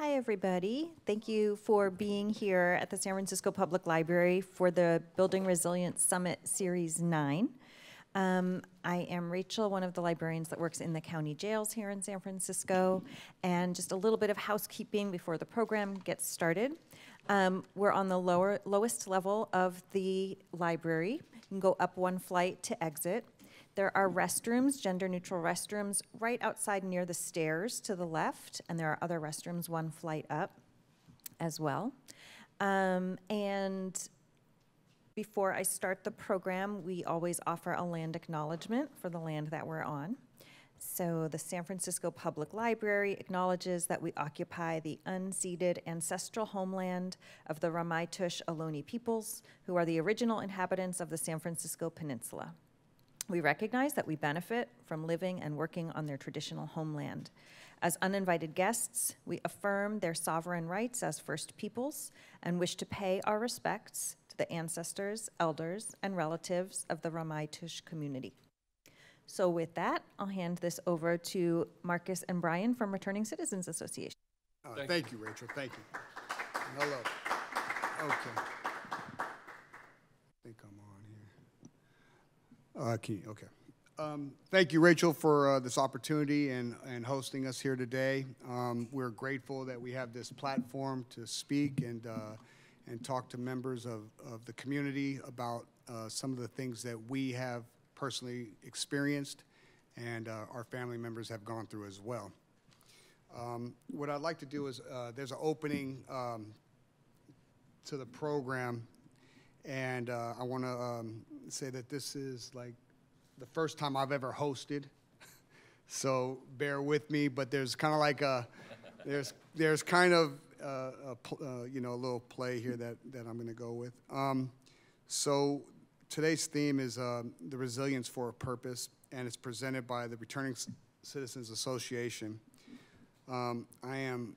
Hi, everybody. Thank you for being here at the San Francisco Public Library for the Building Resilience Summit Series 9. I am Rachel, one of the librarians that works in the county jails here in San Francisco. And just a little bit of housekeeping before the program gets started. We're on the lowest level of the library. You can go up one flight to exit. There are restrooms, gender-neutral restrooms, right outside near the stairs to the left, and there are other restrooms one flight up as well. And before I start the program, we always offer a land acknowledgement for the land that we're on. So the San Francisco Public Library acknowledges that we occupy the unceded ancestral homeland of the Ramaytush Ohlone peoples, who are the original inhabitants of the San Francisco Peninsula. We recognize that we benefit from living and working on their traditional homeland. As uninvited guests, we affirm their sovereign rights as First Peoples and wish to pay our respects to the ancestors, elders, and relatives of the Ramaytush community. So with that, I'll hand this over to Marcus and Brian from Returning Citizens Association. Thank you, Rachel. Thank you. And hello. Okay. I think I'm on. Okay. Thank you, Rachel, for this opportunity and hosting us here today. We're grateful that we have this platform to speak and talk to members of the community about some of the things that we have personally experienced and our family members have gone through as well. What I'd like to do is there's an opening to the program. And I want to say that this is like the first time I've ever hosted, so bear with me. But there's kind of like a there's kind of you know, a little play here that I'm going to go with. So today's theme is the resilience for a purpose, and it's presented by the Returning Citizens Association. I am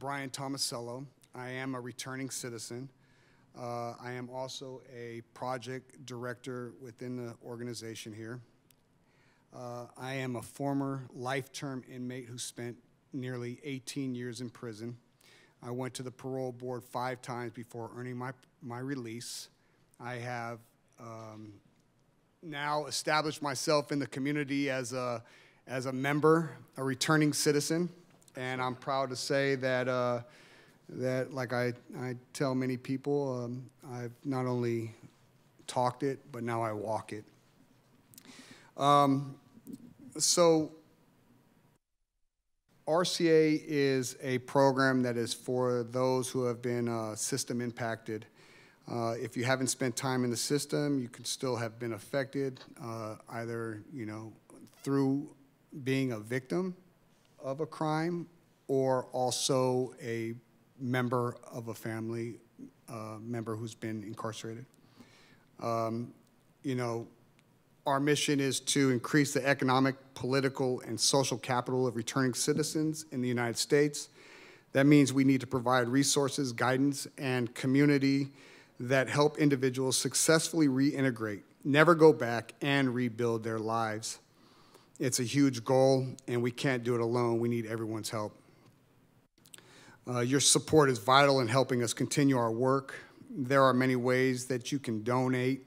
Brian Tomasello. I am a returning citizen. I am also a project director within the organization here. I am a former life-term inmate who spent nearly 18 years in prison. I went to the parole board 5 times before earning my release. I have now established myself in the community as a member, a returning citizen, and I'm proud to say that that, like I tell many people, I've not only talked it, but now I walk it. So RCA is a program that is for those who have been system impacted. If you haven't spent time in the system, you could still have been affected, either, you know, through being a victim of a crime or also a member of a family member who's been incarcerated. You know, our mission is to increase the economic, political, and social capital of returning citizens in the United States. That means we need to provide resources, guidance, and community that help individuals successfully reintegrate, never go back, and rebuild their lives. It's a huge goal, and we can't do it alone. We need everyone's help. Your support is vital in helping us continue our work. There are many ways that you can donate.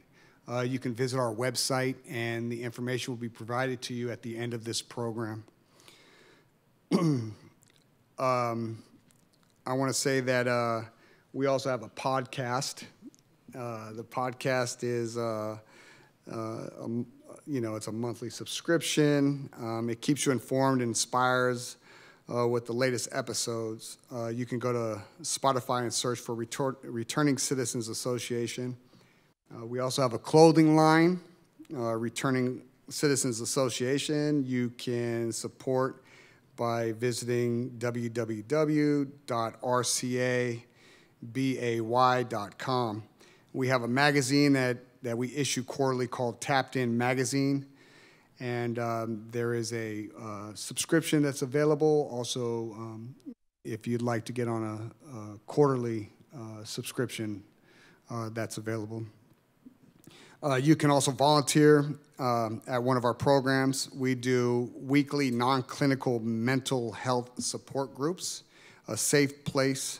You can visit our website, and the information will be provided to you at the end of this program. I want to say that we also have a podcast. The podcast is, you know, it's a monthly subscription. It keeps you informed and inspires with the latest episodes. You can go to Spotify and search for Returning Citizens Association. We also have a clothing line, Returning Citizens Association. You can support by visiting www.rcabay.com. We have a magazine that we issue quarterly called Tapped In Magazine. And there is a subscription that's available. Also, if you'd like to get on a quarterly subscription, that's available. You can also volunteer at one of our programs. We do weekly non-clinical mental health support groups. a safe place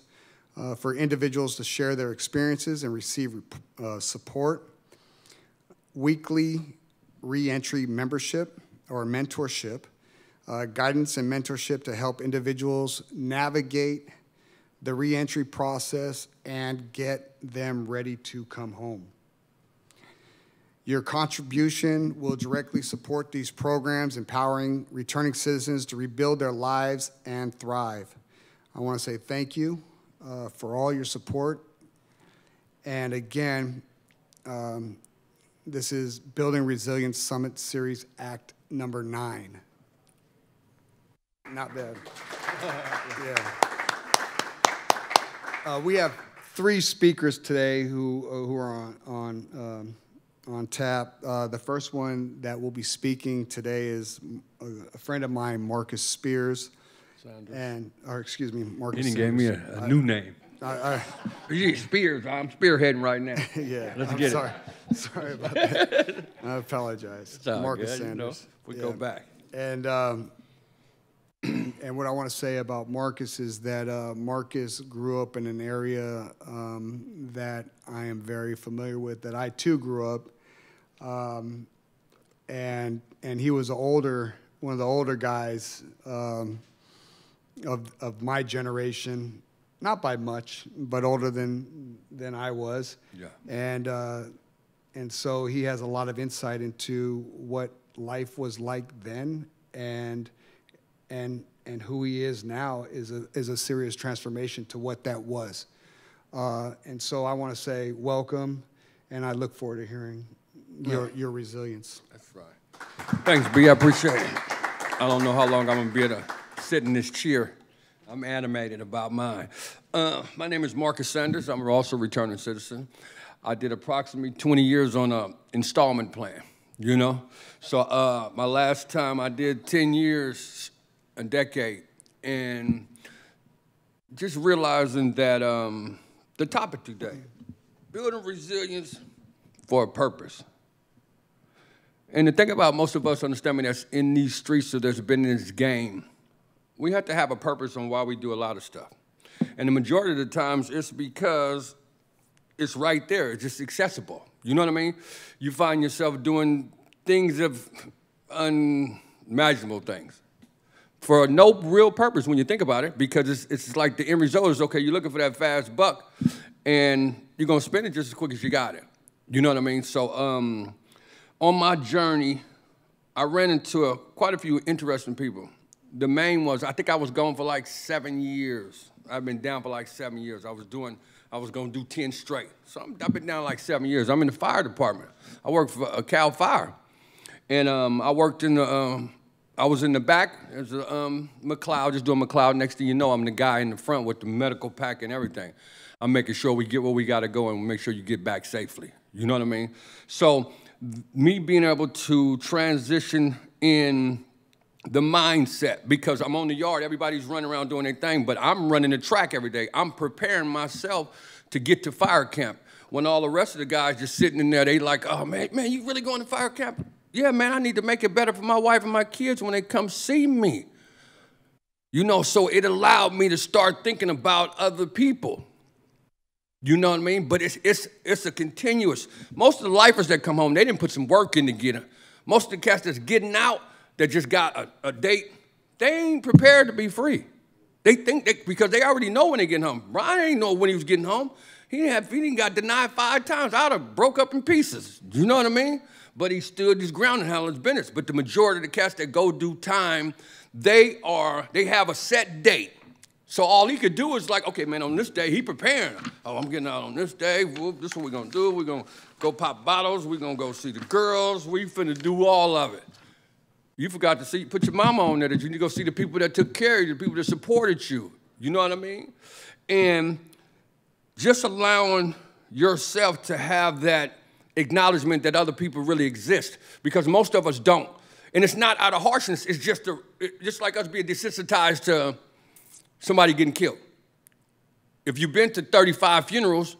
for individuals to share their experiences and receive support. Weekly re-entry membership or mentorship, guidance and mentorship to help individuals navigate the re-entry process and get them ready to come home. Your contribution will directly support these programs, empowering returning citizens to rebuild their lives and thrive. I want to say thank you for all your support. And again, this is Building Resilience Summit Series Act number 9. Not bad. Yeah. We have 3 speakers today who are on tap. The first one that will be speaking today is a friend of mine, Marcus Spears. Sanders. And, or excuse me, Marcus Sanders. He gave me a new name. Spears, I'm spearheading right now. Yeah, let's get it. Sorry about that. I apologize. Marcus Sanders. You know, we go back. And and what I want to say about Marcus is that Marcus grew up in an area that I am very familiar with, that I too grew up. And he was one of the older guys of my generation, not by much, but older than I was. Yeah. And so he has a lot of insight into what life was like then, and who he is now is a serious transformation to what that was. And so I want to say welcome, and I look forward to hearing your resilience. That's right. Thanks, B. I appreciate it. I don't know how long I'm going to be able to sit in this chair. I'm animated about mine. My name is Marcus Sanders. I'm also a returning citizen. I did approximately 20 years on an installment plan, you know? So my last time I did 10 years, a decade, and just realizing that the topic today, building resilience for a purpose. And the thing about most of us understanding that's in these streets, that there's been in this game, we have to have a purpose on why we do a lot of stuff. And the majority of the times it's because it's right there, it's just accessible. You know what I mean? You find yourself doing things of unimaginable things, for no real purpose when you think about it, because it's like the end result is, okay, you're looking for that fast buck, and you're going to spend it just as quick as you got it. You know what I mean? So on my journey, I ran into quite a few interesting people. The main was, I think I was gone for like 7 years. I've been down for like 7 years. I was going to do 10 straight. So I've been down like 7 years. I'm in the fire department. I work for Cal Fire. And I worked in the... I was in the back, there's a McLeod, just doing McLeod. Next thing you know, I'm the guy in the front with the medical pack and everything. I'm making sure we get where we gotta go and make sure you get back safely. You know what I mean? So me being able to transition in the mindset, because I'm on the yard, everybody's running around doing their thing, but I'm running the track every day. I'm preparing myself to get to fire camp. When all the rest of the guys just sitting in there, they like, oh man, you really going to fire camp? Yeah, man, I need to make it better for my wife and my kids when they come see me. You know, so it allowed me to start thinking about other people. You know what I mean? But it's a continuous. Most of the lifers that come home, they didn't put some work in to get them. Most of the cats that's getting out, that just got a date, they ain't prepared to be free. They think that because they already know when they get home. Brian ain't know when he was getting home. He didn't got denied 5 times. I'd have broke up in pieces. You know what I mean? But he stood his ground and held his business. But the majority of the cats that go do time, they have a set date. So all he could do is like, okay, man, on this day, he preparing. Oh, I'm getting out on this day. Well, this is what we're going to do. We're going to go pop bottles. We're going to go see the girls. We finna do all of it. You forgot to see, put your mama on there. That you need to go see the people that took care of you, the people that supported you. You know what I mean? And just allowing yourself to have that acknowledgement that other people really exist, because most of us don't. And it's not out of harshness, it's just like us being desensitized to somebody getting killed. If you've been to 35 funerals,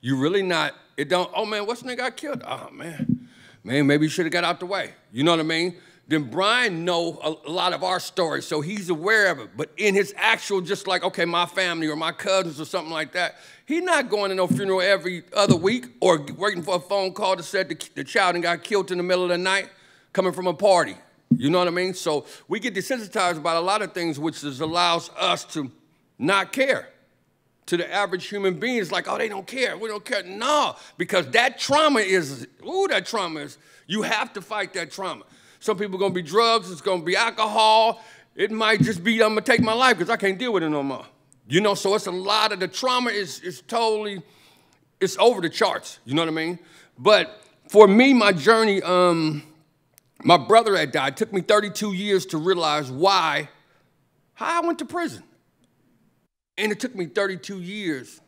you really not, it don't, oh man, what's the nigga got killed? Oh man, maybe you should have got out the way. You know what I mean? then Brian knows a lot of our stories, so he's aware of it. But in his actual, just like, okay, my family or my cousins or something like that, he's not going to no funeral every other week or waiting for a phone call that said the child and got killed in the middle of the night coming from a party. You know what I mean? So we get desensitized about a lot of things, which is allows us to not care. To the average human being, it's like, oh, they don't care. We don't care. No, because that trauma is, ooh, that trauma is, you have to fight that trauma. Some people are going to be drugs. It's going to be alcohol. It might just be, I'm going to take my life because I can't deal with it no more. You know, so it's a lot of the trauma is totally, it's over the charts. You know what I mean? But for me, my journey, my brother had died. It took me 32 years to realize how I went to prison. And it took me 32 years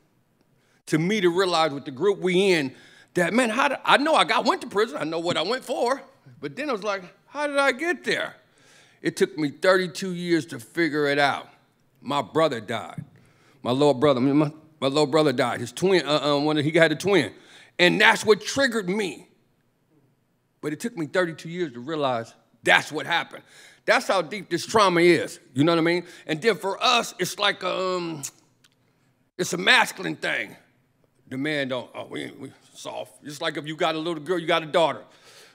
to me to realize with the group we in that, man, I know I went to prison. I know what I went for. But then I was like, how did I get there? It took me 32 years to figure it out. My brother died. My little brother, my little brother died. His twin, when he had a twin. And that's what triggered me. But it took me 32 years to realize that's what happened. That's how deep this trauma is. You know what I mean? And then for us, it's like it's a masculine thing. The man don't, oh, we soft. Just like if you got a little girl, you got a daughter.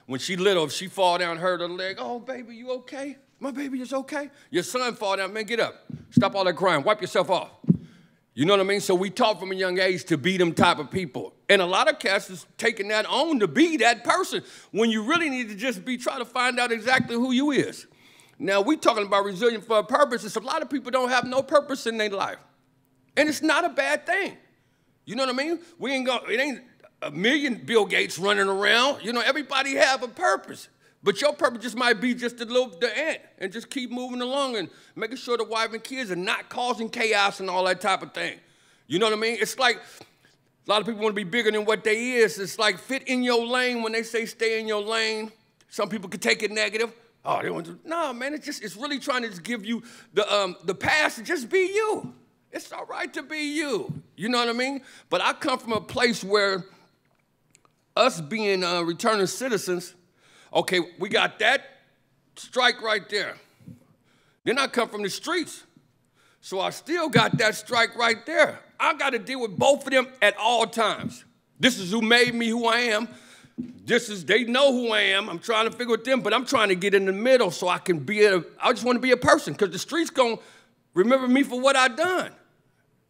When she little, if she fall down, hurt her leg, oh, baby, you okay? My baby is okay? Your son fall down, man, get up. Stop all that crying. Wipe yourself off. You know what I mean? So we taught from a young age to be them type of people. And a lot of cats is taking that on to be that person when you really need to just be trying to find out exactly who you is. Now, we're talking about resilience for a purpose. It's a lot of people don't have no purpose in their life. And it's not a bad thing. You know what I mean? We ain't gonna, it ain't a million Bill Gates running around. You know, everybody have a purpose. But your purpose just might be just to live the ant and just keep moving along and making sure the wife and kids are not causing chaos and all that type of thing. You know what I mean? It's like a lot of people want to be bigger than what they is. It's like fit in your lane. When they say stay in your lane, some people could take it negative. Oh, they want to, no, man, it's just, it's really trying to just give you the pass to just be you. It's all right to be you. You know what I mean? But I come from a place where us being returning citizens, okay, we got that strike right there. Then I come from the streets. So I still got that strike right there. I got to deal with both of them at all times. This is who made me who I am. This is, they know who I am. I'm trying to figure with them, but I'm trying to get in the middle so I can be I just want to be a person because the streets going to remember me for what I done.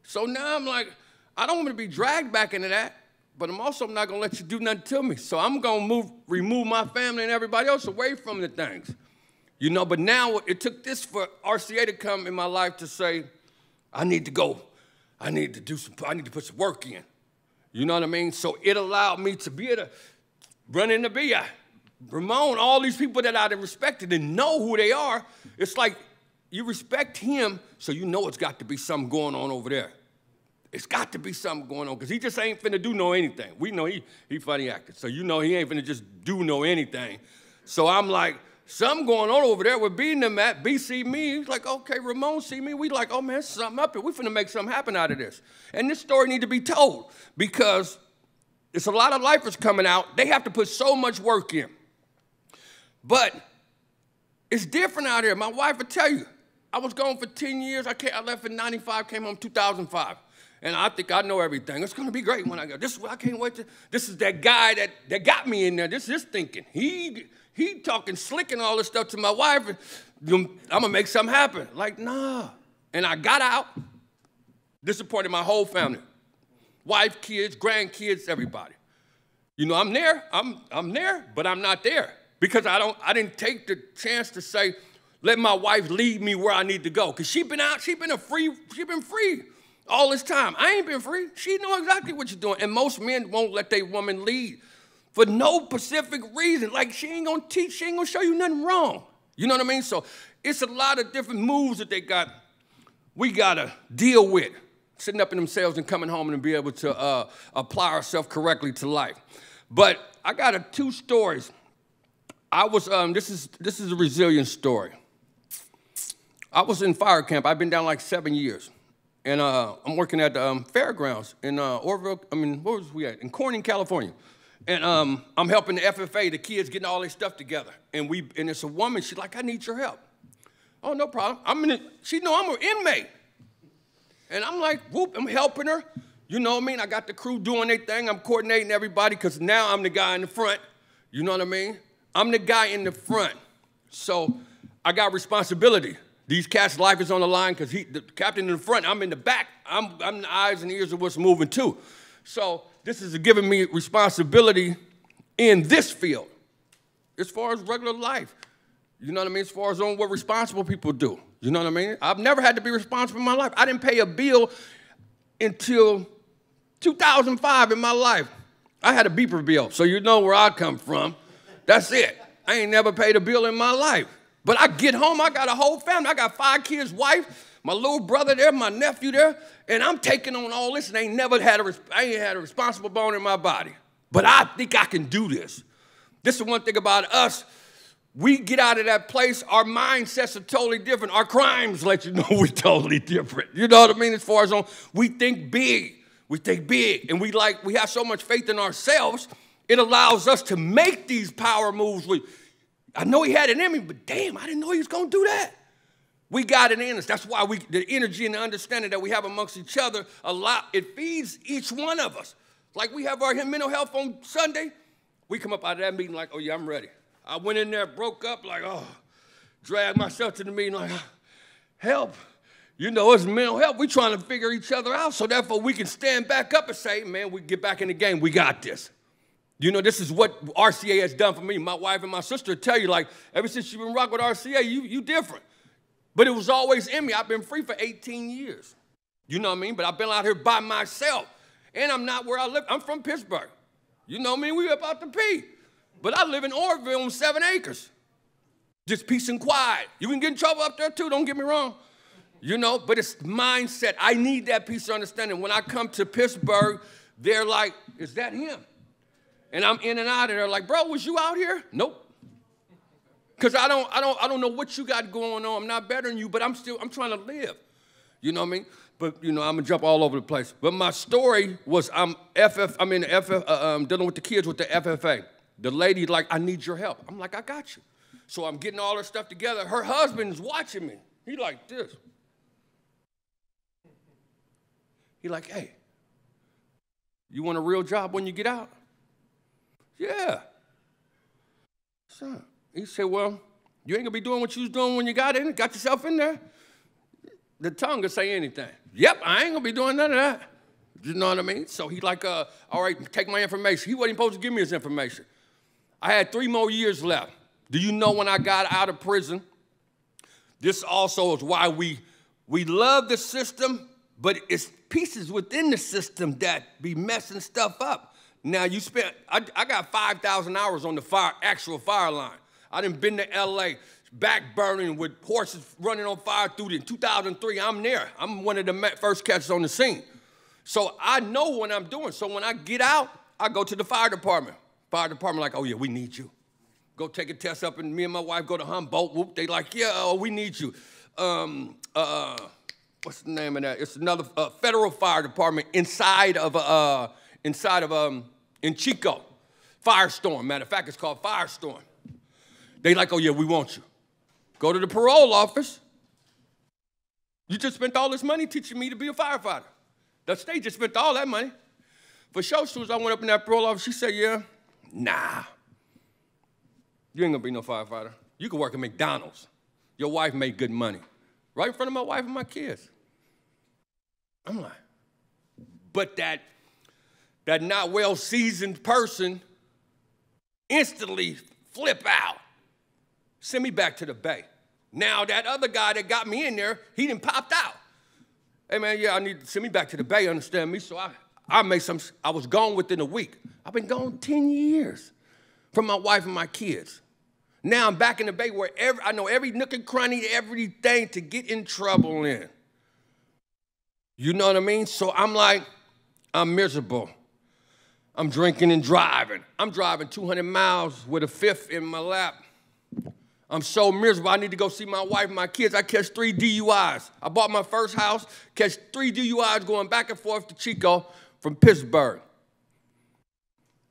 So now I'm like, I don't want to be dragged back into that, but I'm also not going to let you do nothing to me. So I'm going to remove my family and everybody else away from the things. You know, but now it took this for RCA to come in my life to say, I need to go. I need to put some work in. You know what I mean? So it allowed me to be run into Bia, Ramon, all these people that I'd respected and know who they are. It's like you respect him, so you know it's got to be something going on over there. It's got to be something going on, because he just ain't finna do no anything. We know he funny actor, so you know he ain't finna just do no anything. So I'm like, something going on over there with B and them at. B see me, he's like, okay, Ramon see me. We like, oh man, something up here. We finna make something happen out of this. And this story need to be told, because it's a lot of lifers coming out. They have to put so much work in. But it's different out here. My wife will tell you, I was gone for 10 years. I left in 95, came home 2005. And I think I know everything. It's going to be great when I go. This is what I can't wait to. This is that guy that got me in there. This is his thinking. He talking slick and all this stuff to my wife. I'm going to make something happen. Like, nah. And I got out, disappointed my whole family. Wife, kids, grandkids, everybody. You know, I'm there. I'm there, but I'm not there. Because I didn't take the chance to say, let my wife lead me where I need to go. Because she been out, she been free all this time. I ain't been free. She know exactly what you're doing. And most men won't let their woman lead for no specific reason. Like she ain't gonna teach, she ain't gonna show you nothing wrong. You know what I mean? So it's a lot of different moves that they got, we gotta deal with. Sitting up in themselves and coming home and be able to apply ourselves correctly to life. But I got two stories. I was, this is a resilience story. I was in fire camp. I've been down like 7 years. And I'm working at the fairgrounds in Orville, I mean, what was we at? In Corning, California. And I'm helping the FFA, the kids, getting all their stuff together. And it's a woman. She's like, I need your help. Oh, no problem. She know I'm an inmate. And I'm like, whoop, I'm helping her. You know what I mean? I got the crew doing their thing. I'm coordinating everybody because now I'm the guy in the front. You know what I mean? I'm the guy in the front. So I got responsibility. These cats' life is on the line because the captain in the front, I'm in the back. I'm the eyes and ears of what's moving too. So this is giving me responsibility in this field as far as regular life. You know what I mean? As far as on what responsible people do. You know what I mean? I've never had to be responsible in my life. I didn't pay a bill until 2005 in my life. I had a beeper bill, so you know where I come from. That's it. I ain't never paid a bill in my life. But I get home, I got a whole family. I got 5 kids, wife, my little brother there, my nephew there, and I'm taking on all this and I ain't had a responsible bone in my body. But I think I can do this. This is one thing about us. We get out of that place, our mindsets are totally different. Our crimes let you know we're totally different. You know what I mean? As far as we think big. We think big, and we have so much faith in ourselves, it allows us to make these power moves. I know he had it in me, but damn, I didn't know he was going to do that. We got it in us. That's why the energy and the understanding that we have amongst each other, it feeds each one of us. Like we have our mental health on Sunday, we come up out of that meeting like, oh yeah, I'm ready. I went in there, broke up, like, oh, dragged myself to the meeting, like, help. You know, it's mental health. We're trying to figure each other out, so therefore we can stand back up and say, man, we get back in the game. We got this. You know, this is what RCA has done for me. My wife and my sister tell you, like, ever since you've been rocking with RCA, you different. But it was always in me. I've been free for 18 years. You know what I mean? But I've been out here by myself, and I'm not where I live. I'm from Pittsburgh. You know what I mean? We about to pee. But I live in Orville on 7 acres. Just peace and quiet. You can get in trouble up there, too. Don't get me wrong. You know, but it's mindset. I need that piece of understanding. When I come to Pittsburgh, they're like, is that him? And I'm in and out of there like, bro, was you out here? Nope. Because I don't know what you got going on. I'm not better than you, but I'm trying to live. You know what I mean? But, you know, I'm going to jump all over the place. But my story was I'm dealing with the kids with the FFA. The lady like, I need your help. I'm like, I got you. So I'm getting all her stuff together. Her husband's watching me. He like this. He like, hey, you want a real job when you get out? Yeah. So he said, well, you ain't gonna be doing what you was doing when you got yourself in there. The tongue could say anything. Yep, I ain't gonna be doing none of that. You know what I mean? So he like, all right, take my information. He wasn't supposed to give me his information. I had 3 more years left. Do you know when I got out of prison? This also is why we love the system, but it's pieces within the system that be messing stuff up. Now you spent, I got 5,000 hours on the actual fire line. I done been to LA, back burning with horses running on fire through in 2003, I'm there. I'm one of the first cats on the scene. So I know what I'm doing. So when I get out, I go to the fire department. Fire department like, oh yeah, we need you. Go take a test up and me and my wife go to Humboldt, whoop, they like, yeah, oh, we need you. What's the name of that? It's another federal fire department in Chico. Firestorm, matter of fact, it's called Firestorm. They like, oh yeah, we want you. Go to the parole office. You just spent all this money teaching me to be a firefighter. The state just spent all that money. For sure, as soon as I went up in that parole office, she said, yeah, nah. You ain't gonna be no firefighter. You can work at McDonald's. Your wife made good money. Right in front of my wife and my kids. I'm like, but that not well-seasoned person instantly flip out. Send me back to the bay. Now that other guy that got me in there, he done popped out. Hey man, yeah, I need to send me back to the bay, understand me? So I made some, I was gone within a week. I've been gone 10 years from my wife and my kids. Now I'm back in the bay where I know every nook and cranny, everything to get in trouble in. You know what I mean? So I'm like, I'm miserable. I'm drinking and driving. I'm driving 200 miles with a fifth in my lap. I'm so miserable. I need to go see my wife and my kids. I catch 3 DUIs. I bought my first house, catch 3 DUIs going back and forth to Chico from Pittsburgh.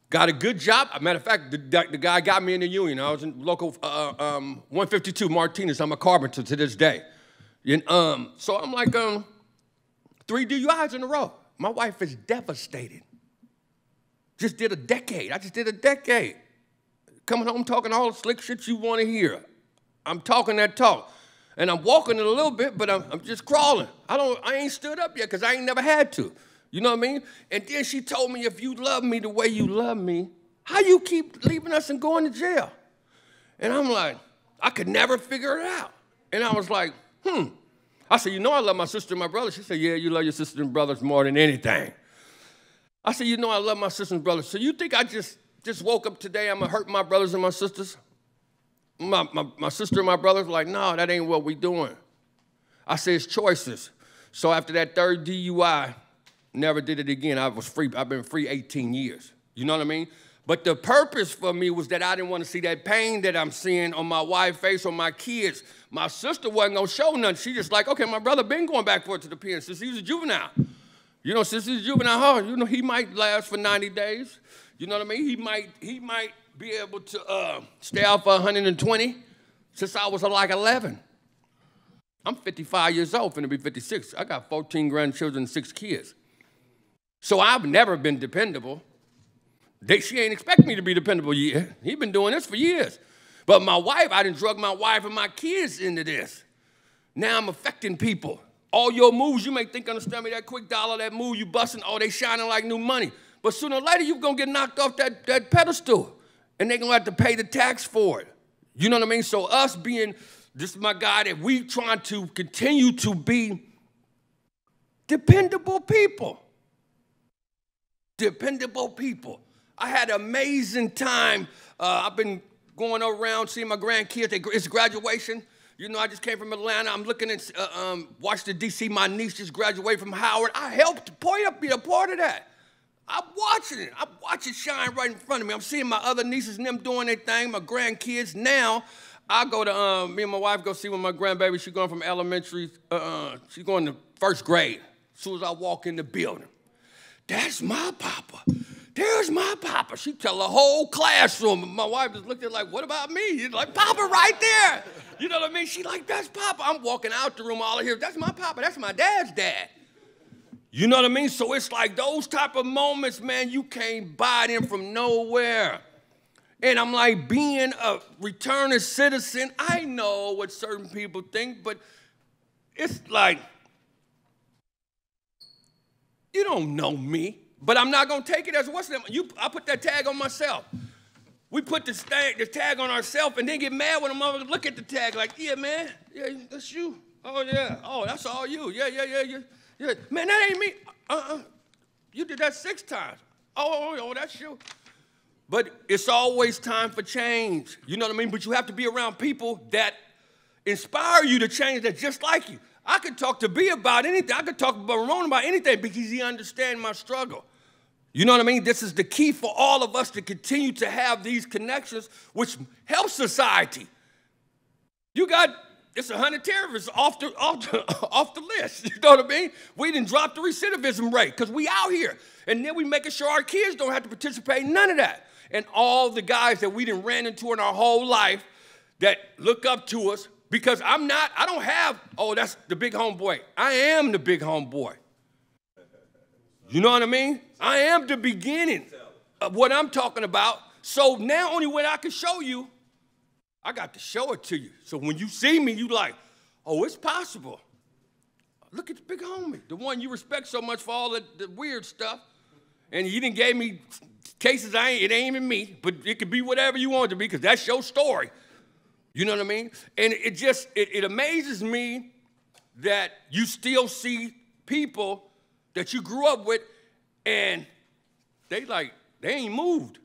Got a good job. As a matter of fact, the guy got me in the union. I was in local 152 Martinez. I'm a carpenter to this day. And, so I'm like, three DUIs in a row. My wife is devastated. Just did a decade. I just did a decade. Coming home talking all the slick shit you want to hear. I'm talking that talk. And I'm walking it a little bit, but I'm just crawling. I ain't stood up yet because I ain't never had to. You know what I mean? And then she told me, if you love me the way you love me, how you keep leaving us and going to jail? And I'm like, I could never figure it out. And I was like, I said, you know I love my sister and my brother. She said, yeah, you love your sister and brothers more than anything. I said, you know I love my sister and brothers. So you think I just woke up today, I'm going to hurt my brothers and my sisters? My sister and my brothers were like, no, that ain't what we doing. I said, it's choices. So after that third DUI, never did it again. I was free. I've been free 18 years. You know what I mean? But the purpose for me was that I didn't want to see that pain that I'm seeing on my wife's face, on my kids. My sister wasn't going to show nothing. She just like, okay, my brother been going back forth to the pen since he was a juvenile. You know, since he's a juvenile hall, you know, he might last for 90 days. You know what I mean? He might be able to stay out for 120 since I was like 11. I'm 55 years old, finna be 56. I got 14 grandchildren, 6 kids. So I've never been dependable. She ain't expect me to be dependable yet. He's been doing this for years. But my wife, I done drug my wife and my kids into this. Now I'm affecting people. All your moves, you may think, understand me, that quick dollar, that move you busting, oh, they shining like new money. But sooner or later, you're going to get knocked off that pedestal. And they're going to have to pay the tax for it. You know what I mean? So us being, this is my guy, that we trying to continue to be dependable people. Dependable people. I had an amazing time. I've been going around seeing my grandkids. It's graduation. You know, I just came from Atlanta. I'm looking at Washington, D.C. My niece just graduated from Howard. I helped be a part of that. I'm watching it. I watch it shine right in front of me. I'm seeing my other nieces and them doing their thing, my grandkids. Now, I go to, me and my wife go see when my grandbaby, she's going from elementary, she's going to first grade as soon as I walk in the building. That's my papa. There's my papa. She tell the whole classroom. My wife just looked at it like, what about me? He's like, papa right there. You know what I mean? She like, that's papa. I'm walking out the room all here. That's my papa. That's my dad's dad. You know what I mean? So it's like those type of moments, man, you can't buy them from nowhere. And I'm like, being a returning citizen, I know what certain people think, but it's like, you don't know me, but I'm not going to take it as what's that? I put that tag on myself. We put this tag on ourselves and then get mad when I look at the tag like, yeah, man, yeah, that's you. Oh, yeah. Oh, that's all you. Yeah, yeah, yeah, yeah. Yeah. Man, that ain't me. You did that 6 times. Oh, that's you. But it's always time for change. You know what I mean? But you have to be around people that inspire you to change, that just like you. I could talk to B about anything. I could talk about Ramon about anything because he understands my struggle. You know what I mean? This is the key for all of us to continue to have these connections, which helps society. You got, it's 100 terrorists off the list. You know what I mean? We didn't drop the recidivism rate because we out here. And then we making sure our kids don't have to participate in none of that. And all the guys that we done ran into in our whole life that look up to us, because I don't have, oh, that's the big homeboy. I am the big homeboy. You know what I mean? I am the beginning of what I'm talking about. So now only way I can show you, I got to show it to you. So when you see me, you like, oh, it's possible. Look at the big homie, the one you respect so much for all the weird stuff. And you didn't give me cases, it ain't even me, but it could be whatever you want it to be because that's your story. You know what I mean? And it just, it amazes me that you still see people that you grew up with and they ain't moved.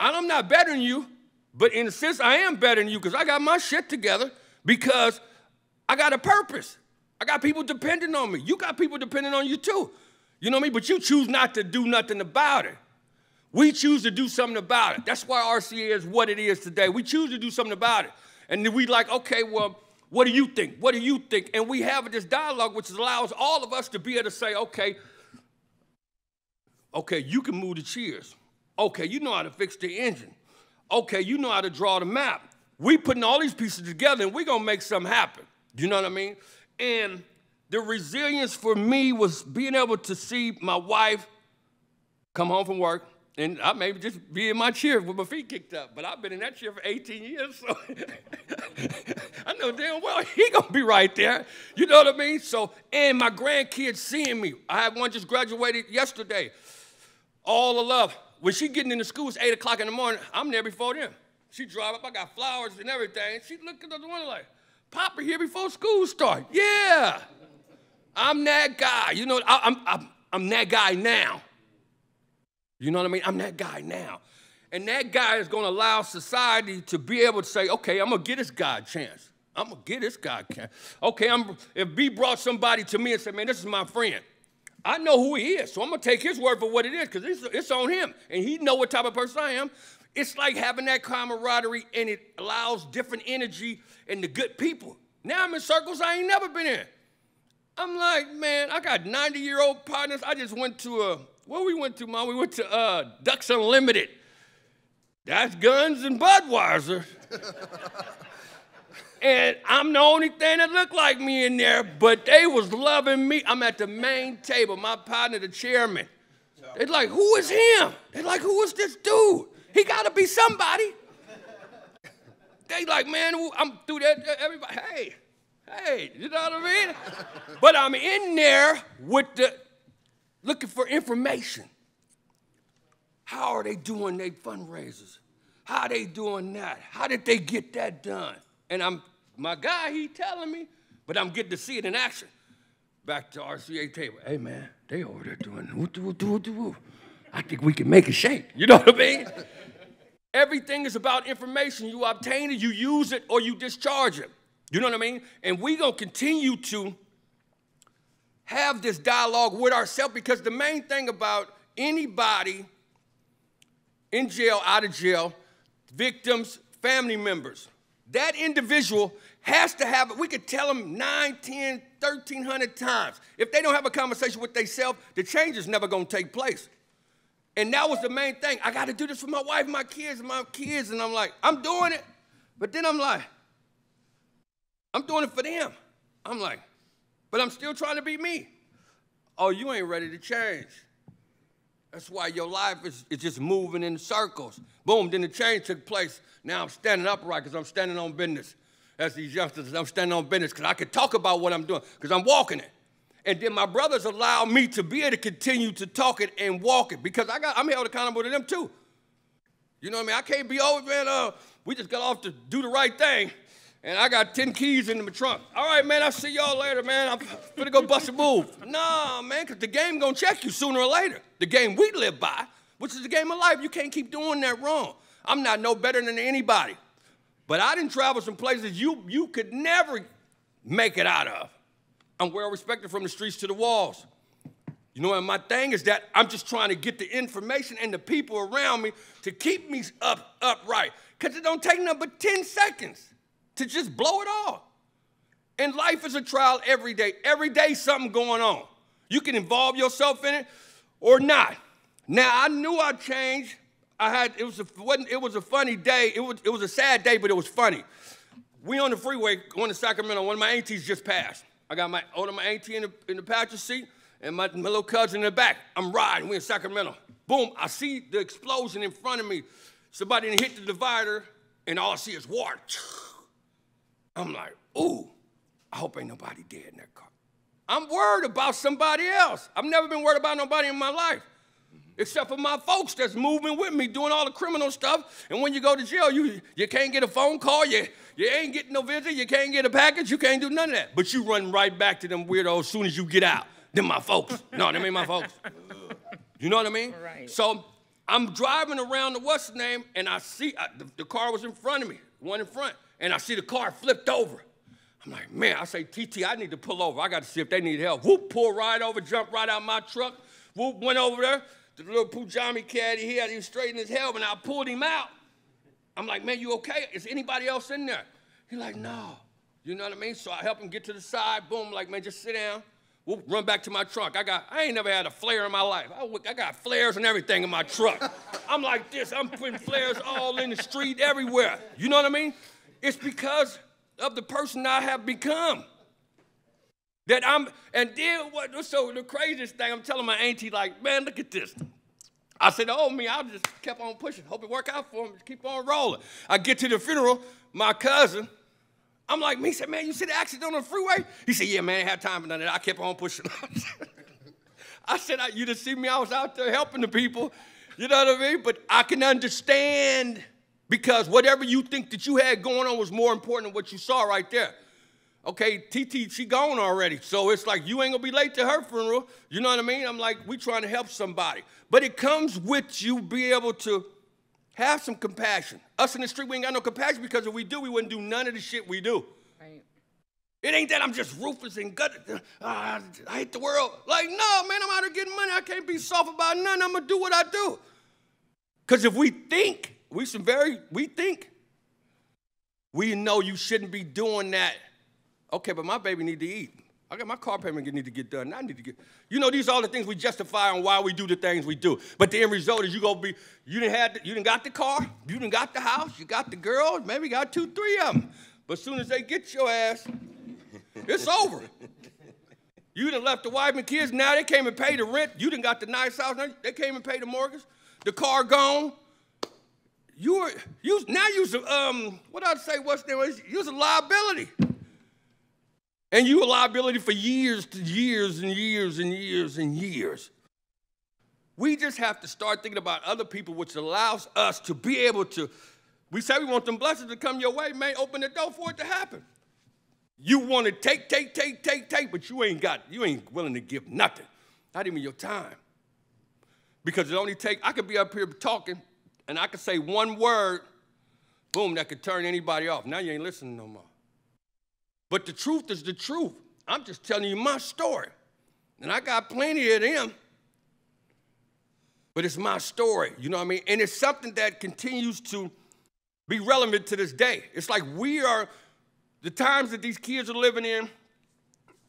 I'm not better than you, but in a sense I am better than you because I got my shit together because I got a purpose. I got people depending on me. You got people depending on you too. You know what I mean? But you choose not to do nothing about it. We choose to do something about it. That's why RCA is what it is today. We choose to do something about it. And then we like, okay, well, what do you think? What do you think? And we have this dialogue which allows all of us to be able to say, okay, Okay, you can move the cheers. Okay, you know how to fix the engine. Okay, you know how to draw the map. We putting all these pieces together and we're gonna make something happen. You know what I mean? And the resilience for me was being able to see my wife come home from work, and I may just be in my chair with my feet kicked up, but I've been in that chair for 18 years, so I know damn well he gonna be right there. You know what I mean? So, and my grandkids seeing me. I had one just graduated yesterday. All the love. When she getting into school, it's 8 o'clock in the morning. I'm there before them. She drive up, I got flowers and everything. She looking at the window like, Papa here before school starts. Yeah, I'm that guy. You know, I'm that guy now. You know what I mean? I'm that guy now. And that guy is going to allow society to be able to say, okay, I'm going to give this guy a chance. I'm going to give this guy a chance. Okay, if B brought somebody to me and said, man, this is my friend. I know who he is, so I'm going to take his word for what it is because it's on him. And he know what type of person I am. It's like having that camaraderie, and it allows different energy and the good people. Now I'm in circles I ain't never been in. I'm like, man, I got 90-year-old partners. I just went to we went to Ducks Unlimited. That's guns and Budweiser. And I'm the only thing that looked like me in there, but they was loving me. I'm at the main table, my partner, the chairman. They're like, who is him? They're like, who is this dude? He gotta be somebody. They like, man, I'm through that, everybody, hey, you know what I mean? But I'm in there with looking for information. How are they doing their fundraisers? How are they doing that? How did they get that done? And my guy, he telling me, but I'm getting to see it in action. Back to RCA table. Hey, man, they over there doing woo-doo-woo-doo-woo-doo-woo. I think we can make it shake. You know what I mean? Everything is about information. You obtain it, you use it, or you discharge it. You know what I mean? And we're going to continue to have this dialogue with ourselves, because the main thing about anybody in jail, out of jail, victims, family members, that individual has to have it. We could tell them 9, 10, 1,300 times. If they don't have a conversation with themselves, the change is never going to take place. And that was the main thing. I got to do this for my wife, my kids. And I'm like, I'm doing it. But then I'm like, I'm doing it for them. I'm like, but I'm still trying to be me. Oh, you ain't ready to change. That's why your life is just moving in circles. Boom, then the change took place. Now I'm standing upright because I'm standing on business. As these youngsters, I'm standing on business because I can talk about what I'm doing because I'm walking it. And then my brothers allow me to be able to continue to talk it and walk it because I'm held accountable to them too. You know what I mean? I can't be over, man, we just got off to do the right thing. And I got 10 keys in my trunk. All right, man, I'll see y'all later, man. I'm gonna go bust a move. No, man, because the game gonna check you sooner or later. The game we live by, which is the game of life. You can't keep doing that wrong. I'm not no better than anybody. But I didn't travel some places you could never make it out of. I'm well respected from the streets to the walls. You know, and my thing is that I'm just trying to get the information and the people around me to keep me upright. Because it don't take nothing but 10 seconds to just blow it all. And life is a trial every day. Every day something going on. You can involve yourself in it or not. Now, I knew I changed. It was a funny day. It was a sad day, but it was funny. We on the freeway going to Sacramento. One of my aunties just passed. I got my auntie in the passenger seat and my little cousin in the back. I'm riding. We in Sacramento. Boom, I see the explosion in front of me. Somebody hit the divider, and all I see is water. I'm like, ooh, I hope ain't nobody dead in that car. I'm worried about somebody else. I've never been worried about nobody in my life, except for my folks that's moving with me, doing all the criminal stuff. And when you go to jail, you can't get a phone call, you ain't getting no visit, you can't get a package, you can't do none of that. But you run right back to them weirdos as soon as you get out. Them my folks. No, them ain't my folks. You know what I mean? Right. So I'm driving around the what's the name, and I see the car was in front of me, one in front. And I see the car flipped over. I'm like, man, I say, TT, I need to pull over. I got to see if they need help. Whoop, pull right over, jump right out my truck. Whoop, went over there. The little Pujami caddy, he was straightening his helmet, and I pulled him out. I'm like, man, you okay? Is anybody else in there? He's like, no. You know what I mean? So I help him get to the side. Boom, like, man, just sit down. Whoop, run back to my truck. I ain't never had a flare in my life. I got flares and everything in my truck. I'm like this, I'm putting flares all in the street, everywhere. You know what I mean? It's because of the person I have become. That I'm, and then what, so the craziest thing, I'm telling my auntie, like, man, look at this. I said, oh, me, I just kept on pushing. Hope it worked out for him, just keep on rolling. I get to the funeral, my cousin, I'm like, he said, man, you see the accident on the freeway? He said, yeah, man, I had time for none of that. I kept on pushing. I said, you just see me, I was out there helping the people. You know what I mean? But I can understand because whatever you think that you had going on was more important than what you saw right there. Okay, TT, she gone already. So it's like, you ain't gonna be late to her funeral. You know what I mean? I'm like, we trying to help somebody. But it comes with you be able to have some compassion. Us in the street, we ain't got no compassion because if we do, we wouldn't do none of the shit we do. Right. It ain't that I'm just ruthless and gutted. I hate the world. Like, no, man, I'm out here getting money. I can't be soft about nothing. I'm gonna do what I do. Because if we think, we know you shouldn't be doing that. Okay, but my baby need to eat. I got my car payment need to get done. I need to get, you know, these are all the things we justify on why we do the things we do. But the end result is you done got the car, you done got the house, you got the girl, maybe got two, three of them. But as soon as they get your ass, it's over. You done left the wife and kids, now they came and paid the rent. You done got the nice house, they came and paid the mortgage. The car gone. You're a liability. And you a liability for years to years and years and years and years. We just have to start thinking about other people, which allows us to be able to, we say we want them blessings to come your way, man, open the door for it to happen. You want to take, but you ain't willing to give nothing, not even your time. Because it only takes, I could be up here talking and I could say one word, boom, that could turn anybody off. Now you ain't listening no more. But the truth is the truth. I'm just telling you my story. And I got plenty of them. But it's my story, you know what I mean? And it's something that continues to be relevant to this day. It's like the times that these kids are living in,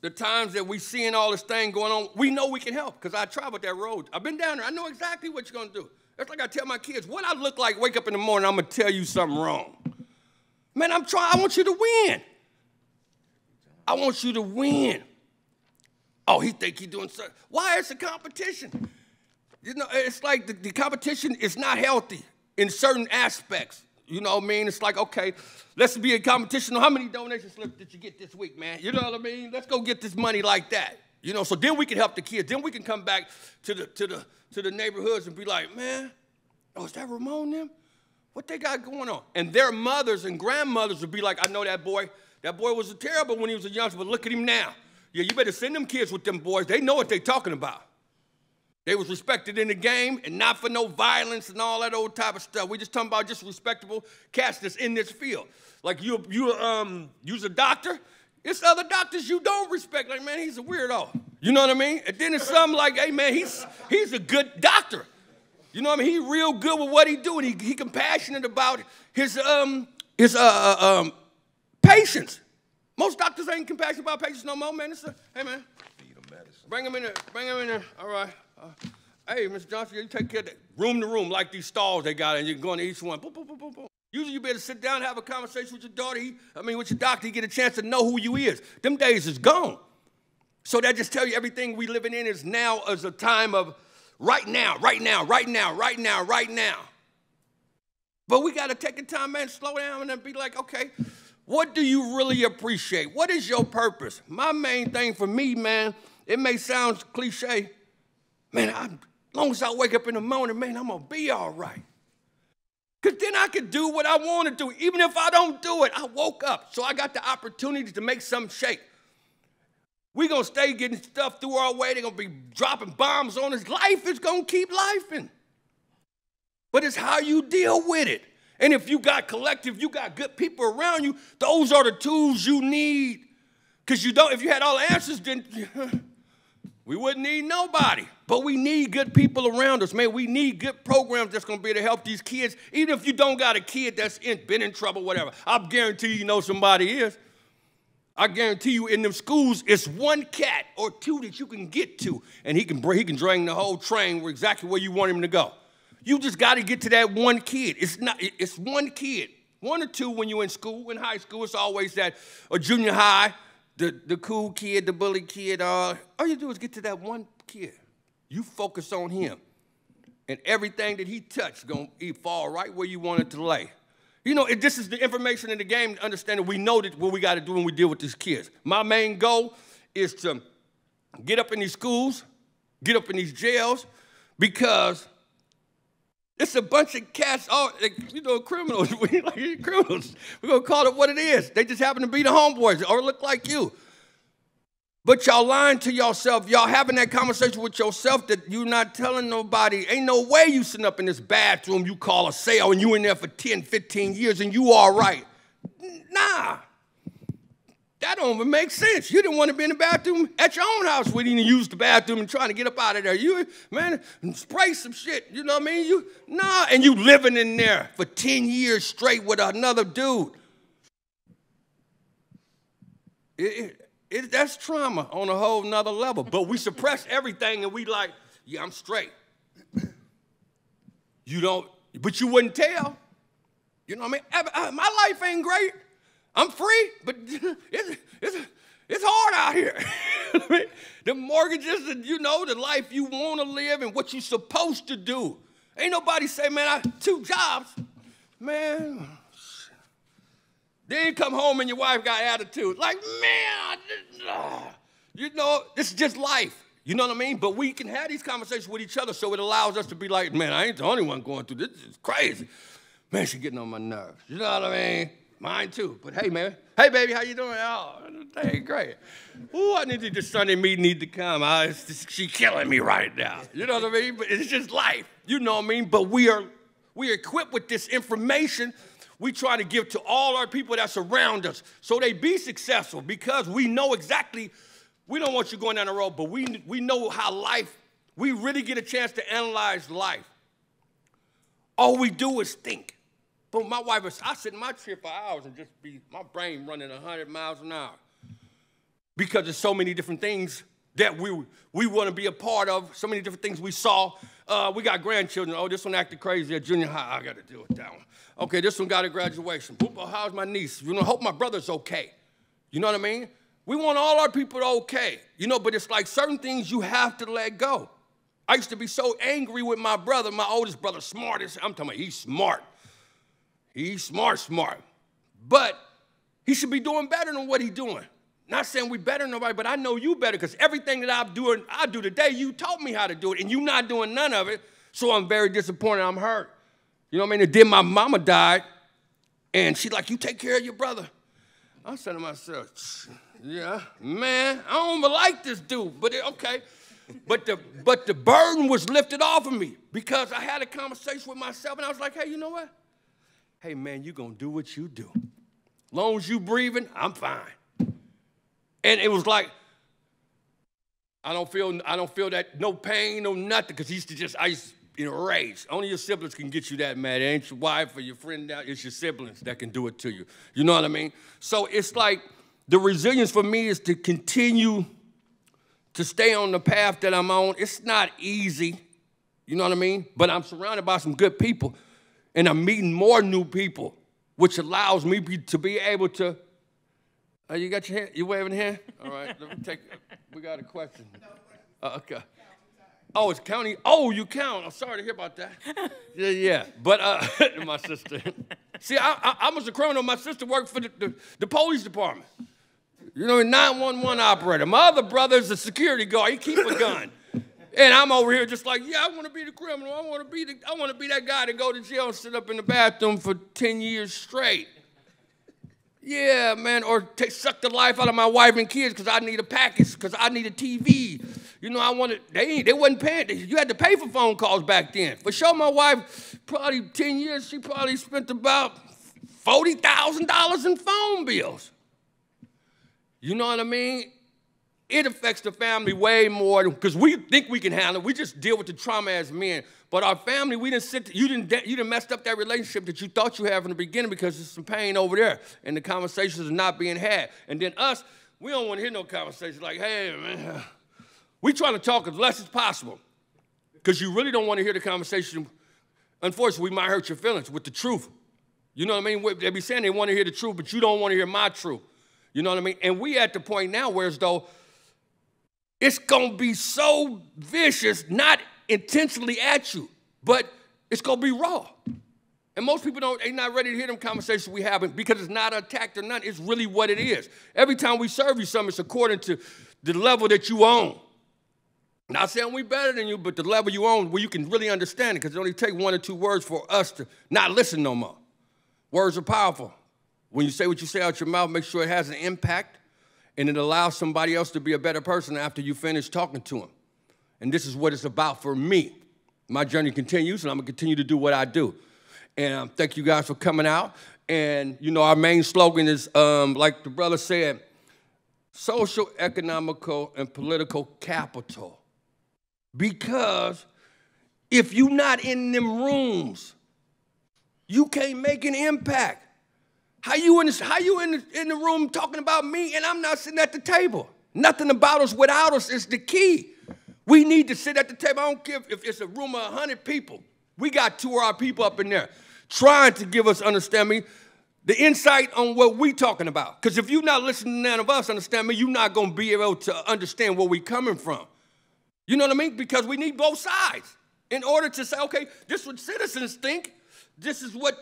the times that we seeing all this thing going on, we know we can help because I traveled that road. I've been down there. I know exactly what you're going to do. That's like I tell my kids, what I look like, wake up in the morning, I'm going to tell you something wrong. Man, I want you to win. I want you to win. Oh, he think he doing something. Why is the competition? You know, it's like the competition is not healthy in certain aspects. You know what I mean? It's like, okay, let's be a competition. How many donation slips did you get this week, man? You know what I mean? Let's go get this money like that. You know, so then we can help the kids. Then we can come back to the neighborhoods and be like, man, oh, is that Ramon them? What they got going on? And their mothers and grandmothers would be like, I know that boy. That boy was terrible when he was a youngster, but look at him now. Yeah, you better send them kids with them boys. They know what they're talking about. They was respected in the game and not for no violence and all that old type of stuff. We just talking about just respectable cats that's in this field. Like you's a doctor. It's other doctors you don't respect. Like, man, he's a weirdo. You know what I mean? And then it's some like, hey, man, he's a good doctor. You know what I mean? He real good with what he do, and he compassionate about his patients. Most doctors ain't compassionate about patients no more, man. Hey, man. Feed them medicine. Bring them in there. Bring them in there. All right. Hey, Mr. Johnson, you take care of that. Room to room, like these stalls they got, and you're going to each one. Boop, boop, boop, boop, boop. Usually you better sit down and have a conversation with your daughter. With your doctor, you get a chance to know who you is. Them days is gone. So that just tell you everything we living in is now as a time of right now. But we got to take the time, man, slow down and then be like, okay, what do you really appreciate? What is your purpose? My main thing for me, man, it may sound cliche. Man, as long as I wake up in the morning, man, I'm going to be all right. Because then I can do what I want to do. Even if I don't do it, I woke up. So I got the opportunity to make some shake. We're going to stay getting stuff through our way. They're going to be dropping bombs on us. Life is going to keep lifing. But it's how you deal with it. And if you got collective, you got good people around you, those are the tools you need. Because if you had all the answers, then we wouldn't need nobody. But we need good people around us, man. We need good programs that's going to be able to help these kids. Even if you don't got a kid that's been in trouble, whatever. I guarantee you know somebody is. I guarantee you in them schools, it's one cat or two that you can get to, and he can drain the whole train exactly where you want him to go. You just got to get to that one kid. It's one kid. One or two when you're in school. In high school, it's always that, or junior high, the cool kid, the bully kid. All you do is get to that one kid. You focus on him. And everything that he touched going to fall right where you want it to lay. You know, this is the information in the game to understand that we know that what we got to do when we deal with these kids. My main goal is to get up in these schools, get up in these jails, because it's a bunch of cats, all, you know, criminals. We like criminals. We're going to call it what it is. They just happen to be the homeboys or look like you. But y'all lying to yourself. Y'all having that conversation with yourself that you're not telling nobody. Ain't no way you sitting up in this bathroom you call a cell and you in there for 10, 15 years and you all right. Nah. That don't even make sense. You didn't want to be in the bathroom at your own house. We didn't use the bathroom and trying to get up out of there. You, man, spray some shit. You know what I mean? You, nah, and you living in there for 10 years straight with another dude. That's trauma on a whole nother level. But we suppress everything and we like, yeah, I'm straight. You don't, but you wouldn't tell. You know what I mean? My life ain't great. I'm free, but it's hard out here. The mortgages and, you know, the life you want to live and what you supposed to do. Ain't nobody say, man, I two jobs. Man, then you come home and your wife got attitude. Like, man, you know, this is just life. You know what I mean? But we can have these conversations with each other, so it allows us to be like, man, I ain't the only one going through this. This is crazy. Man, she's getting on my nerves. You know what I mean? Mine too, but hey, man. Hey, baby, how you doing? Oh, hey, great. Ooh, I need to, this Sunday meeting need to come. She's killing me right now. You know what I mean? But it's just life. You know what I mean? But we are equipped with this information we try to give to all our people that surround us so they be successful, because we know exactly, we don't want you going down the road, but we know how life, we really get a chance to analyze life. All we do is think. But my wife, I sit in my chair for hours and just be, my brain running 100 miles an hour. Because there's so many different things that we want to be a part of, so many different things we saw. We got grandchildren. Oh, this one acted crazy at junior high. I got to deal with that one. Okay, this one got a graduation. Boop, oh, how's my niece? You know, hope my brother's okay. You know what I mean? We want all our people okay. You know, but it's like certain things you have to let go. I used to be so angry with my brother, my oldest brother, smartest. I'm talking about he's smart. He's smart, but he should be doing better than what he's doing. Not saying we better than nobody, but I know you better, because everything that I'm doing, I do today, you taught me how to do it, and you're not doing none of it, so I'm very disappointed, I'm hurt. You know what I mean? And then my mama died, and she's like, you take care of your brother. I'm saying to myself, yeah, man, I don't even like this dude, but okay. But the burden was lifted off of me, because I had a conversation with myself, and I was like, hey, you know what? Hey, man, you're going to do what you do. Long as you breathing, I'm fine. And it was like, I don't feel that, no pain, no nothing, because he used to just, I used to enrage. Only your siblings can get you that mad. It ain't your wife or your friend, it's your siblings that can do it to you. You know what I mean? So it's like the resilience for me is to continue to stay on the path that I'm on. It's not easy, you know what I mean? But I'm surrounded by some good people. And I'm meeting more new people, which allows me to be able to. Oh, you got your hand? You waving your hand? All right, let me take. We got a question. Okay. Oh, it's county. Oh, you count. I'm sorry to hear about that. Yeah, yeah. But my sister. See, I was a criminal. My sister worked for the police department. You know, a 911 operator. My other brother's a security guard. He keep a gun. And I'm over here just like, yeah, I want to be the criminal. I want to be that guy that go to jail and sit up in the bathroom for 10 years straight. Yeah, man, or suck the life out of my wife and kids because I need a package, because I need a TV. You know, I wanted, they wasn't paying. You had to pay for phone calls back then. For sure, my wife, probably 10 years, she probably spent about $40,000 in phone bills. You know what I mean? it affects the family way more because we think we can handle it. We just deal with the trauma as men. But our family, we didn't sit. You didn't messed up that relationship that you thought you had in the beginning because there's some pain over there, and the conversations are not being had. And then us, we don't want to hear no conversations like, "Hey, man, we trying to talk as less as possible," because you really don't want to hear the conversation. Unfortunately, we might hurt your feelings with the truth. You know what I mean? They be saying they want to hear the truth, but you don't want to hear my truth. You know what I mean? And we at the point now where as though it's going to be so vicious, not intentionally at you, but it's going to be raw. And most people ain't not ready to hear them conversations we having because it's not an attack or nothing. It's really what it is. Every time we serve you something, it's according to the level that you own. Not saying we better than you, but the level you own where you can really understand it, because it only takes one or two words for us to not listen no more. Words are powerful. When you say what you say out your mouth, make sure it has an impact, and it allows somebody else to be a better person after you finish talking to them. And this is what it's about for me. My journey continues, and I'm going to continue to do what I do. And thank you guys for coming out. And, you know, our main slogan is, like the brother said, social, economical, and political capital. Because if you're not in them rooms, you can't make an impact. How you in the room talking about me and I'm not sitting at the table? Nothing about us without us is the key. We need to sit at the table. I don't care if it's a room of 100 people. We got two of our people up in there trying to give us, understand me, the insight on what we're talking about. Because if you're not listening to none of us, understand me, you're not going to be able to understand where we're coming from. You know what I mean? Because we need both sides in order to say, okay, this is what citizens think. This is what,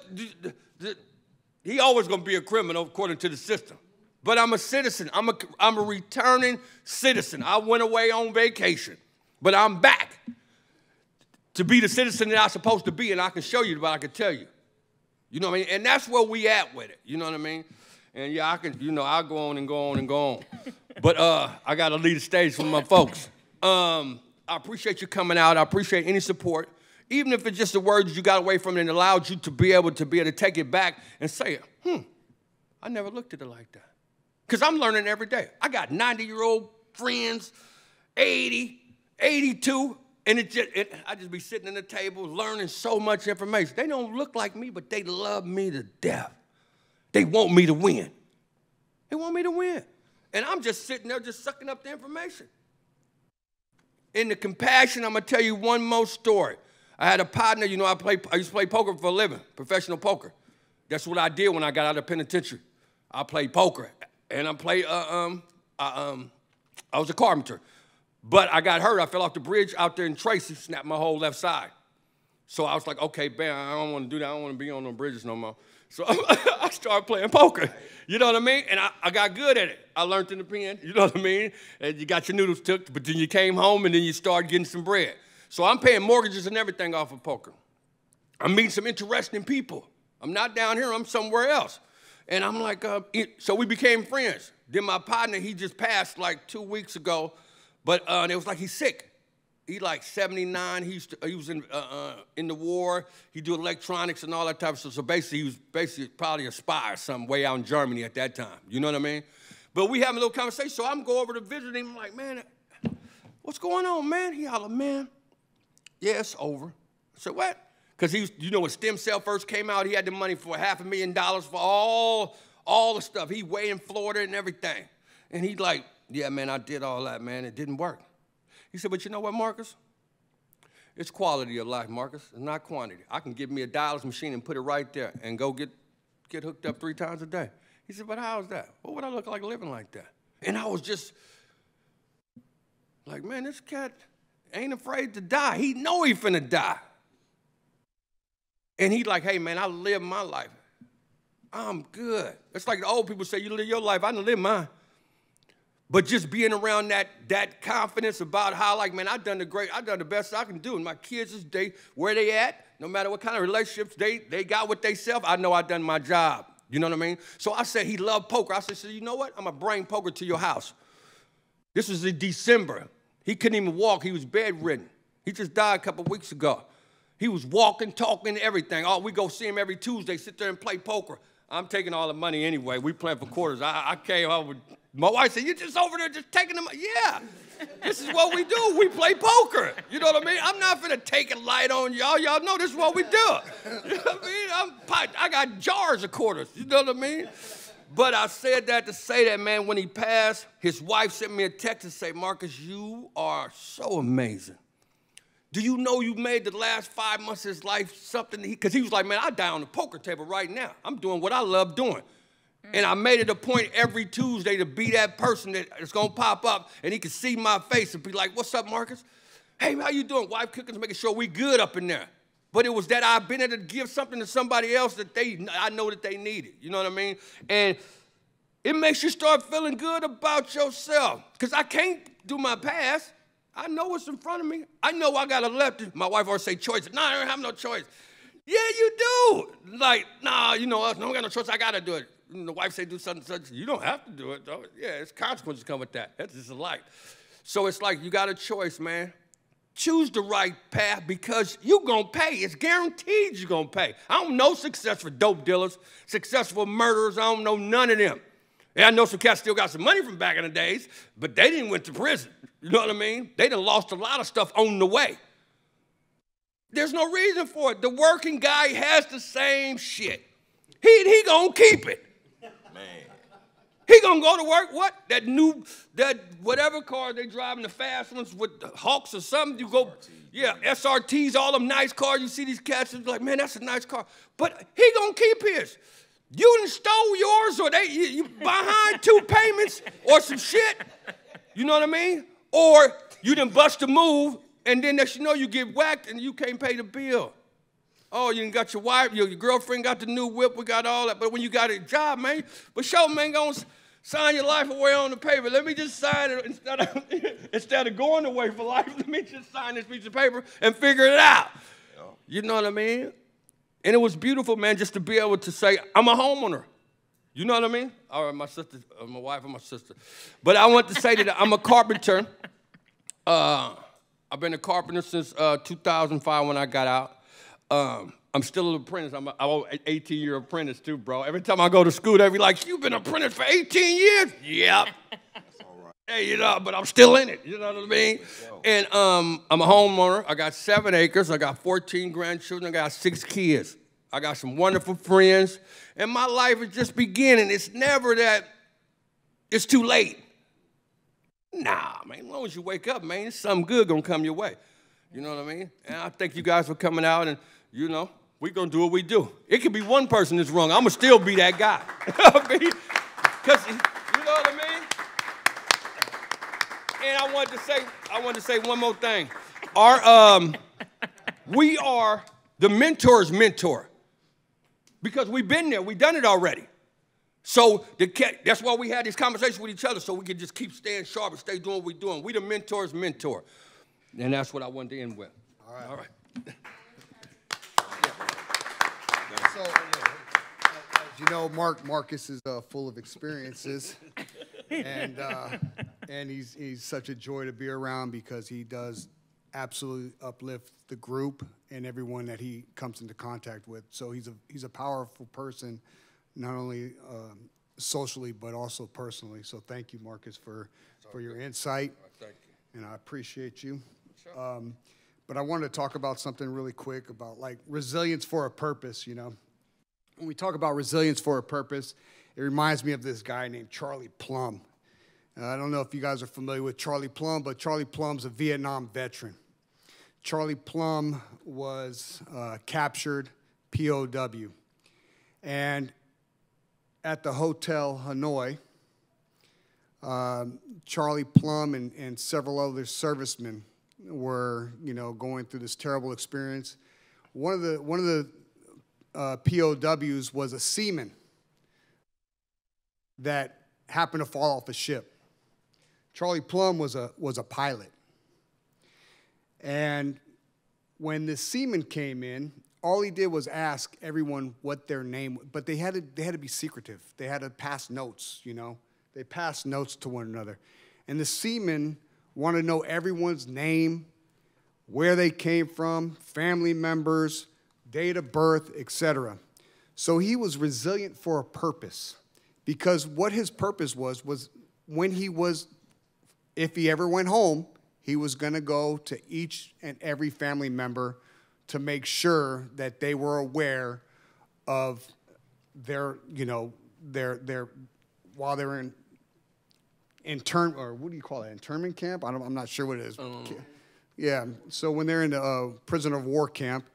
he always going to be a criminal according to the system. But I'm a citizen. I'm a returning citizen. I went away on vacation, but I'm back to be the citizen that I'm supposed to be, and I can show you, but I can tell you. You know what I mean? And that's where we at with it. You know what I mean? And yeah, I can, you know, I'll go on and go on and go on. But I got to leave the stage for my folks. I appreciate you coming out. I appreciate any support, even if it's just the words you got away from it and allowed you to be able to take it back and say, I never looked at it like that. Because I'm learning every day. I got 90-year-old friends, 80, 82, and I just be sitting at the table learning so much information. They don't look like me, but they love me to death. They want me to win. They want me to win. And I'm just sitting there just sucking up the information. In the compassion, I'm going to tell you one more story. I had a partner, you know, I used to play poker for a living, professional poker. That's what I did when I got out of penitentiary. I played poker, and I was a carpenter. But I got hurt. I fell off the bridge out there in Tracy, snapped my whole left side. So I was like, okay, bam, I don't want to do that. I don't want to be on no bridges no more. So I started playing poker, you know what I mean? And I got good at it. I learned in the pen, you know what I mean? And you got your noodles took, but then you came home and then you started getting some bread. So I'm paying mortgages and everything off of poker. I'm meeting some interesting people. I'm not down here, I'm somewhere else. And I'm like, so we became friends. Then my partner, he just passed like 2 weeks ago, but it was like he's sick. He like 79, he was in the war, he do electronics and all that type of stuff. So basically, he was probably a spy or something way out in Germany at that time. You know what I mean? But we having a little conversation, so I'm going over to visit him. I'm like, man, what's going on, man? He holler, man, yeah, it's over. I said, what? Because he was, you know, when stem cell first came out, he had the money for $500,000 for all the stuff. He way in Florida and everything. And he like, yeah, man, I did all that, man. It didn't work. He said, but you know what, Marcus? It's quality of life, Marcus. It's not quantity. I can give me a $1 machine and put it right there and go get hooked up 3 times a day. He said, but how's that? What would I look like living like that? And I was just like, man, this cat ain't afraid to die. He know he finna die. And he like, hey, man, I live my life. I'm good. It's like the old people say, you live your life. I done live mine. But just being around that confidence about how, like, man, I've done the best I can do. And my kids, where they at, no matter what kind of relationships they got with themselves, I know I've done my job. You know what I mean? So I said he loved poker. I said, so you know what? I'm going to bring poker to your house. This was in December. He couldn't even walk. He was bedridden. He just died a couple weeks ago. He was walking, talking, everything. Oh, we go see him every Tuesday, sit there and play poker. I'm taking all the money anyway. We playing for quarters. I came out with, my wife said, you just over there just taking the money. Yeah, this is what we do. We play poker. You know what I mean? I'm not finna take it light on y'all. Y'all know this is what we do. You know what I mean? I got jars of quarters. You know what I mean? But I said that to say that, man, when he passed, his wife sent me a text and said, Marcus, you are so amazing. Do you know you made the last 5 months of his life something? Because he was like, man, I die on the poker table right now. I'm doing what I love doing. And I made it a point every Tuesday to be that person that is going to pop up and he can see my face and be like, what's up, Marcus? Hey, how you doing? Wife cooking, making sure we good up in there. But it was that I've been able to give something to somebody else that I know that they needed. You know what I mean? And it makes you start feeling good about yourself. Because I can't do my past. I know what's in front of me. I know I got a left. My wife always say choice. No, I don't have no choice. Yeah, you do. Like, nah, you know us. No, I don't got no choice. I got to do it. And the wife say do something such. You don't have to do it, though. Yeah, it's consequences come with that. That's just life. So it's like you got a choice, man. Choose the right path because you're going to pay. It's guaranteed you're going to pay. I don't know success for dope dealers, successful murderers. I don't know none of them. And I know some cats still got some money from back in the days, but they didn't went to prison. You know what I mean? They done lost a lot of stuff on the way. There's no reason for it. The working guy has the same shit. He gonna keep it. Man. He gonna go to work, what? That new, that whatever car they driving, the fast ones with the Hawks or something, you go, SRTs. Yeah, SRTs, all them nice cars. You see these cats, and like, man, that's a nice car. But he gonna keep his. You done stole yours or you behind 2 payments or some shit. You know what I mean? Or you done bust a move and then next you know you get whacked and you can't pay the bill. Oh, you done got your wife, your girlfriend got the new whip, we got all that. But when you got a job, man, but show man gonna sign your life away on the paper. Let me just sign it instead of going away for life, let me just sign this piece of paper and figure it out. Yeah. You know what I mean? And it was beautiful, man, just to be able to say, I'm a homeowner. You know what I mean? All right, my sister, my wife and my sister. But I want to say that I'm a carpenter. I've been a carpenter since 2005 when I got out. I'm still an apprentice. I'm an 18-year apprentice too, bro. Every time I go to school, they be like, you've been an apprentice for 18 years? Yep. That's all right. Hey, you know, but I'm still in it. You know what I mean? And I'm a homeowner. I got 7 acres. I got 14 grandchildren. I got 6 kids. I got some wonderful friends, and my life is just beginning. It's never that it's too late. Nah, man, as long as you wake up, man, something good gonna come your way. You know what I mean? And I thank you guys for coming out, and you know, we gonna do what we do. It could be one person that's wrong. I'ma still be that guy. I mean, 'cause, you know what I mean? And I wanted to say one more thing. We are the mentor's mentor. Because we've been there, we've done it already. So that's why we had this conversation with each other, so we could just keep staying sharp and stay doing what we're doing. We the mentor's mentor. And that's what I wanted to end with. All right. All right. Yeah. So, as you know, Marcus is full of experiences. And he's such a joy to be around because he does absolutely uplift the group and everyone that he comes into contact with. So he's a powerful person, not only socially but also personally. So thank you, Marcus, for your insight. Thank you. And I appreciate you. Sure. But I wanted to talk about something really quick about like resilience for a purpose. You know, when we talk about resilience for a purpose, it reminds me of this guy named Charlie Plumb. I don't know if you guys are familiar with Charlie Plumb, but Charlie Plumb's a Vietnam veteran. Charlie Plumb was captured POW. And at the Hotel Hanoi, Charlie Plumb and several other servicemen were, you know, going through this terrible experience. One of the POWs was a seaman that happened to fall off a ship. Charlie Plumb was a pilot. And when the seaman came in, all he did was ask everyone what their name was. But they had to be secretive. They had to pass notes, you know. They passed notes to one another. And the seaman wanted to know everyone's name, where they came from, family members, date of birth, etc. So he was resilient for a purpose, because what his purpose was when he was, if he ever went home, he was going to go to each and every family member to make sure that they were aware of their, you know, their while they were in intern, or what do you call it, internment camp? I'm not sure what it is. Yeah, so when they're in the prisoner of war camp,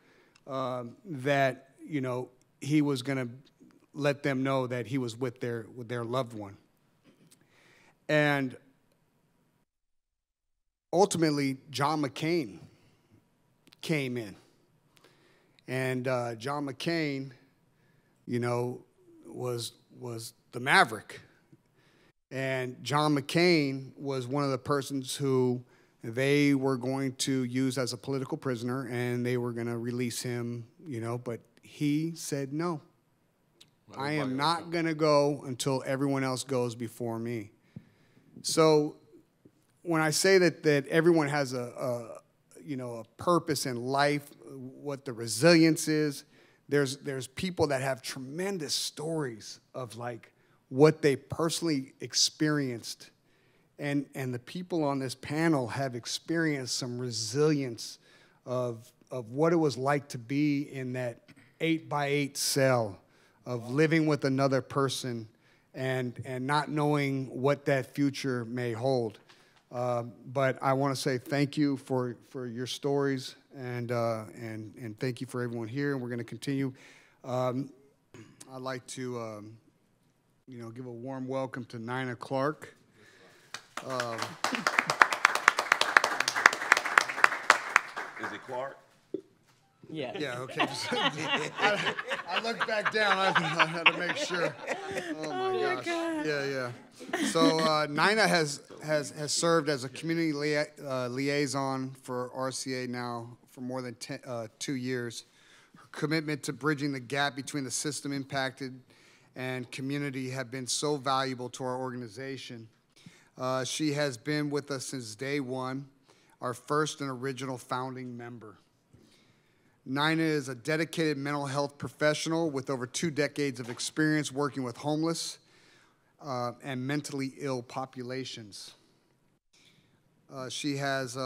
that, you know, he was going to let them know that he was with their loved one. And ultimately, John McCain came in. And John McCain, you know, was the maverick. And John McCain was one of the persons who they were going to use as a political prisoner, and they were going to release him, you know, but he said, no, I am not going to go until everyone else goes before me. So when I say that everyone has a you know, a purpose in life, what the resilience is, there's people that have tremendous stories of like what they personally experienced, and the people on this panel have experienced some resilience of what it was like to be in that 8x8 cell, of living with another person and not knowing what that future may hold. But I want to say thank you for your stories, and thank you for everyone here. And we're going to continue. I'd like to you know, give a warm welcome to Nina Clark. Is it Clark? Yeah. Yeah. Okay. I looked back down. I had to make sure. Oh my gosh. God. Yeah. Yeah. So Nina has served as a community liaison for RCA now for more than 2 years. Her commitment to bridging the gap between the system impacted and community have been so valuable to our organization. She has been with us since day one, our first and original founding member. Nina is a dedicated mental health professional with over 2 decades of experience working with homeless and mentally ill populations. She has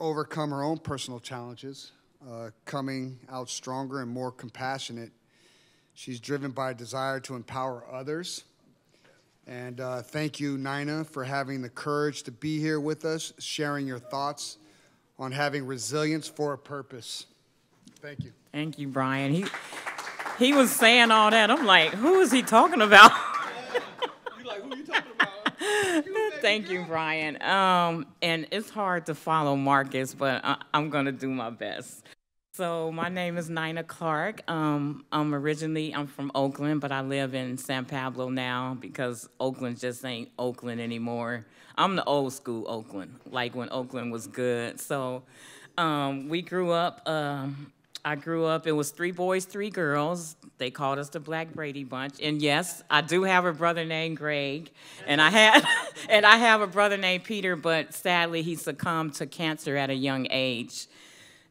overcome her own personal challenges, coming out stronger and more compassionate. She's driven by a desire to empower others. And thank you, Nina, for having the courage to be here with us, sharing your thoughts on having resilience for a purpose. Thank you. Thank you, Brian. He was saying all that. I'm like, who is he talking about? You're like, who are you talking about? Thank you, Brian. And it's hard to follow Marcus, but I'm going to do my best. So my name is Nina Clark. I'm from Oakland, but I live in San Pablo now because Oakland just ain't Oakland anymore. I'm the old school Oakland, like when Oakland was good. So we grew up, I grew up, it was 3 boys, 3 girls. They called us the Black Brady Bunch. And yes, I do have a brother named Greg, and I have a brother named Peter, but sadly he succumbed to cancer at a young age.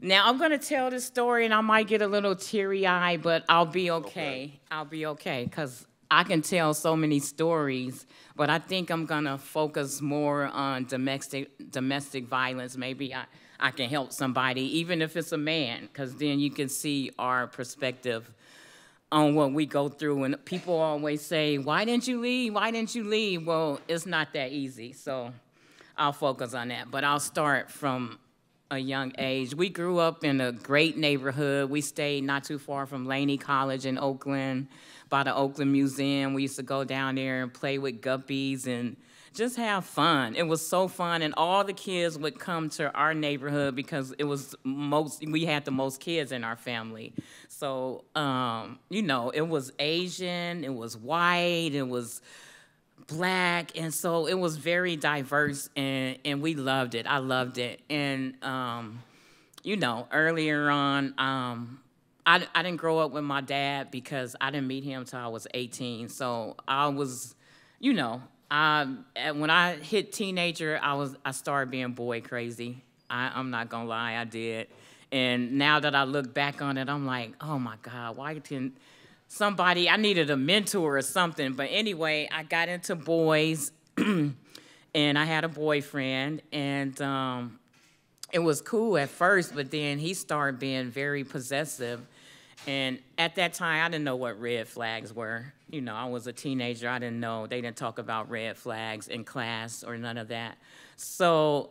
Now, I'm going to tell this story, and I might get a little teary-eyed, but I'll be okay. I'll be okay, because I can tell so many stories, but I think I'm going to focus more on domestic violence. Maybe I can help somebody, even if it's a man, because then you can see our perspective on what we go through. And people always say, why didn't you leave? Why didn't you leave? Well, it's not that easy, so I'll focus on that. But I'll start from a young age. We grew up in a great neighborhood. We stayed not too far from Laney College in Oakland, by the Oakland Museum. We used to go down there and play with guppies and just have fun. It was so fun, and all the kids would come to our neighborhood because it was we had the most kids in our family. So, you know, it was Asian, it was white, it was Black, and so it was very diverse, and we loved it. I loved it. And you know, earlier on, I didn't grow up with my dad because I didn't meet him till I was 18. So I was, you know, when I hit teenager, I started being boy crazy. I'm not gonna lie, I did. And now that I look back on it, I'm like, oh my God, why didn't somebody, I needed a mentor or something, but anyway, I got into boys and I had a boyfriend, and it was cool at first, but then he started being very possessive. And at that time, I didn't know what red flags were. You know, I was a teenager. I didn't know. They didn't talk about red flags in class or none of that. So,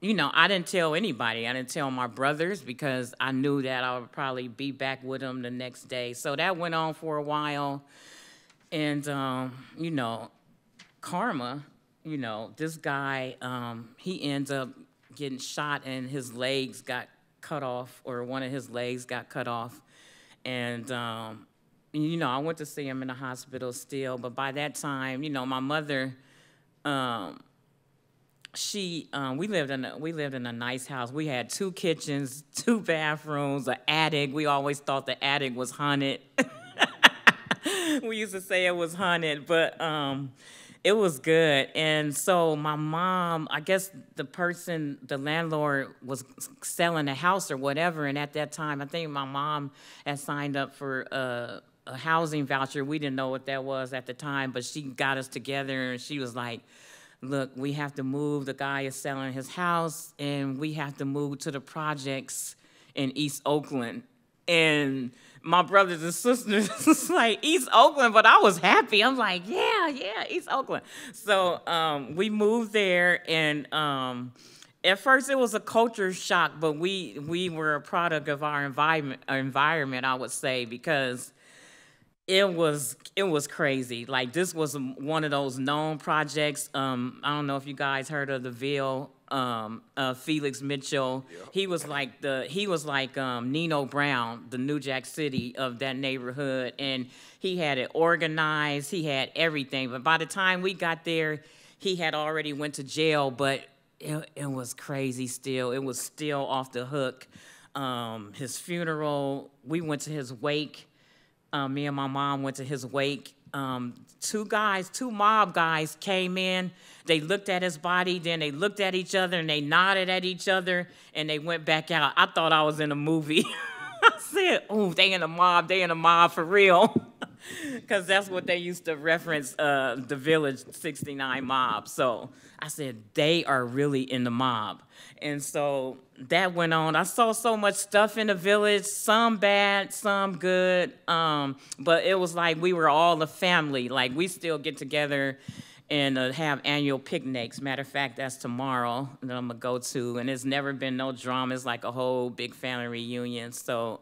you know, I didn't tell anybody. I didn't tell my brothers because I knew that I would probably be back with them the next day. So that went on for a while. And, you know, karma, you know, this guy, he ends up getting shot and his legs got cut off, or one of his legs got cut off. And, you know, I went to see him in the hospital still, but by that time, you know, my mother, we lived in a nice house. We had 2 kitchens, 2 bathrooms, an attic. We always thought the attic was haunted. We used to say it was haunted, but it was good. And so my mom, I guess the person, the landlord was selling a house or whatever. And at that time, I think my mom had signed up for a housing voucher. We didn't know what that was at the time, but she got us together and she was like, look, we have to move. The guy is selling his house and we have to move to the projects in East Oakland. And my brothers and sisters was like, East Oakland, but I was happy. I'm like, yeah, yeah, East Oakland. So we moved there, and at first it was a culture shock, but we were a product of our environment, I would say, because it was crazy. Like, this was one of those known projects. I don't know if you guys heard of the Ville. Felix Mitchell, yeah. he was like Nino Brown, the New Jack City of that neighborhood, and he had it organized, he had everything. But by the time we got there, he had already went to jail, but it was crazy still. It was still off the hook. His funeral, we went to his wake. Me and my mom went to his wake. 2 mob guys came in, they looked at his body, then they looked at each other and they nodded at each other and they went back out. I thought I was in a movie. I said, oh, they in a mob for real. Because that's what they used to reference, the Village 69 mob. So I said, they are really in the mob. And so that went on. I saw so much stuff in the Village, some bad, some good. But it was like we were all a family. Like, we still get together and have annual picnics. Matter of fact, that's tomorrow that I'm going to go to. And it's never been no drama. It's like a whole big family reunion. So...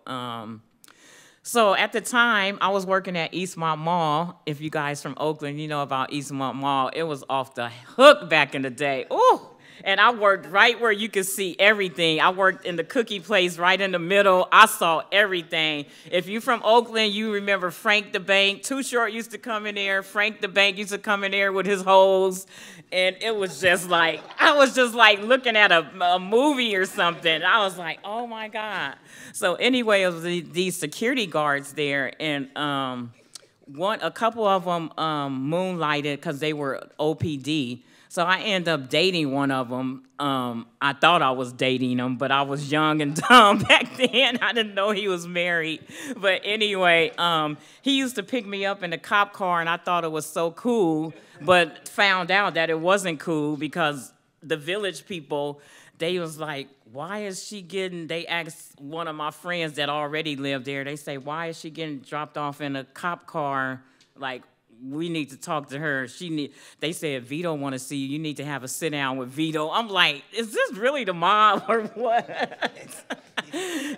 So at the time, I was working at Eastmont Mall. If you guys from Oakland, you know about Eastmont Mall. It was off the hook back in the day. Ooh! And I worked right where you could see everything. I worked in the cookie place right in the middle. I saw everything. If you're from Oakland, you remember Frank the Bank. Too Short used to come in there. Frank the Bank used to come in there with his hoes. And it was just like, I was just like looking at a movie or something. I was like, oh my God. So anyway, it was these security guards there, and a couple of them moonlighted because they were OPD. So I ended up dating one of them. I thought I was dating him, but I was young and dumb back then. I didn't know he was married. But anyway, he used to pick me up in the cop car, and I thought it was so cool, but found out that it wasn't cool because the Village people, they was like, why is she getting, they asked one of my friends that already lived there, they say, why is she getting dropped off in a cop car, like, we need to talk to her. They said, Vito want to see you. You need to have a sit down with Vito. I'm like, is this really the mob or what?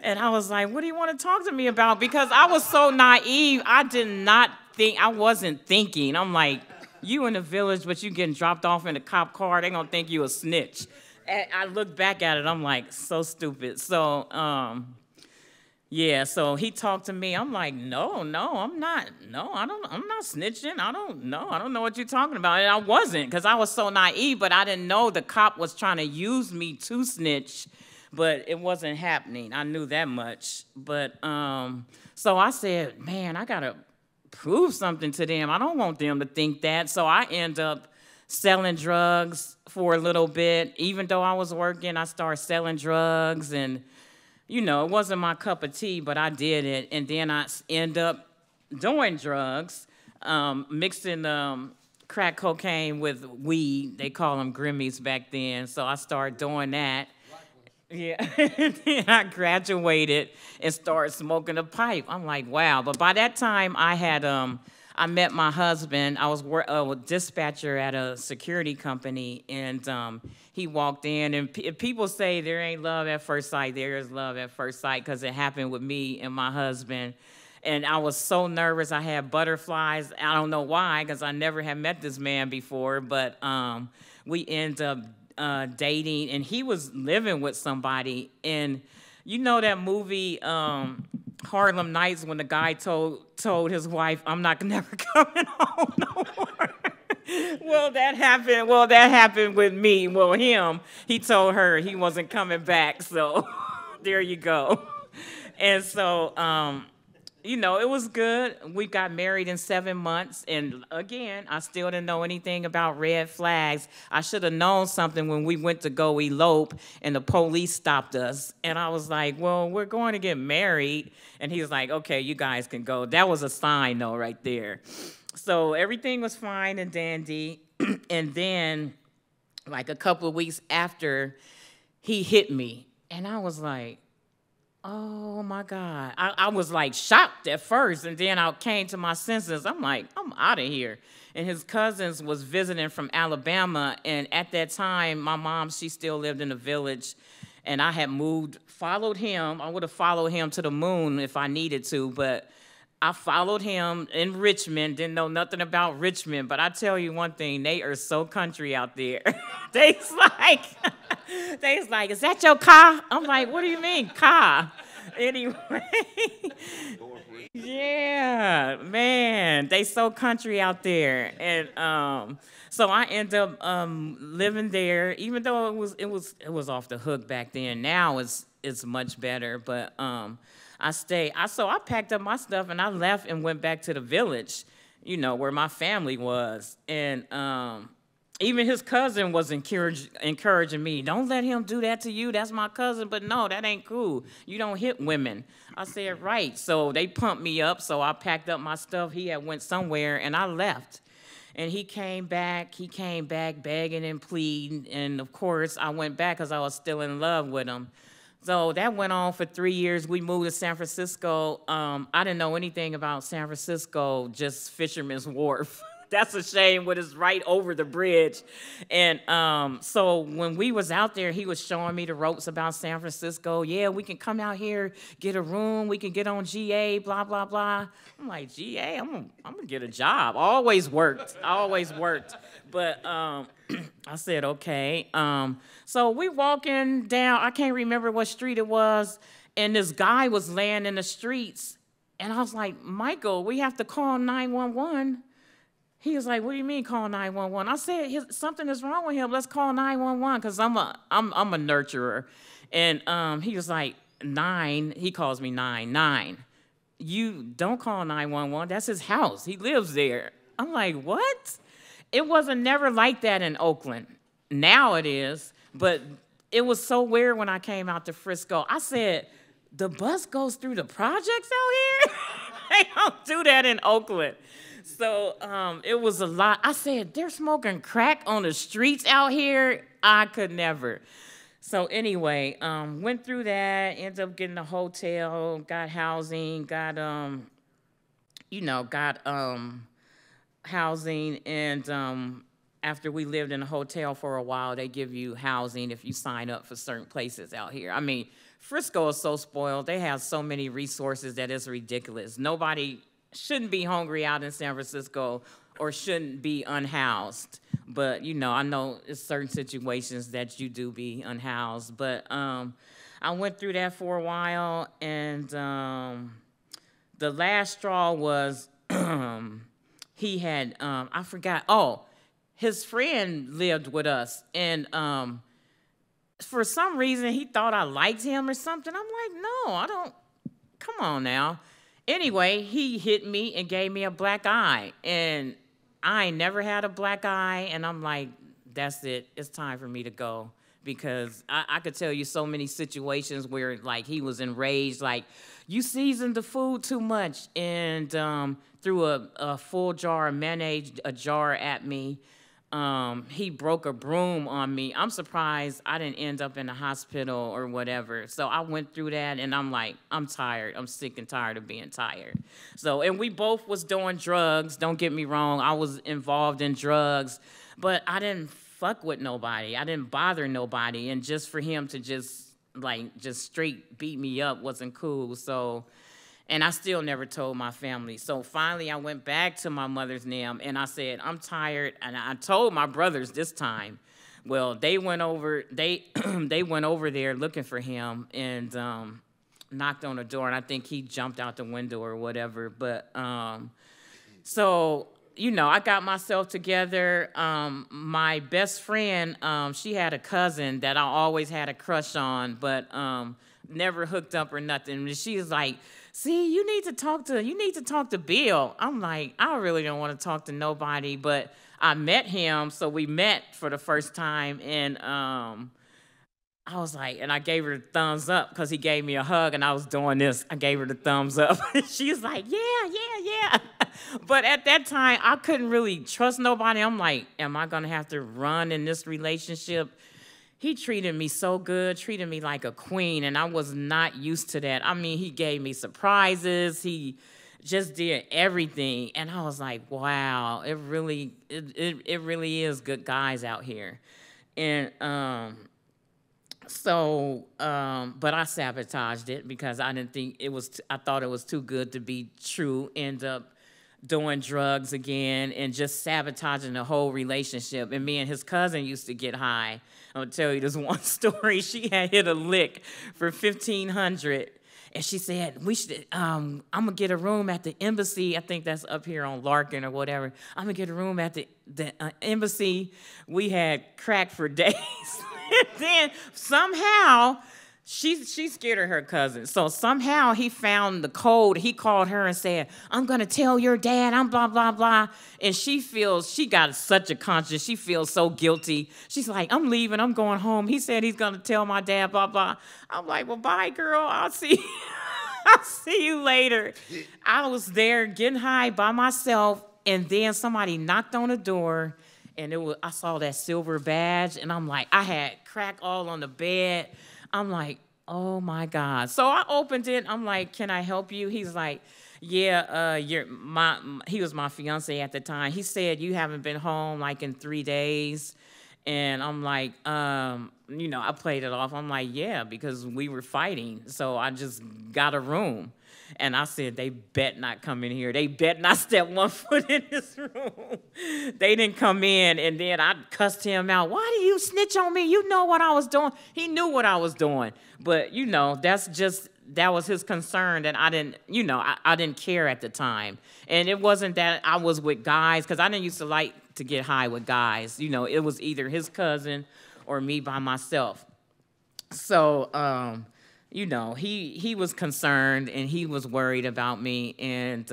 And I was like, what do you want to talk to me about? Because I was so naive. I wasn't thinking. I'm like, you in the Village, but you getting dropped off in a cop car. They're going to think you a snitch. And I look back at it. I'm like, so stupid. So, yeah, so he talked to me. I'm like, no, I'm not. No, I'm not snitching. I don't know what you're talking about. And I wasn't, because I was so naive, but I didn't know the cop was trying to use me to snitch, but it wasn't happening. I knew that much. But so I said, man, I got to prove something to them. I don't want them to think that. So I end up selling drugs for a little bit. Even though I was working, I started selling drugs, and you know, it wasn't my cup of tea, but I did it. And then I end up doing drugs, mixing crack cocaine with weed. They call them grimmies back then. So I started doing that. Yeah, then I graduated and started smoking a pipe. I'm like, wow. But by that time, I had I met my husband. I was a dispatcher at a security company, and he walked in. And people say there ain't love at first sight. There is love at first sight because it happened with me and my husband. And I was so nervous. I had butterflies. I don't know why, because I never had met this man before. But we ended up dating, and he was living with somebody. And you know that movie Harlem Nights, when the guy told his wife, "I'm not never coming home no more." Well, that happened. Well, that happened with me. Well, him. He told her he wasn't coming back. So there you go. And so you know, it was good. We got married in 7 months, and again, I still didn't know anything about red flags. I should have known something when we went to go elope, and the police stopped us. And I was like, well, we're going to get married. And he was like, okay, you guys can go. That was a sign, though, right there. So everything was fine and dandy. And then, like a couple of weeks after, he hit me. And I was like, oh my God. I was like shocked at first, and then I came to my senses. I'm like, I'm out of here. And his cousins was visiting from Alabama, and at that time, my mom, she still lived in the village, and I had moved, followed him. I would have followed him to the moon if I needed to, but I followed him in Richmond, didn't know nothing about Richmond, but I tell you one thing, they are so country out there. they's like, is that your car? I'm like, what do you mean, car? Anyway, yeah, man, they so country out there. And so I end up living there, even though it was off the hook back then. Now it's much better, but I stayed. So I packed up my stuff, and I left and went back to the village, you know, where my family was. And even his cousin was encouraging me, don't let him do that to you. That's my cousin. But no, that ain't cool. You don't hit women. I said, right. So they pumped me up, so I packed up my stuff. He had went somewhere, and I left. And he came back begging and pleading. And, of course, I went back because I was still in love with him. So that went on for 3 years. We moved to San Francisco. I didn't know anything about San Francisco, just Fisherman's Wharf. That's a shame, but it's right over the bridge. And so when we was out there, he was showing me the ropes about San Francisco. Yeah, we can come out here, get a room. We can get on GA, blah, blah, blah. I'm like, GA? I'm going to get a job. I always worked. But I said, okay. So we walking down, I can't remember what street it was, and this guy was laying in the streets. And I was like, Michael, we have to call 911. He was like, what do you mean call 911? I said, something is wrong with him. Let's call 911, because I'm a nurturer. And he was like, nine. He calls me nine. You don't call 911. That's his house. He lives there. I'm like, what? It wasn't never like that in Oakland. Now it is, but it was so weird when I came out to Frisco. I said, the bus goes through the projects out here? They don't do that in Oakland. So it was a lot. I said, they're smoking crack on the streets out here? I could never. So anyway, went through that, ended up getting a hotel, got housing, got, housing. And after we lived in a hotel for a while, they give you housing if you sign up for certain places out here. I mean, Frisco is so spoiled. They have so many resources that it's ridiculous. Nobody shouldn't be hungry out in San Francisco or shouldn't be unhoused. But, you know, I know it's certain situations that you do be unhoused. But I went through that for a while, and the last straw was he had, I forgot, oh, his friend lived with us, and for some reason he thought I liked him or something. I'm like, no, I don't, come on now. Anyway, he hit me and gave me a black eye, and I ain't never had a black eye, and I'm like, that's it. It's time for me to go. because I could tell you so many situations where, like, he was enraged, like, you seasoned the food too much, and threw a full jar of mayonnaise, a jar at me. He broke a broom on me. I'm surprised I didn't end up in the hospital or whatever. So I went through that, and I'm like, I'm tired. I'm sick and tired of being tired. So, and we both was doing drugs. Don't get me wrong. I was involved in drugs, but I didn't fuck with nobody. I didn't bother nobody. And just for him to just straight beat me up wasn't cool. So, and I still never told my family. So finally I went back to my mother's NIM and I said, I'm tired. And I told my brothers this time. Well, they went over, they went over there looking for him and knocked on the door. And I think he jumped out the window or whatever. But so, you know, I got myself together. My best friend, she had a cousin that I always had a crush on, but never hooked up or nothing. She was like, see, you need to talk to Bill. I'm like, I really don't want to talk to nobody, but I met him, so we met for the first time, and I was like, and I gave her the thumbs up because he gave me a hug, and I was doing this. I gave her the thumbs up. She was like, yeah. But at that time, I couldn't really trust nobody. I'm like, am I going to have to run in this relationship? He treated me so good, treated me like a queen, and I was not used to that. I mean, he gave me surprises. He just did everything, and I was like, wow, it really is good guys out here. And but I sabotaged it because I didn't think it was, I thought it was too good to be true. End up doing drugs again and just sabotaging the whole relationship. And me and his cousin used to get high. I'm gonna tell you this one story. She had hit a lick for 1,500, and she said, "We should. I'm gonna get a room at the embassy. I think that's up here on Larkin or whatever. I'm gonna get a room at the embassy." We had crack for days. And then somehow, she scared of her cousin. So somehow he found the code. He called her and said, I'm going to tell your dad, I'm blah, blah, blah. And she feels, she got such a conscience. She feels so guilty. She's like, I'm leaving. I'm going home. He said he's going to tell my dad, blah, blah. I'm like, well, bye, girl. I'll see you. I'll see you later. I was there getting high by myself. And then somebody knocked on the door. And I saw that silver badge. And I'm like, I had crack all on the bed. I'm like, oh my God. So I opened it. I'm like, can I help you? He's like, yeah, he was my fiance at the time. He said, you haven't been home like in 3 days. And I'm like, you know, I played it off. I'm like, yeah, because we were fighting. So I just got a room. And I said, they bet not come in here. They bet not step one foot in this room. They didn't come in. And then I cussed him out. Why do you snitch on me? You know what I was doing. He knew what I was doing. But, you know, that was his concern that I didn't, you know, I didn't care at the time. And it wasn't that I was with guys, because I didn't used to like to get high with guys. You know, it was either his cousin or me by myself. So, you know, he was concerned and he was worried about me. And,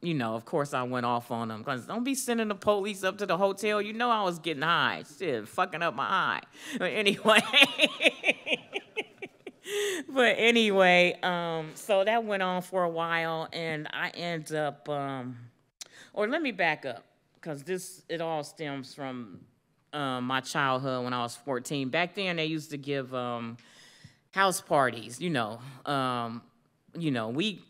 you know, of course I went off on him. Because don't be sending the police up to the hotel. You know I was getting high. Shit, fucking up my eye. But anyway. So that went on for a while. And I end up, or let me back up. Because it all stems from my childhood when I was 14. Back then they used to give... house parties, you know, we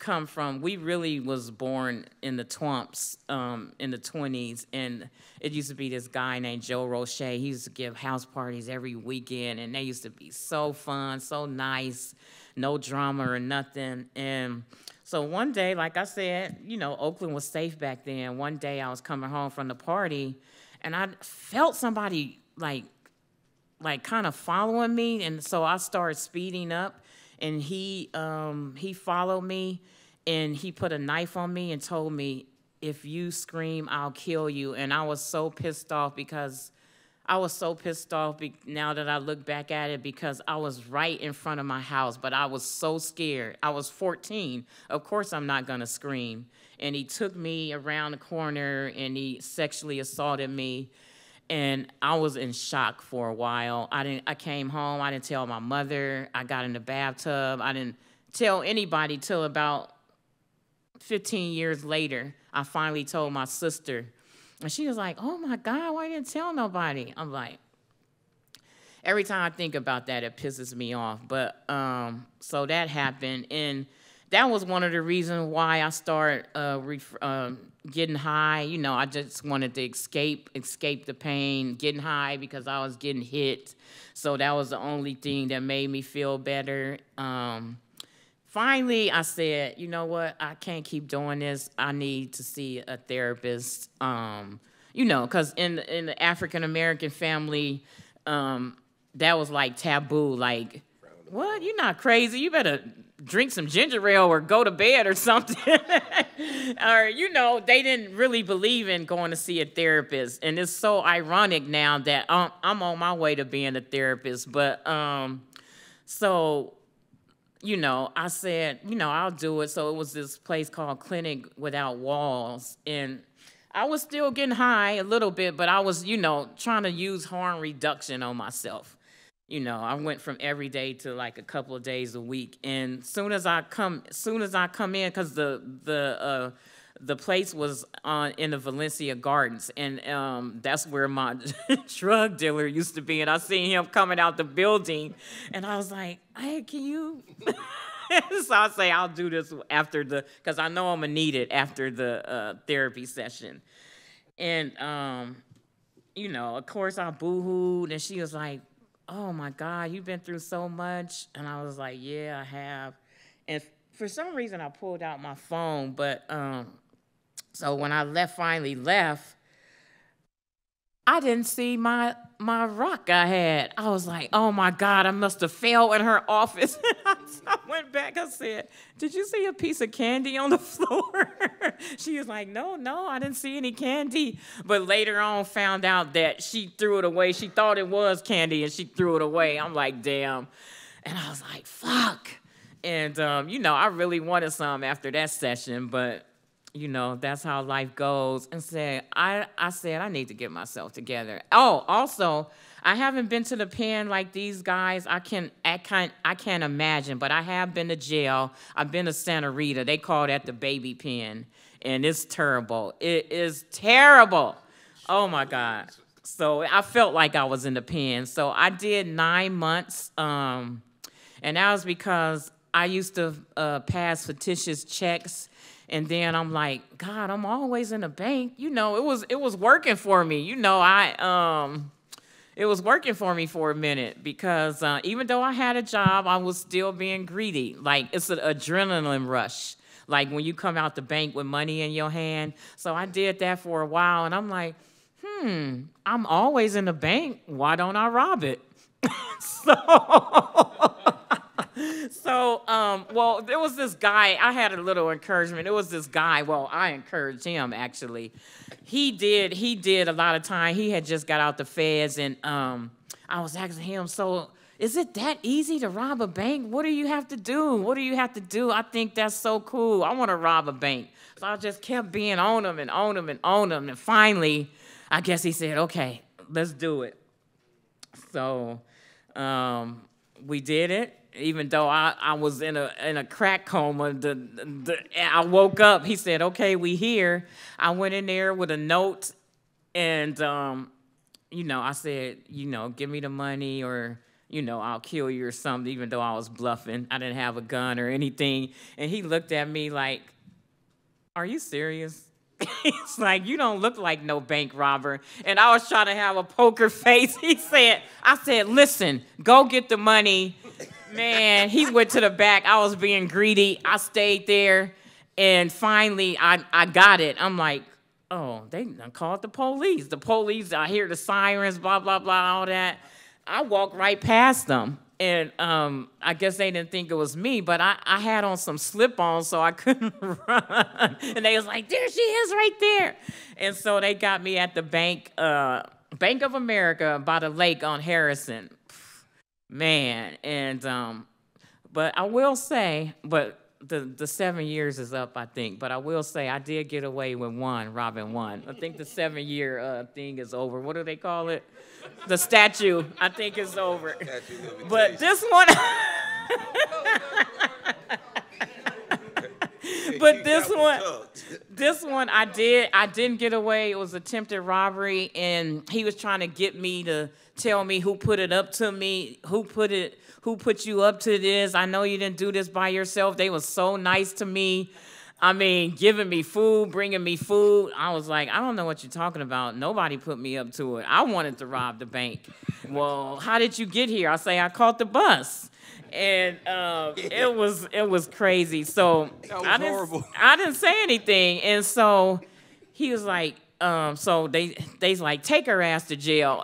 really was born in the twumps, in the 20s, and it used to be this guy named Joe Roche. He used to give house parties every weekend, and they used to be so fun, so nice, no drama or nothing. And so one day, like I said, you know, Oakland was safe back then. One day I was coming home from the party, and I felt somebody, like kind of following me, and so I started speeding up, and he followed me, and he put a knife on me and told me, if you scream, I'll kill you. And I was so pissed off because now that I look back at it, because I was right in front of my house, but I was so scared. I was 14. Of course I'm not gonna scream. And he took me around the corner, and he sexually assaulted me. And I was in shock for a while. I came home, I didn't tell my mother, I got in the bathtub, I didn't tell anybody till about 15 years later. I finally told my sister. And she was like, oh my God, why you didn't tell nobody? I'm like, every time I think about that, it pisses me off. But so that happened. And that was one of the reasons why I started getting high. You know, I just wanted to escape the pain, getting high because I was getting hit. So that was the only thing that made me feel better. Finally, I said, you know what? I can't keep doing this. I need to see a therapist, you know, because in the African-American family, that was like taboo, like, what? You're not crazy. You better drink some ginger ale or go to bed or something. Or, you know, they didn't really believe in going to see a therapist. And it's so ironic now that I'm on my way to being a therapist. But so, you know, I said, you know, I'll do it. So it was this place called Clinic Without Walls. And I was still getting high a little bit, but I was, you know, trying to use harm reduction on myself. You know, I went from every day to like a couple of days a week, and soon as I come in, because the place was on in the Valencia Gardens, and that's where my drug dealer used to be. And I seen him coming out the building, and I was like, "Hey, can you?" So I say, "I'll do this after the," because I know I'm gonna need it after the therapy session, and you know, of course, I boo-hooed, and she was like, oh my God, you've been through so much. And I was like, yeah, I have. And for some reason, I pulled out my phone. But so when I finally left, I didn't see my rock I had. I was like, oh my God, I must have fell in her office. I went back, I said, did you see a piece of candy on the floor? She was like, no, I didn't see any candy. But later on found out that she threw it away. She thought it was candy and she threw it away. I'm like, damn. And I was like, fuck. And, you know, I really wanted some after that session, but you know, that's how life goes. And said, I said, I need to get myself together. Oh, also, I haven't been to the pen like these guys. I can't imagine, but I have been to jail. I've been to Santa Rita. They call that the baby pen, and it's terrible. It is terrible. Oh, my God. So I felt like I was in the pen. So I did 9 months, and that was because I used to pass fictitious checks. And then I'm like, God, I'm always in the bank. You know, it was working for me. You know, it was working for me for a minute because even though I had a job, I was still being greedy. Like, it's an adrenaline rush. Like, when you come out the bank with money in your hand. So I did that for a while, and I'm like, I'm always in the bank. Why don't I rob it? Well, there was this guy, I had a little encouragement. It was this guy, well, I encouraged him, actually. He did a lot of time. He had just got out the feds, and I was asking him, so is it that easy to rob a bank? What do you have to do? What do you have to do? I think that's so cool. I want to rob a bank. So I just kept being on him and on him and on him, and finally, I guess he said, okay, let's do it. So we did it. Even though I was in a crack coma, I woke up. He said, okay, we here. I went in there with a note, and, you know, I said, you know, give me the money or, you know, I'll kill you or something, even though I was bluffing. I didn't have a gun or anything. And he looked at me like, are you serious? He's like, you don't look like no bank robber. And I was trying to have a poker face. I said, listen, go get the money. Man, he went to the back. I was being greedy. I stayed there. And finally, I got it. I'm like, oh, they done called the police. The police, I hear the sirens, blah, blah, blah, all that. I walked right past them. And I guess they didn't think it was me, but I had on some slip-ons, so I couldn't run. And they was like, there she is right there. And so they got me at the bank, Bank of America by the lake on Harrison. Man, and but I will say, but the 7 years is up, I think. But I will say I did get away with one, Robin one. I think the 7-year thing is over. What do they call it? The statue, I think, is over. But this one... But this one I didn't get away. It was attempted robbery, and he was trying to get me to tell me who put it up to me, who put you up to this. I know you didn't do this by yourself. They was so nice to me. I mean, giving me food, bringing me food. I was like, I don't know what you're talking about. Nobody put me up to it. I wanted to rob the bank. Well, how did you get here? I say, I caught the bus. And it was crazy. So that was horrible. I didn't say anything. And so he was like, so they's like, take her ass to jail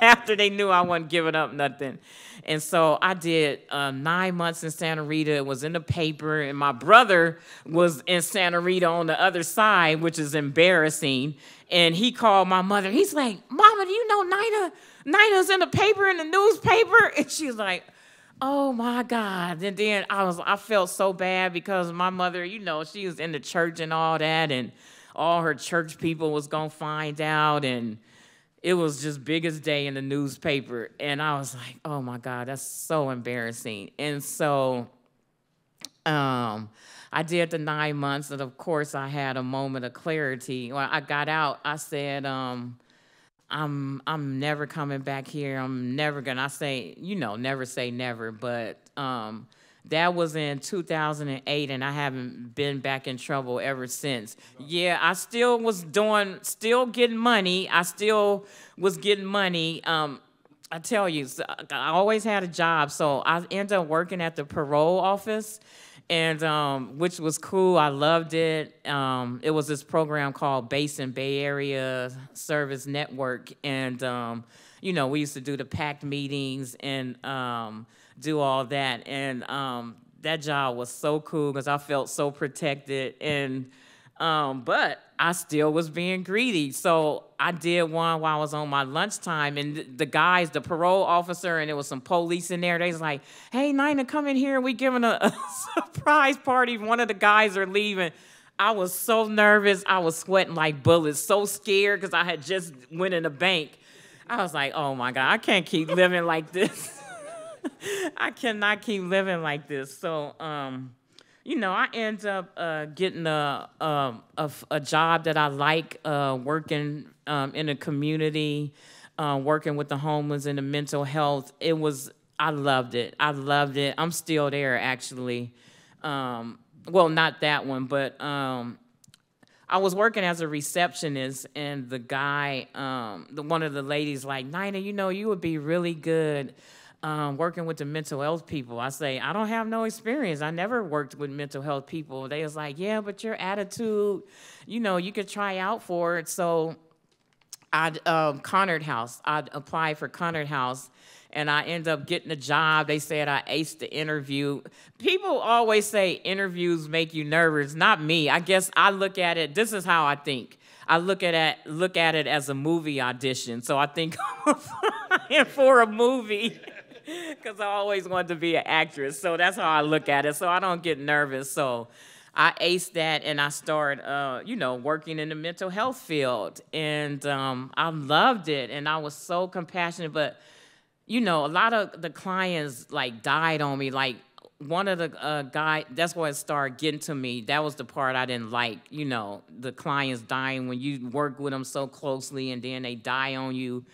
after they knew I wasn't giving up nothing. And so I did 9 months in Santa Rita. It was in the paper. And my brother was in Santa Rita on the other side, which is embarrassing. And he called my mother. He's like, Mama, do you know Nina's in the paper, in the newspaper? And she's like, oh my God. And then I felt so bad because my mother, you know, she was in the church and all that, and all her church people was gonna find out, and it was just biggest day in the newspaper. And I was like, oh my God, that's so embarrassing. And so I did the 9 months, and of course I had a moment of clarity. When I got out, I said, I'm never coming back here. I'm never gonna. I say, you know, never say never, but that was in 2008, and I haven't been back in trouble ever since. Yeah, I still was still getting money. I still was getting money. I tell you, I always had a job, so I ended up working at the parole office, and which was cool. I loved it. It was this program called Basin Bay Area Service Network, and you know, we used to do the PACT meetings and do all that. And that job was so cool because I felt so protected. And but I still was being greedy, so I did one while I was on my lunchtime, and the guys, the parole officer, and there was some police in there. They was like, "Hey, Nina, come in here. We giving a surprise party. One of the guys are leaving." I was so nervous. I was sweating like bullets, so scared because I had just went in the bank. I was like, "Oh my God, I can't keep living like this. I cannot keep living like this." So, you know, I end up getting a job that I like, working in the community, working with the homeless and the mental health. It was, I loved it. I loved it. I'm still there, actually. Well, not that one, but I was working as a receptionist, and the guy, one of the ladies like, Nina, you know, you would be really good working with the mental health people. I say, I don't have no experience. I never worked with mental health people. They was like, yeah, but your attitude, you know, you could try out for it. So Conard House, I'd applied for Conard House, and I ended up getting a job. They said I aced the interview. People always say interviews make you nervous. Not me. I guess I look at it, this is how I think. I look at it as a movie audition. So I think I'm applying for a movie, because I always wanted to be an actress. So that's how I look at it. So I don't get nervous. So I aced that, and I started, you know, working in the mental health field. And I loved it. And I was so compassionate. But, you know, a lot of the clients, like, died on me. Like, one of the guys, that's what started getting to me. That was the part I didn't like, you know, the clients dying when you work with them so closely and then they die on you.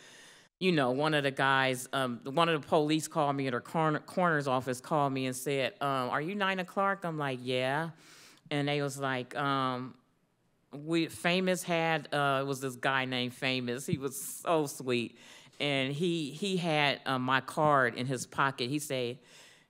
You know, one of the guys, one of the police called me at her coroner's office, called me and said, are you Nina Clark? I'm like, yeah. And they was like, Famous had, it was this guy named Famous. He was so sweet. And he had my card in his pocket. He said,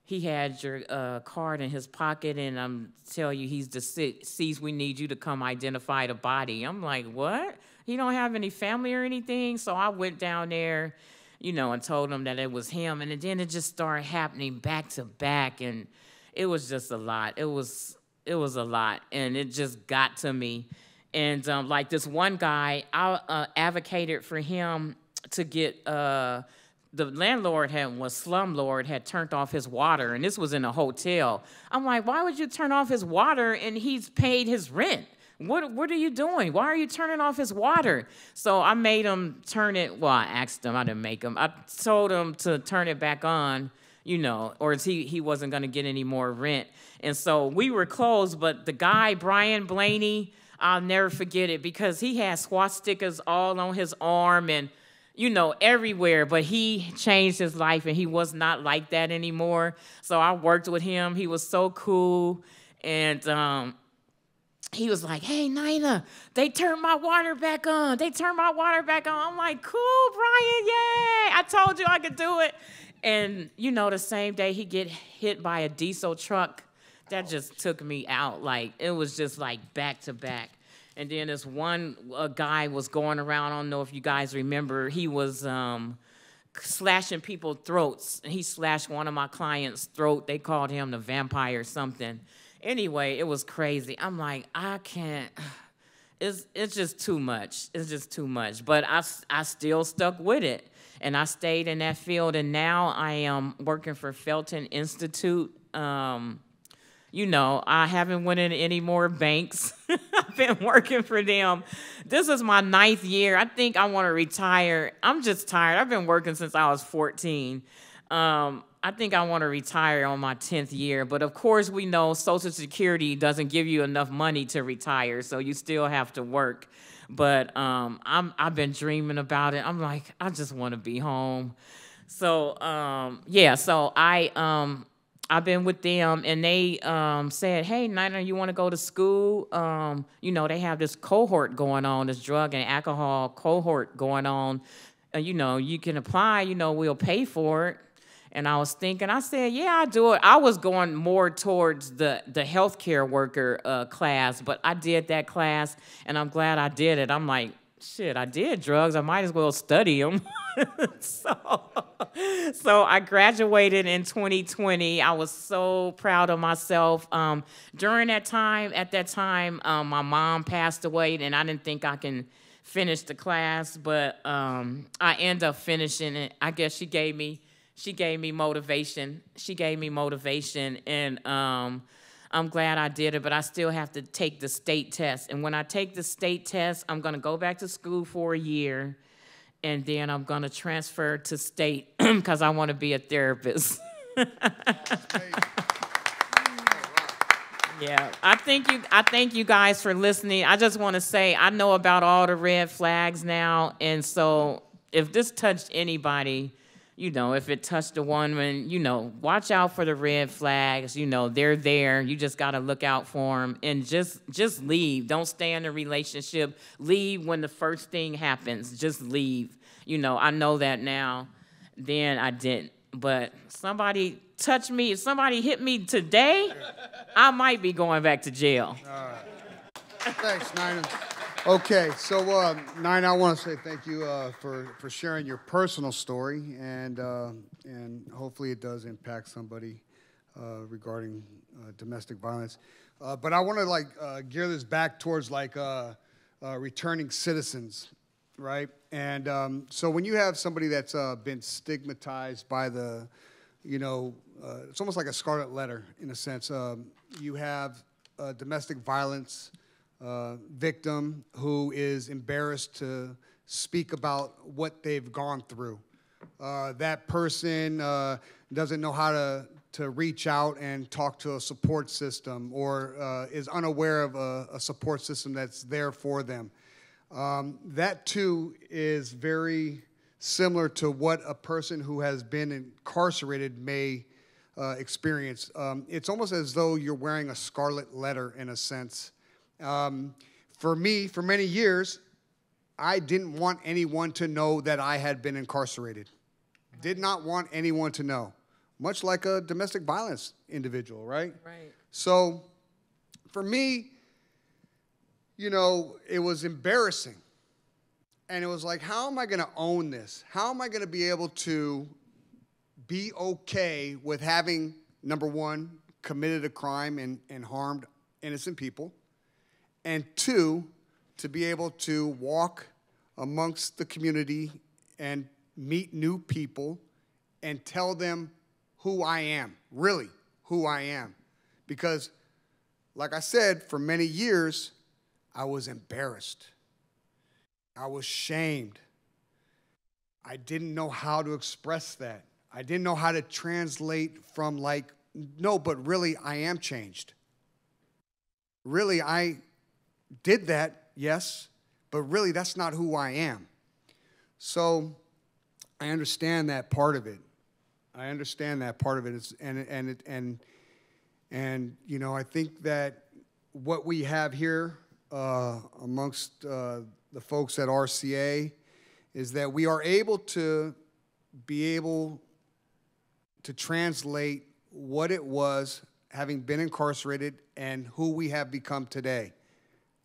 he had your card in his pocket, and I'm telling you, he's deceased. We need you to come identify the body. I'm like, what? He don't have any family or anything? So I went down there, you know, and told him that it was him. And then it just started happening back to back, and it was just a lot. It was a lot, and it just got to me. And like this one guy, I advocated for him to get the landlord slumlord had turned off his water, and this was in a hotel. I'm like, why would you turn off his water and he's paid his rent? What are you doing? Why are you turning off his water? So I made him turn it, well, I asked him, I didn't make him. I told him to turn it back on, you know, or he wasn't gonna get any more rent. And so we were closed, but the guy, Brian Blaney, I'll never forget it because he had swastikas all on his arm and, you know, everywhere, but he changed his life and he was not like that anymore. So I worked with him. He was so cool. And he was like, hey, Nina, they turned my water back on. They turned my water back on. I'm like, cool, Brian, yay. I told you I could do it. And, you know, the same day he get hit by a diesel truck. That just took me out. Like, it was just like back to back. And then this one guy was going around, I don't know if you guys remember, he was slashing people's throats. And he slashed one of my clients' throat. They called him the vampire or something. Anyway, it was crazy. I'm like, I can't, it's just too much. It's just too much. But I still stuck with it. And I stayed in that field. And now I am working for Felton Institute. You know, I haven't went into any more banks. I've been working for them. This is my 9th year. I think I want to retire. I'm just tired. I've been working since I was 14. I think I want to retire on my 10th year. But, of course, we know Social Security doesn't give you enough money to retire, so you still have to work. But I've been dreaming about it. I'm like, I just want to be home. So, yeah, so I've been with them, and they said, hey, Nina, you want to go to school? You know, they have this cohort going on, this drug and alcohol cohort going on. You know, you can apply. You know, we'll pay for it. And I was thinking, I said, yeah, I'll do it. I was going more towards the healthcare worker class, but I did that class, and I'm glad I did it. I'm like, shit, I did drugs. I might as well study them. So I graduated in 2020. I was so proud of myself. During that time, my mom passed away, and I didn't think I can finish the class, but I ended up finishing it. I guess she gave me motivation. She gave me motivation, and I'm glad I did it, but I still have to take the state test. And when I take the state test, I'm going to go back to school for a year, and then I'm going to transfer to state because I want to be a therapist. Yeah, I thank you guys for listening. I just want to say I know about all the red flags now, and so if this touched anybody, you know, if it touched a woman, you know, watch out for the red flags. You know, they're there. You just got to look out for them and just leave. Don't stay in a relationship. Leave when the first thing happens. Just leave. You know, I know that now. Then I didn't. But somebody touched me. If somebody hit me today, I might be going back to jail. All right. Thanks, Nina. Okay, so Nina, I want to say thank you for sharing your personal story, and hopefully it does impact somebody regarding domestic violence. But I want to like gear this back towards like returning citizens, right? And so when you have somebody that's been stigmatized by the, you know, it's almost like a scarlet letter in a sense. You have domestic violence. Victim who is embarrassed to speak about what they've gone through. That person doesn't know how to reach out and talk to a support system, or is unaware of a support system that's there for them. That too is very similar to what a person who has been incarcerated may experience. It's almost as though you're wearing a scarlet letter in a sense. For me, for many years, I didn't want anyone to know that I had been incarcerated. Did not want anyone to know. Much like a domestic violence individual, right? Right. So, for me, you know, it was embarrassing. And it was like, how am I going to own this? How am I going to be able to be okay with having, number one, committed a crime and harmed innocent people? And two, to be able to walk amongst the community and meet new people, and tell them who I am, really who I am. Because, like I said, for many years, I was embarrassed. I was shamed. I didn't know how to express that. I didn't know how to translate from like, no, but really I am changed. Really, I did that, yes, but really that's not who I am. So I understand that part of it. I understand that part of it. It's, and you know, I think that what we have here amongst the folks at RCA is that we are able to translate what it was having been incarcerated and who we have become today.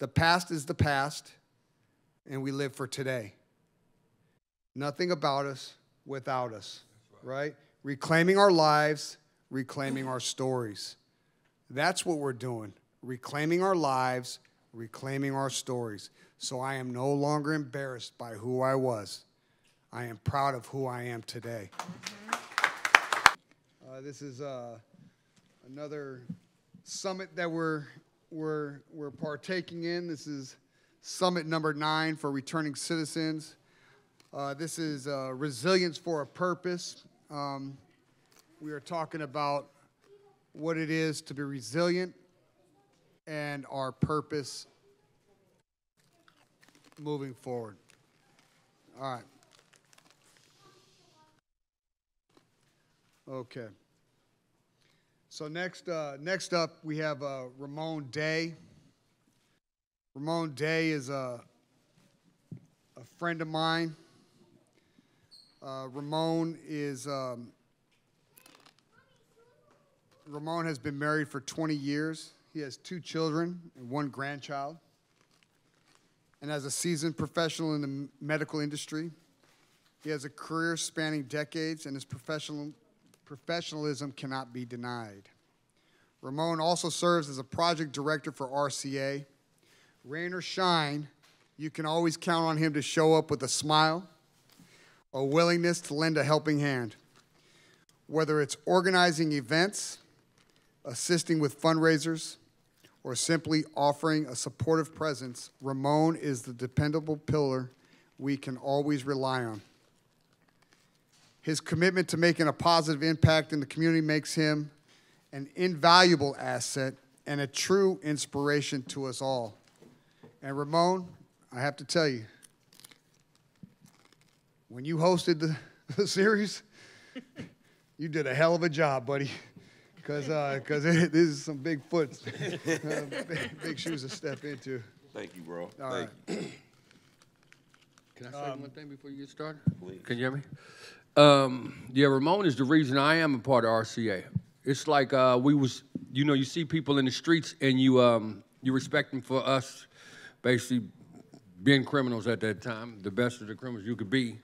The past is the past, and we live for today. Nothing about us without us, right? Reclaiming our lives, reclaiming our stories. That's what we're doing, reclaiming our lives, reclaiming our stories. So I am no longer embarrassed by who I was. I am proud of who I am today. This is another summit that we're partaking in. This is summit number 9 for returning citizens. This is resilience for a purpose. We are talking about what it is to be resilient and our purpose moving forward. All right. Okay. So next up, we have Ramon Day. Ramon Day is a friend of mine. Ramon is Ramon has been married for 20 years. He has 2 children and 1 grandchild. And as a seasoned professional in the medical industry, he has a career spanning decades, and his professionalism cannot be denied. Ramon also serves as a project director for RCA. Rain or shine, you can always count on him to show up with a smile, a willingness to lend a helping hand. Whether it's organizing events, assisting with fundraisers, or simply offering a supportive presence, Ramon is the dependable pillar we can always rely on. His commitment to making a positive impact in the community makes him an invaluable asset and a true inspiration to us all. And Ramon, I have to tell you, when you hosted the series, you did a hell of a job, buddy, because this is some big foot, big shoes to step into. Thank you, bro. All right. Thank you. Can I say one thing before you get started? Please. Can you hear me? Yeah, Ramon is the reason I am a part of RCA. It's like you know, you see people in the streets and you you respect them for us. Basically, being criminals at that time, the best of the criminals you could be.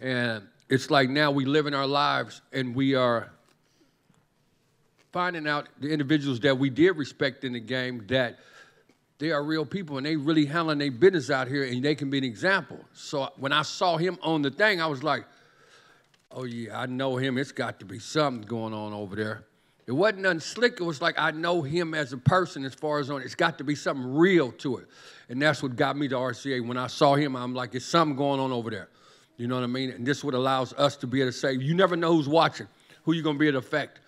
And it's like now we live in our lives and we are finding out the individuals that we did respect in the game, that they are real people and they really handling their business out here and they can be an example. So when I saw him on the thing, I was like, oh yeah, I know him. It's got to be something going on over there. It wasn't nothing slick. It was like, I know him as a person as far as on, it's got to be something real to it. And that's what got me to RCA. When I saw him, I'm like, it's something going on over there. You know what I mean? And this is what allows us to be able to say, you never know who's watching, who you're going to be able to affect.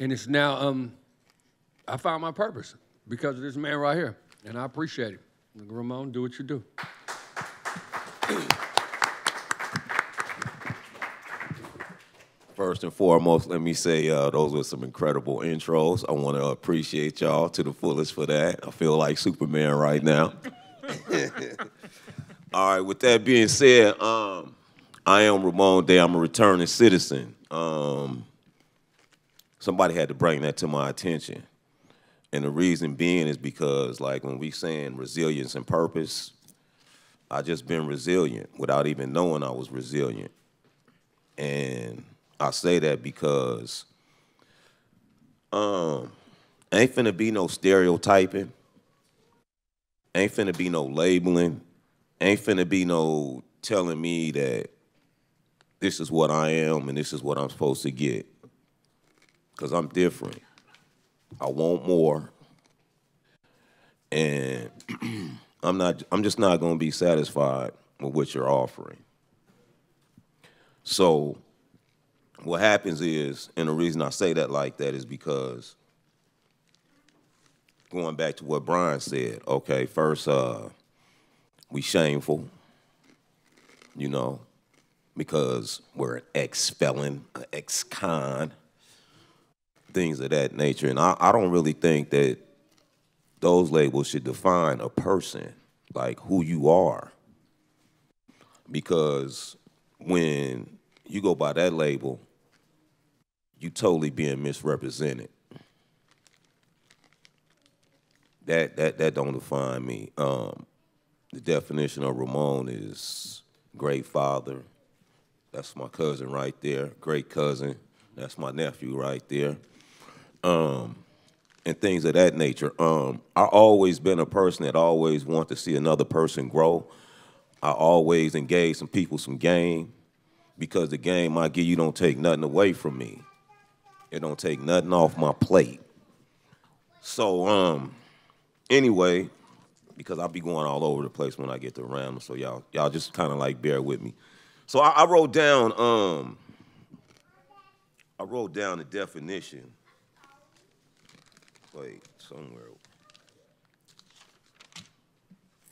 And it's now, I found my purpose because of this man right here. And I appreciate it. Ramon, do what you do. First and foremost, let me say those were some incredible intros. I want to appreciate y'all to the fullest for that. I feel like Superman right now. All right, with that being said, I am Ramon Day. I'm a returning citizen. Somebody had to bring that to my attention. And the reason being is because, like, when we saying resilience and purpose, I just been resilient without even knowing I was resilient. And I say that because ain't finna be no stereotyping, ain't finna be no labeling, ain't finna be no telling me that this is what I am and this is what I'm supposed to get, because I'm different. I want more, and I'm just not going to be satisfied with what you're offering. So what happens is, and the reason I say that like that is because, going back to what Brian said, okay, first, we shameful, you know, because we're an ex-felon, an ex-con, things of that nature. And I don't really think that those labels should define a person, like who you are. Because when you go by that label, you totally being misrepresented. That don't define me. The definition of Ramon is great father. That's my cousin right there. Great cousin. That's my nephew right there. And things of that nature. I've always been a person that always wanted to see another person grow. I always engage some people some game, because the game I give you don't take nothing away from me. It don't take nothing off my plate. So, anyway, because I'll be going all over the place when I get to Ram, so y'all just kind of like bear with me. So I wrote down the definition. Wait, somewhere.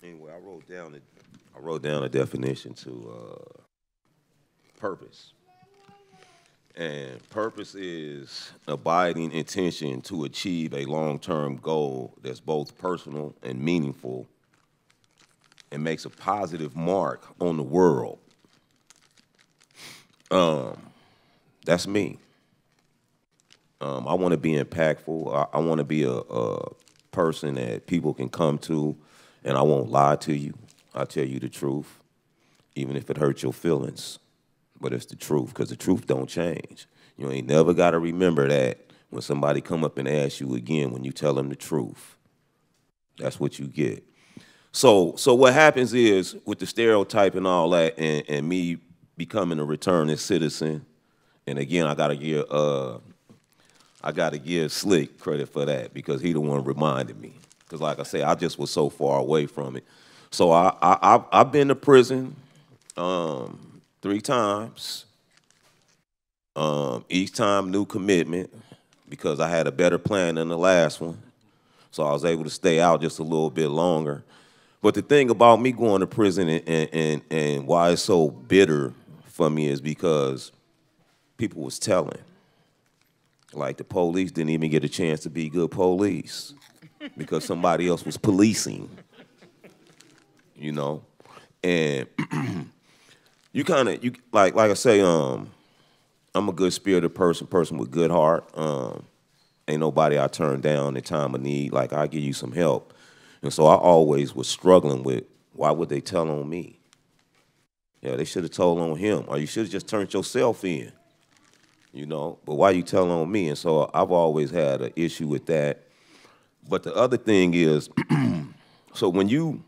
Anyway, I wrote down a definition to purpose. And purpose is abiding intention to achieve a long-term goal that's both personal and meaningful and makes a positive mark on the world. That's me. I want to be impactful. I want to be a person that people can come to, and I won't lie to you. I'll tell you the truth, even if it hurts your feelings. But it's the truth, because the truth don't change. You ain't never got to remember that when somebody come up and ask you again when you tell them the truth. That's what you get. So what happens is, with the stereotype and all that, and me becoming a returning citizen, and again, I gotta give Slick credit for that, because he the one reminded me. Because like I say, I just was so far away from it. So I've been to prison. 3 times, each time new commitment, because I had a better plan than the last one, so I was able to stay out just a little bit longer. But the thing about me going to prison and why it's so bitter for me is because people was telling, like the police didn't even get a chance to be good police because somebody else was policing, you know, and like I say, I'm a good spirited person with good heart. Ain't nobody I turn down in time of need. Like, I give you some help. And so I always was struggling with, why would they tell on me? Yeah, they should have told on him, or you should have just turned yourself in, you know, but why you tell on me? And so I've always had an issue with that. But the other thing is, so when you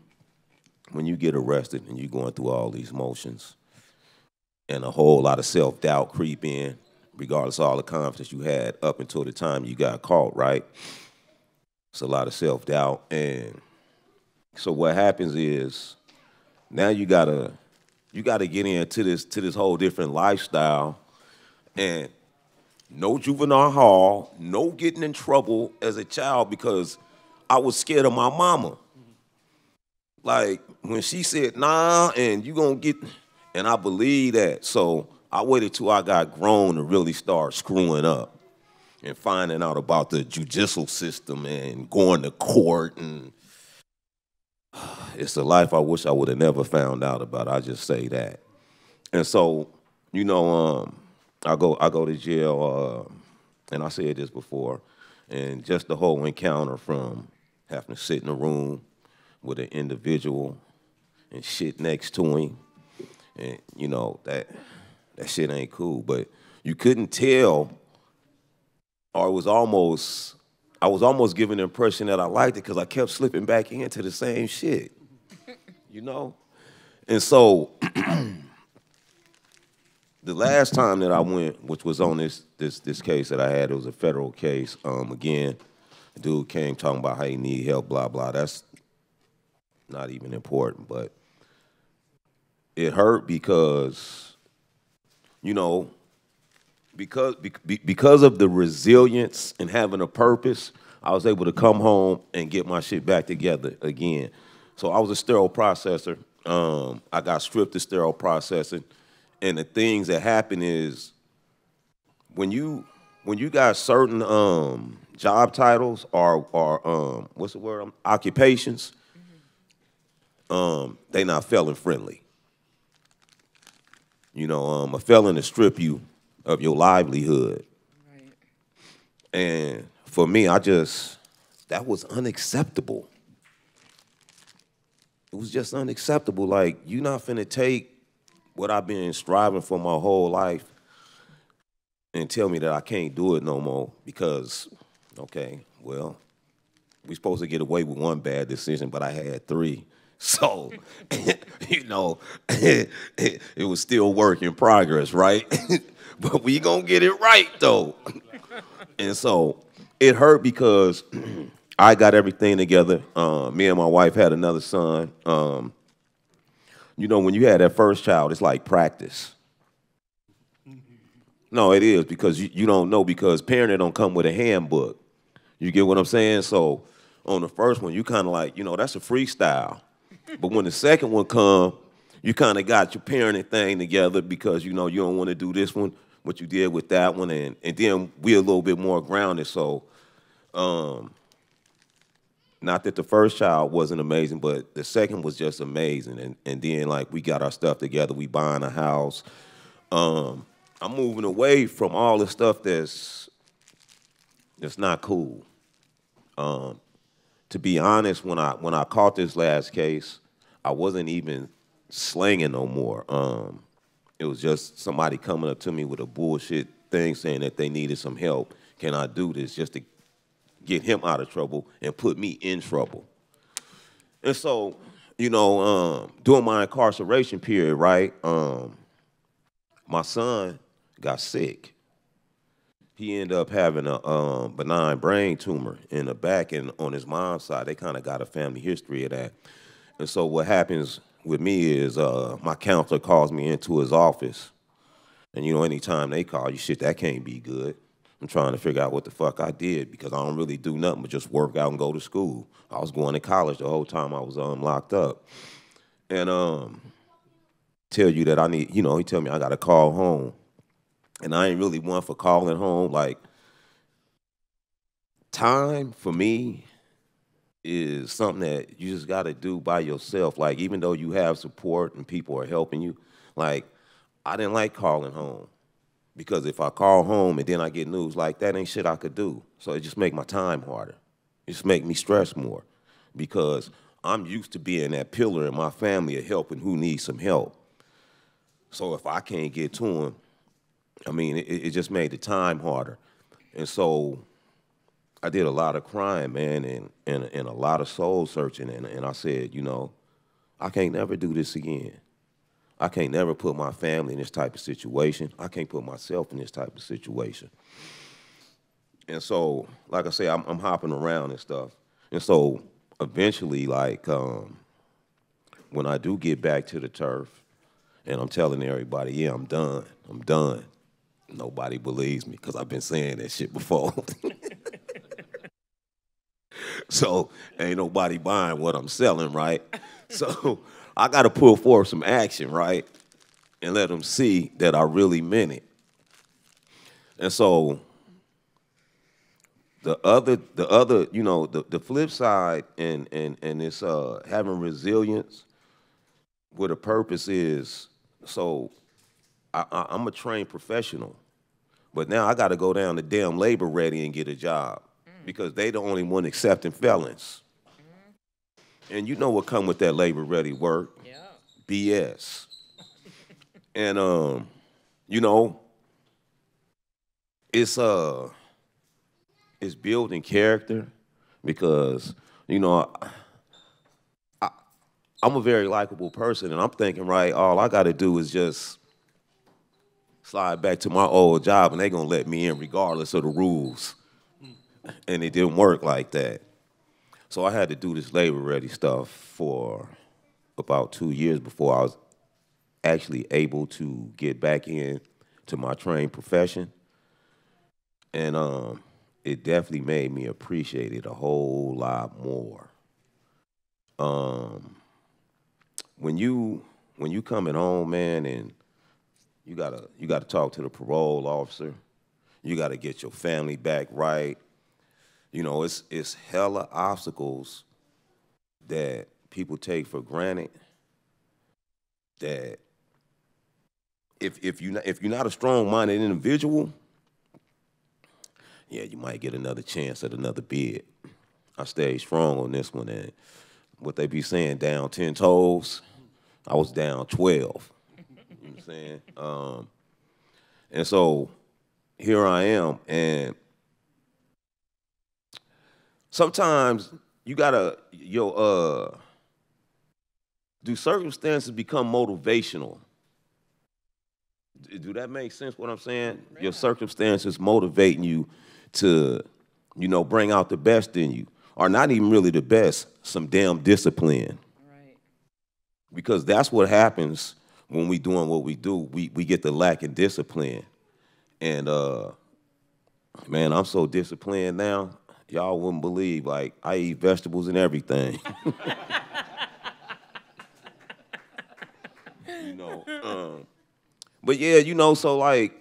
get arrested and you're going through all these motions, and a whole lot of self-doubt creep in, regardless of all the confidence you had up until the time you got caught, right? It's a lot of self-doubt. And so what happens is, now you gotta get into this whole different lifestyle. And no juvenile hall, no getting in trouble as a child, because I was scared of my mama. Like, when she said, nah, and you gonna get... And I believe that. So I waited till I got grown to really start screwing up and finding out about the judicial system and going to court. And it's a life I wish I would have never found out about. I just say that. And so, you know, I go to jail, and I said this before, and just the whole encounter from having to sit in a room with an individual and shit next to him. And, you know, that shit ain't cool. But you couldn't tell, or it was almost, I was almost given the impression that I liked it, because I kept slipping back into the same shit, you know? And so the last time that I went, which was on this case that I had, it was a federal case. Again, the dude came talking about how he need help, blah, blah. That's not even important, but it hurt because, you know, because of the resilience and having a purpose, I was able to come home and get my shit back together again. So I was a sterile processor. I got stripped of sterile processing. And the things that happen is when you got certain job titles or what's the word? Occupations, they not felon friendly. You know, a felon to strip you of your livelihood. Right. And for me, that was unacceptable. It was just unacceptable. Like, you're not finna take what I've been striving for my whole life and tell me that I can't do it no more because, okay, well, we're supposed to get away with one bad decision, but I had three. So, you know, it was still work in progress, right? But we gonna get it right, though. And so it hurt because I got everything together. Me and my wife had another son. You know, when you had that first child, it's like practice. No, it is, because you don't know, because parenting don't come with a handbook. You get what I'm saying? So on the first one, you kind of like, you know, that's a freestyle. But when the second one come, you kind of got your parenting thing together because, you know, you don't want to do this one, what you did with that one, and then we're a little bit more grounded. So not that the first child wasn't amazing, but the second was just amazing. And then, like, we got our stuff together. We buying a house. I'm moving away from all the stuff that's not cool. To be honest, when I caught this last case, I wasn't even slanging no more. It was just somebody coming up to me with a bullshit thing saying that they needed some help. Can I do this just to get him out of trouble and put me in trouble? And so, you know, during my incarceration period, right, my son got sick. He ended up having a benign brain tumor in the back, and on his mom's side, they kind of got a family history of that. And so what happens with me is my counselor calls me into his office. And, you know, anytime they call you, shit, that can't be good. I'm trying to figure out what the fuck I did because I don't really do nothing but just work out and go to school. I was going to college the whole time I was locked up. And tell you that I need, you know, he tell me I got to call home. And I ain't really one for calling home. Like, time for me is something that you just got to do by yourself. Like, even though you have support and people are helping you, like, I didn't like calling home. Because if I call home and then I get news like that, ain't shit I could do. So it just make my time harder. It just make me stress more. Because I'm used to being that pillar in my family of helping who needs some help. So if I can't get to him, I mean, it just made the time harder. And so I did a lot of crying, man, and a lot of soul searching. And I said, you know, I can't never do this again. I can't never put my family in this type of situation. I can't put myself in this type of situation. And so, like I say, I'm hopping around and stuff. And so eventually, like, when I do get back to the turf, and I'm telling everybody, yeah, I'm done. I'm done. Nobody believes me because I've been saying that shit before. So ain't nobody buying what I'm selling, right? So I got to pull forward some action, right? And let them see that I really meant it. And so the other, you know, the flip side and it's having resilience with a purpose is, so I'm a trained professional, but now I got to go down to damn labor ready and get a job because they the only one accepting felons. And you know what come with that labor ready work? Yeah. BS. And you know, it's building character because, you know, I'm a very likable person, and I'm thinking, right, all I got to do is just slide back to my old job and they're going to let me in regardless of the rules. And it didn't work like that. So I had to do this labor-ready stuff for about 2 years before I was actually able to get back in to my trained profession. And it definitely made me appreciate it a whole lot more. When you coming home, man, and you gotta talk to the parole officer, you gotta get your family back right. You know, it's hella obstacles that people take for granted. That if you're not a strong-minded individual, yeah, you might get another chance at another bid. I stayed strong on this one, and what they be saying, down 10 toes, I was down 12. You know what I'm saying? And so here I am, and sometimes you gotta, do circumstances become motivational? Do that make sense, what I'm saying? Right. Your circumstances motivating you to, you know, bring out the best in you. Or not even really the best, some damn discipline. Right. Because that's what happens when we doing what we do. We get the lack in discipline. And, man, I'm so disciplined now. Y'all wouldn't believe, like, I eat vegetables and everything. You know, but yeah, you know, so like,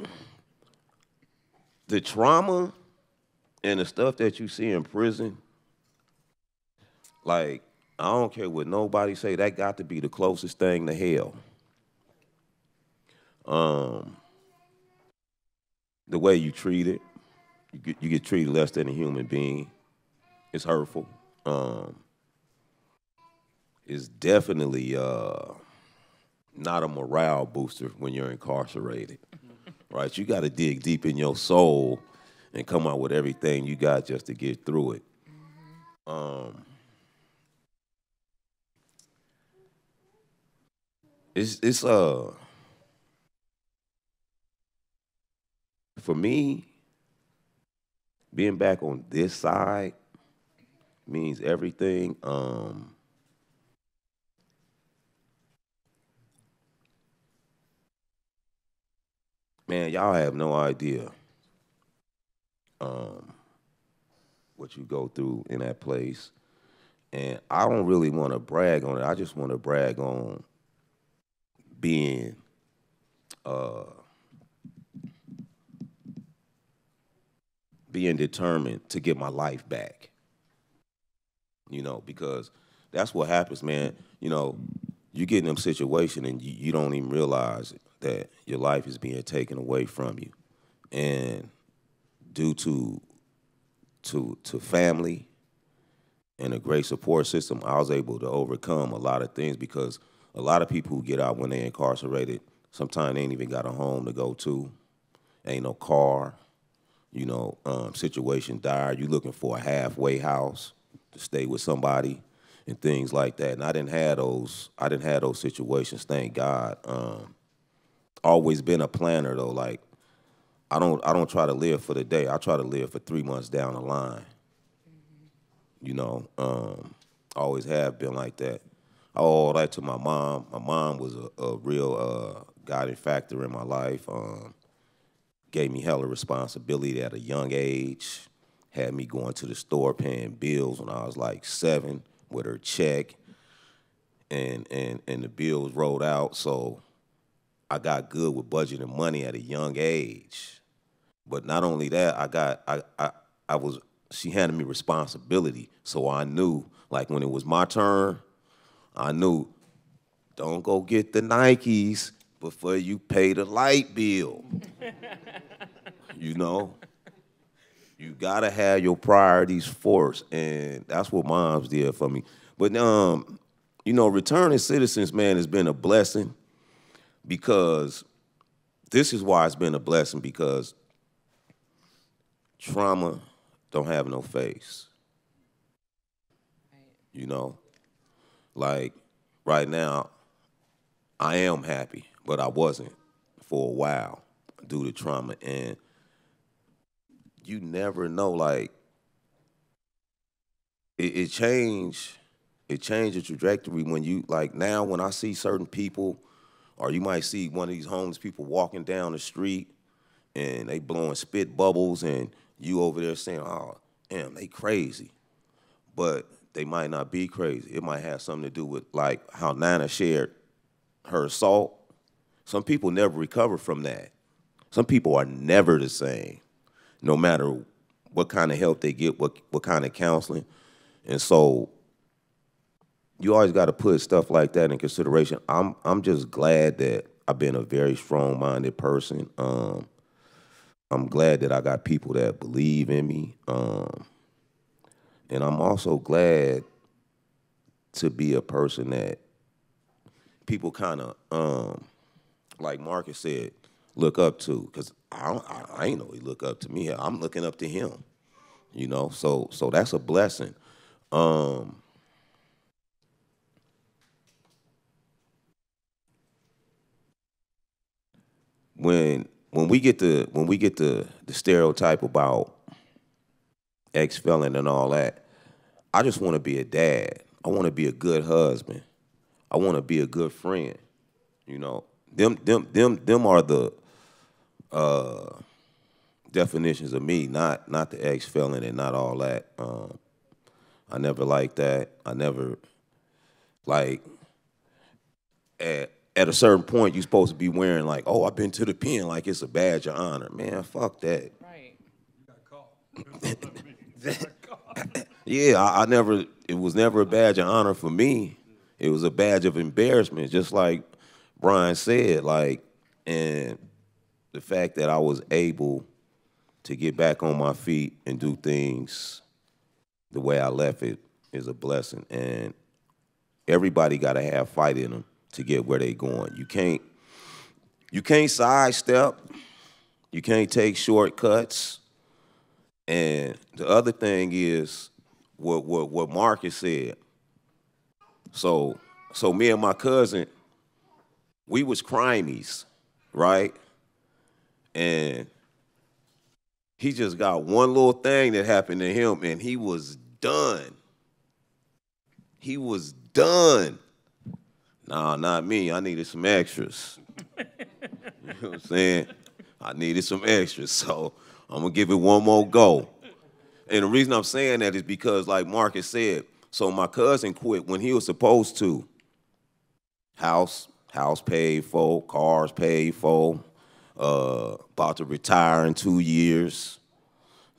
the trauma and the stuff that you see in prison, like, I don't care what nobody say, that got to be the closest thing to hell. The way you treat it, you get treated less than a human being. It's hurtful. It's definitely not a morale booster when you're incarcerated, right? You got to dig deep in your soul and come out with everything you got just to get through it. It's for me, being back on this side means everything. Man, y'all have no idea what you go through in that place. And I don't really want to brag on it. I just want to brag on being being determined to get my life back, you know, because that's what happens, man. You know, you get in them situation and you don't even realize that your life is being taken away from you. And due to family and a great support system, I was able to overcome a lot of things, because a lot of people who get out when they're incarcerated, sometimes they ain't even got a home to go to, ain't no car. You know, situation dire. You're looking for a halfway house to stay with somebody and things like that. And I didn't have those situations, thank God. Always been a planner though. Like, I don't try to live for the day. I try to live for 3 months down the line. You know, always have been like that. I owe that to my mom. My mom was a real guiding factor in my life. Gave me hella responsibility at a young age, had me going to the store paying bills when I was like 7 with her check, and the bills rolled out. So I got good with budgeting money at a young age. But not only that, she handed me responsibility. So I knew, like, when it was my turn, I knew, don't go get the Nikes before you pay the light bill. You know, you gotta have your priorities first, and that's what moms did for me. But you know, Returning Citizens, man, has been a blessing, because this is why it's been a blessing, because trauma don't have no face. Right. You know, like right now, I am happy, but I wasn't for a while. due to trauma. And you never know, like, it changed the trajectory when you, like, now when I see certain people, or you might see one of these homeless people walking down the street and they blowing spit bubbles and you over there saying, oh, damn, they crazy. But they might not be crazy. It might have something to do with, like, how Nina shared her assault. Some people never recover from that. Some people are never the same, no matter what kind of help they get, what kind of counseling. And so you always got to put stuff like that in consideration. I'm just glad that I've been a very strong-minded person. I'm glad that I got people that believe in me. And I'm also glad to be a person that people kind of, like Marcus said, look up to. Because I ain't know he look up to me. I'm looking up to him, you know? So that's a blessing. When we get the stereotype about ex-felon and all that, I just want to be a dad. I want to be a good husband. I want to be a good friend. You know, them are the definitions of me, not the ex-felon and not all that. I never liked that. I never, like, at a certain point, you're supposed to be wearing, like, oh, I've been to the pen, like it's a badge of honor. Man, fuck that. Right. You got caught. Yeah, I never, it was never a badge of honor for me. It was a badge of embarrassment, just like Brian said, like, and the fact that I was able to get back on my feet and do things the way I left it is a blessing. And everybody got to have fight in them to get where they going. You can't sidestep. You can't take shortcuts. And the other thing is what Marcus said. So me and my cousin, we was crimies, right? And he just got one little thing that happened to him, and he was done. He was done. Nah, not me. I needed some extras. You know what I'm saying? I needed some extras, so I'm going to give it one more go. And the reason I'm saying that is because, like Marcus said, so my cousin quit when he was supposed to. House paid for, cars paid for, about to retire in 2 years.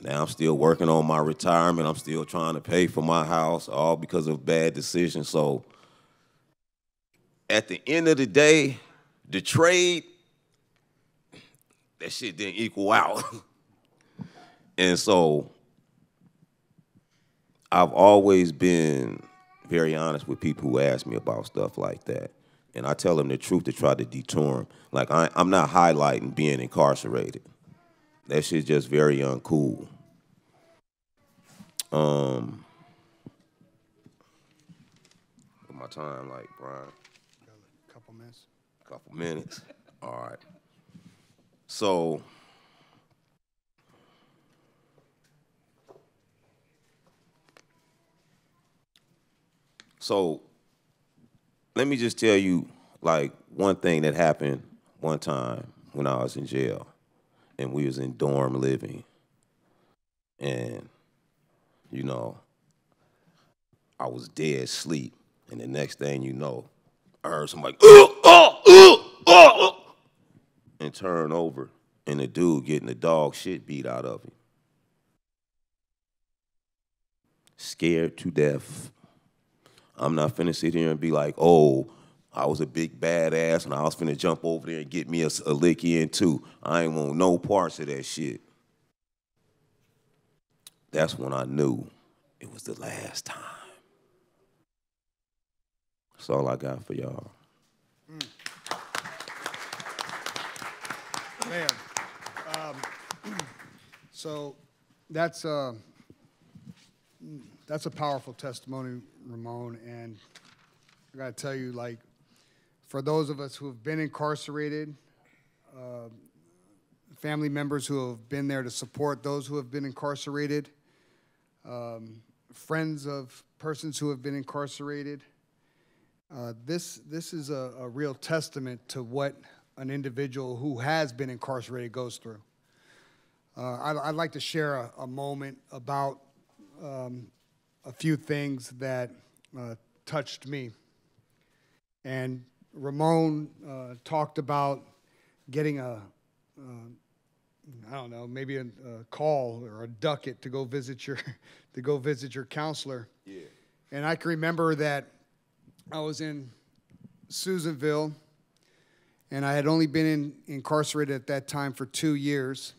Now I'm still working on my retirement. I'm still trying to pay for my house, all because of bad decisions. So at the end of the day, the trade, that shit didn't equal out. And so I've always been very honest with people who ask me about stuff like that. And I tell them the truth to try to detour them. Like, I'm not highlighting being incarcerated. That shit's just very uncool. With my time, like, Brian? Couple minutes. All right. So let me just tell you, like, one thing that happened one time when I was in jail and we was in dorm living. And, you know, I was dead asleep. And the next thing you know, I heard somebody, and turn over, and the dude getting the dog shit beat out of him. Scared to death. I'm not finna sit here and be like, oh, I was a big badass and I was finna jump over there and get me a lick in too. I ain't want no parts of that shit. That's when I knew it was the last time. That's all I got for y'all. Man, so that's a powerful testimony, Ramon, and I gotta tell you, like, for those of us who have been incarcerated, family members who have been there to support those who have been incarcerated, friends of persons who have been incarcerated. This is a real testament to what an individual who has been incarcerated goes through. I'd like to share a moment about a few things that touched me. And Ramon talked about getting I don't know, maybe a call or a ducat to go visit your counselor. Yeah. And I can remember that I was in Susanville, and I had only been incarcerated at that time for 2 years.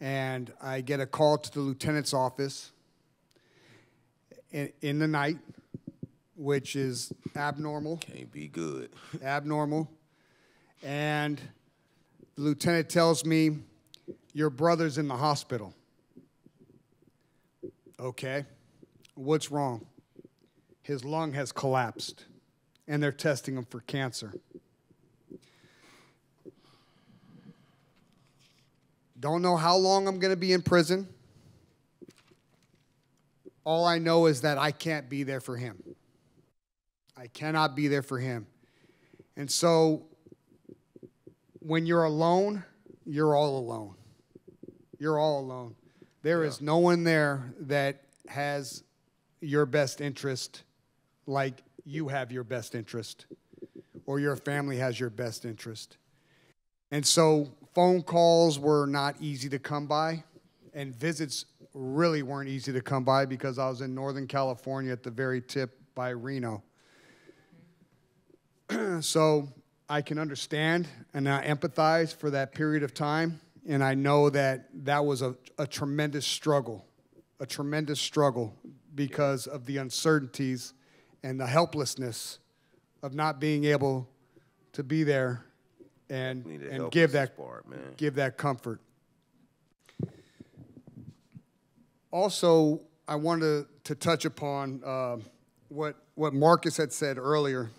And I get a call to the lieutenant's office in the night, which is abnormal. Can't be good. Abnormal. And the lieutenant tells me, your brother's in the hospital. Okay, what's wrong? His lung has collapsed, and they're testing him for cancer. Don't know how long I'm going to be in prison. All I know is that I can't be there for him. I cannot be there for him. And so when you're alone, you're all alone. You're all alone. There is no one there that has your best interest like you have your best interest or your family has your best interest. And so phone calls were not easy to come by, and visits really weren't easy to come by because I was in Northern California at the very tip by Reno. So I can understand and I empathize for that period of time, and I know that that was a tremendous struggle, because of the uncertainties and the helplessness of not being able to be there and give that part, man. Give that comfort. Also, I wanted to touch upon what Marcus had said earlier,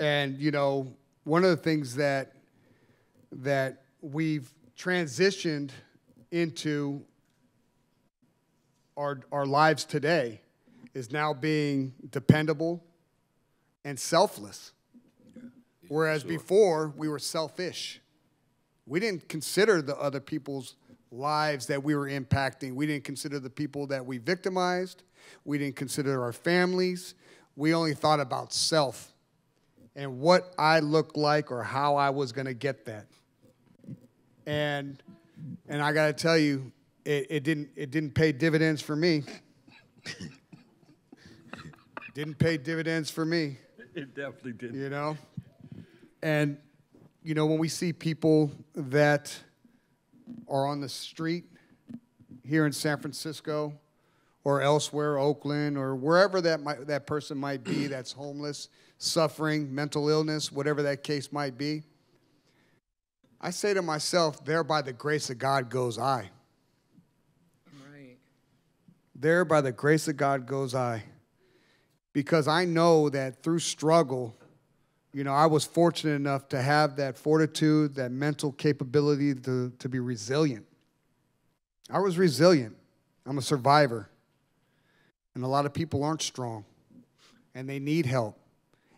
and you know, one of the things that we've transitioned into our lives today is now being dependable and selfless. Whereas before, we were selfish. We didn't consider the other people's lives that we were impacting. We didn't consider the people that we victimized. We didn't consider our families. We only thought about self and what I looked like or how I was going to get that. And I got to tell you, it didn't pay dividends for me. Didn't pay dividends for me. It definitely didn't. You know? And, you know, when we see people that are on the street here in San Francisco or elsewhere, Oakland, or wherever that person might be that's homeless, suffering, mental illness, whatever that case might be, I say to myself, there by the grace of God goes I. Right. There by the grace of God goes I. Because I know that through struggle, you know, I was fortunate enough to have that fortitude, that mental capability to be resilient. I was resilient. I'm a survivor. And a lot of people aren't strong, and they need help.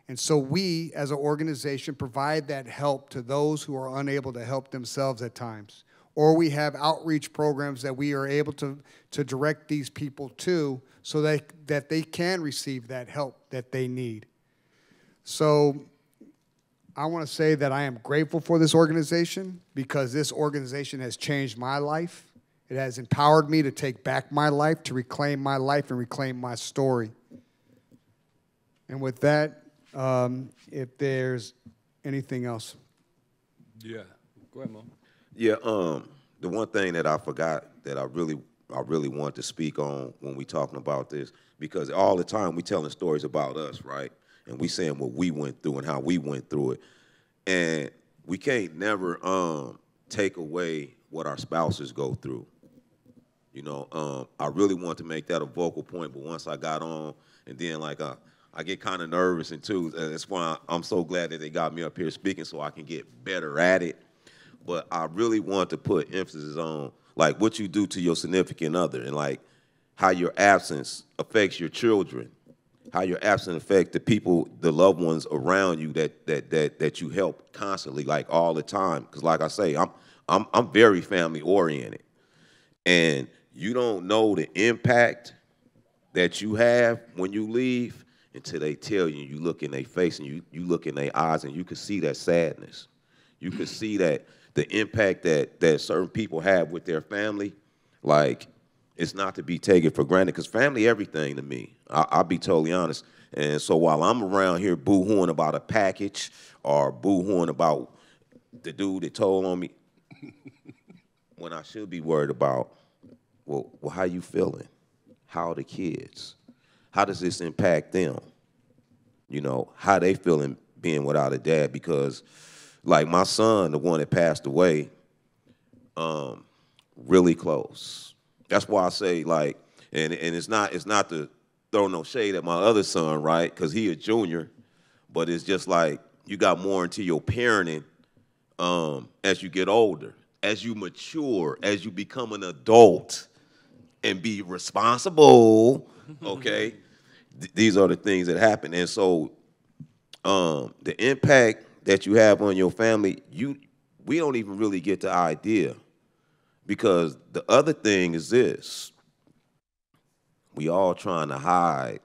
And so we, as an organization, provide that help to those who are unable to help themselves at times. Or we have outreach programs that we are able to direct these people to so that they can receive that help that they need. So I want to say that I am grateful for this organization because this organization has changed my life. It has empowered me to take back my life, to reclaim my life, and reclaim my story. And with that, if there's anything else. Yeah. Go ahead, Mom. Yeah, the one thing that I forgot that I really want to speak on when we're talking about this, because all the time we're telling stories about us, right? And we saying what we went through and how we went through it. And we can't never take away what our spouses go through. You know, I really want to make that a vocal point, but once I got on, and then like I get kind of nervous, and too, that's why I'm so glad that they got me up here speaking so I can get better at it. but I really want to put emphasis on like what you do to your significant other and like how your absence affects your children, how your absence affects the people, the loved ones around you that you help constantly, like all the time. Because like I say, I'm very family oriented, and you don't know the impact that you have when you leave until they tell you. You look in their face and you look in their eyes and you can see that sadness. You can see that the impact that certain people have with their family, like it's not to be taken for granted, because family everything to me. I'll be totally honest. And so while I'm around here boo-hooing about a package or boo-hooing about the dude that told on me, when I should be worried about, well, how you feeling? How are the kids? How does this impact them? You know, how they feeling being without a dad? Because like my son, the one that passed away, really close. That's why I say, like, and it's not to throw no shade at my other son, right? Because he a junior, but it's just like you got more into your parenting as you get older, as you mature, as you become an adult and be responsible, okay? These are the things that happen. And so the impact that you have on your family, we don't even really get the idea. Because the other thing is this, we all trying to hide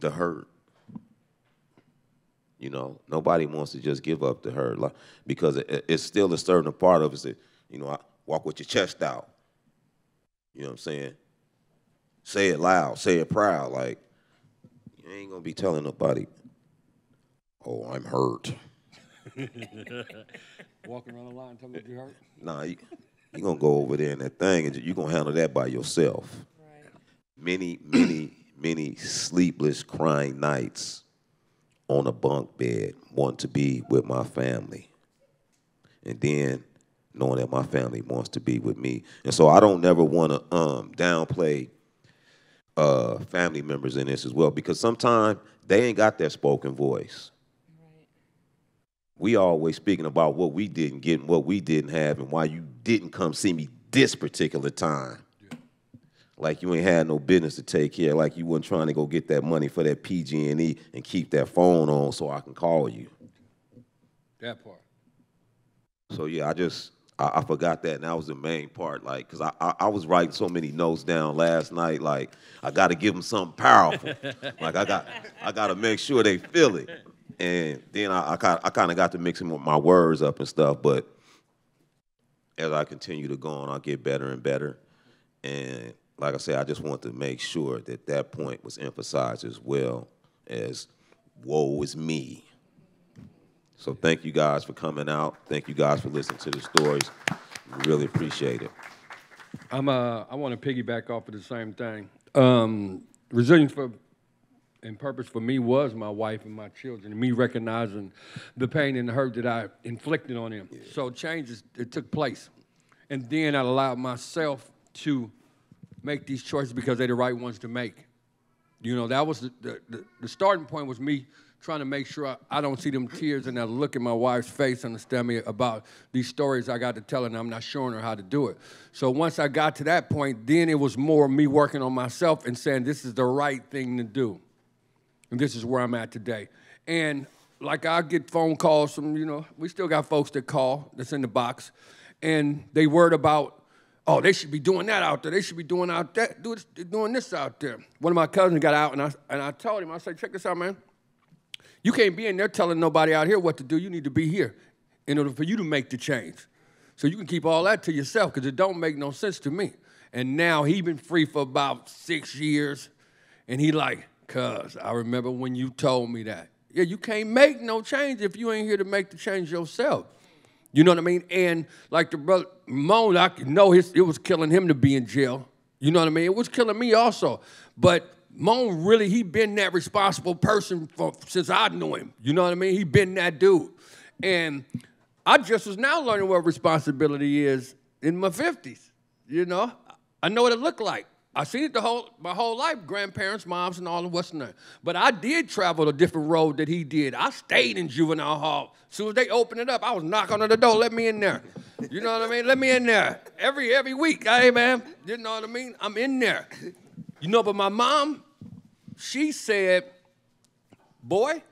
the hurt. You know, nobody wants to just give up the hurt, like, because it's still a certain part of us that, you know, I walk with your chest out. You know what I'm saying? Say it loud, say it proud. Like, you ain't gonna be telling nobody, oh, I'm hurt. Walking around the line telling me you're hurt? Nah, you're gonna go over there in that thing and you're gonna handle that by yourself. Right. Many, many, many sleepless crying nights on a bunk bed, wanting to be with my family. And then knowing that my family wants to be with me. And so I don't never wanna downplay family members in this as well, because sometimes they ain't got that spoken voice. We always speaking about what we didn't get and what we didn't have and why you didn't come see me this particular time. Yeah. Like you ain't had no business to take care, like you wasn't trying to go get that money for that PG&E and keep that phone on so I can call you. That part. So yeah, I forgot that, and that was the main part, like, because I was writing so many notes down last night, like, I got to give them something powerful. Like, I got to make sure they feel it. And then I kind of got to mixing my words up and stuff, but as I continue to go on, I'll get better and better. And like I said, I just want to make sure that that point was emphasized as well as woe is me. So thank you guys for coming out. Thank you guys for listening to the stories. We really appreciate it. I want to piggyback off of the same thing. Resilience and purpose for me was my wife and my children, and me recognizing the pain and the hurt that I inflicted on them. Yeah. So changes, it took place. And then I allowed myself to make these choices because they're the right ones to make. You know, that was the starting point was me trying to make sure I don't see them tears and I look in my wife's face, understand me about these stories I got to tell her, and I'm not showing her how to do it. So once I got to that point, then it was more me working on myself and saying this is the right thing to do. And this is where I'm at today. And like I get phone calls from, you know, we still got folks that call that's in the box, and they worried about, oh, they should be doing that out there. They should be doing out that, doing this out there. One of my cousins got out, and I told him, I said, check this out, man. You can't be in there telling nobody out here what to do. You need to be here in order for you to make the change. So you can keep all that to yourself because it don't make no sense to me. And now he been free for about 6 years, and he like, cuz I remember when you told me that. Yeah, you can't make no change if you ain't here to make the change yourself. You know what I mean? And like the brother Moan, I know it was killing him to be in jail. You know what I mean? It was killing me also. But Moan really, he been that responsible person since I knew him. You know what I mean? He been that dude. And I just was now learning what responsibility is in my 50s, you know? I know what it looked like. I seen it my whole life, grandparents, moms, and all of what's name. But I did travel the different road that he did. I stayed in juvenile hall. As soon as they opened it up, I was knocking on the door, let me in there. You know what I mean? Let me in there. Every week, hey, man, you know what I mean? I'm in there. You know, but my mom, she said, boy,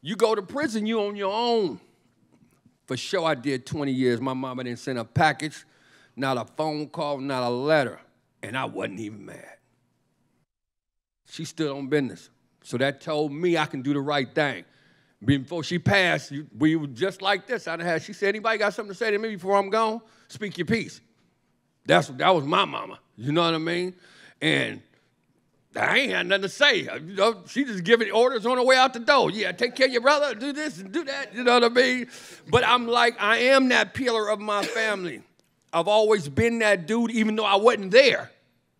you go to prison, you on your own. For sure I did 20 years. My mama didn't send a package, not a phone call, not a letter. And I wasn't even mad. She stood on business. So that told me I can do the right thing. Before she passed, we were just like this. She said, anybody got something to say to me before I'm gone? Speak your piece. That was my mama. You know what I mean? And I ain't had nothing to say. You know, she just giving orders on her way out the door. Yeah, take care of your brother, do this and do that. You know what I mean? But I'm like, I am that pillar of my family. I've always been that dude, even though I wasn't there.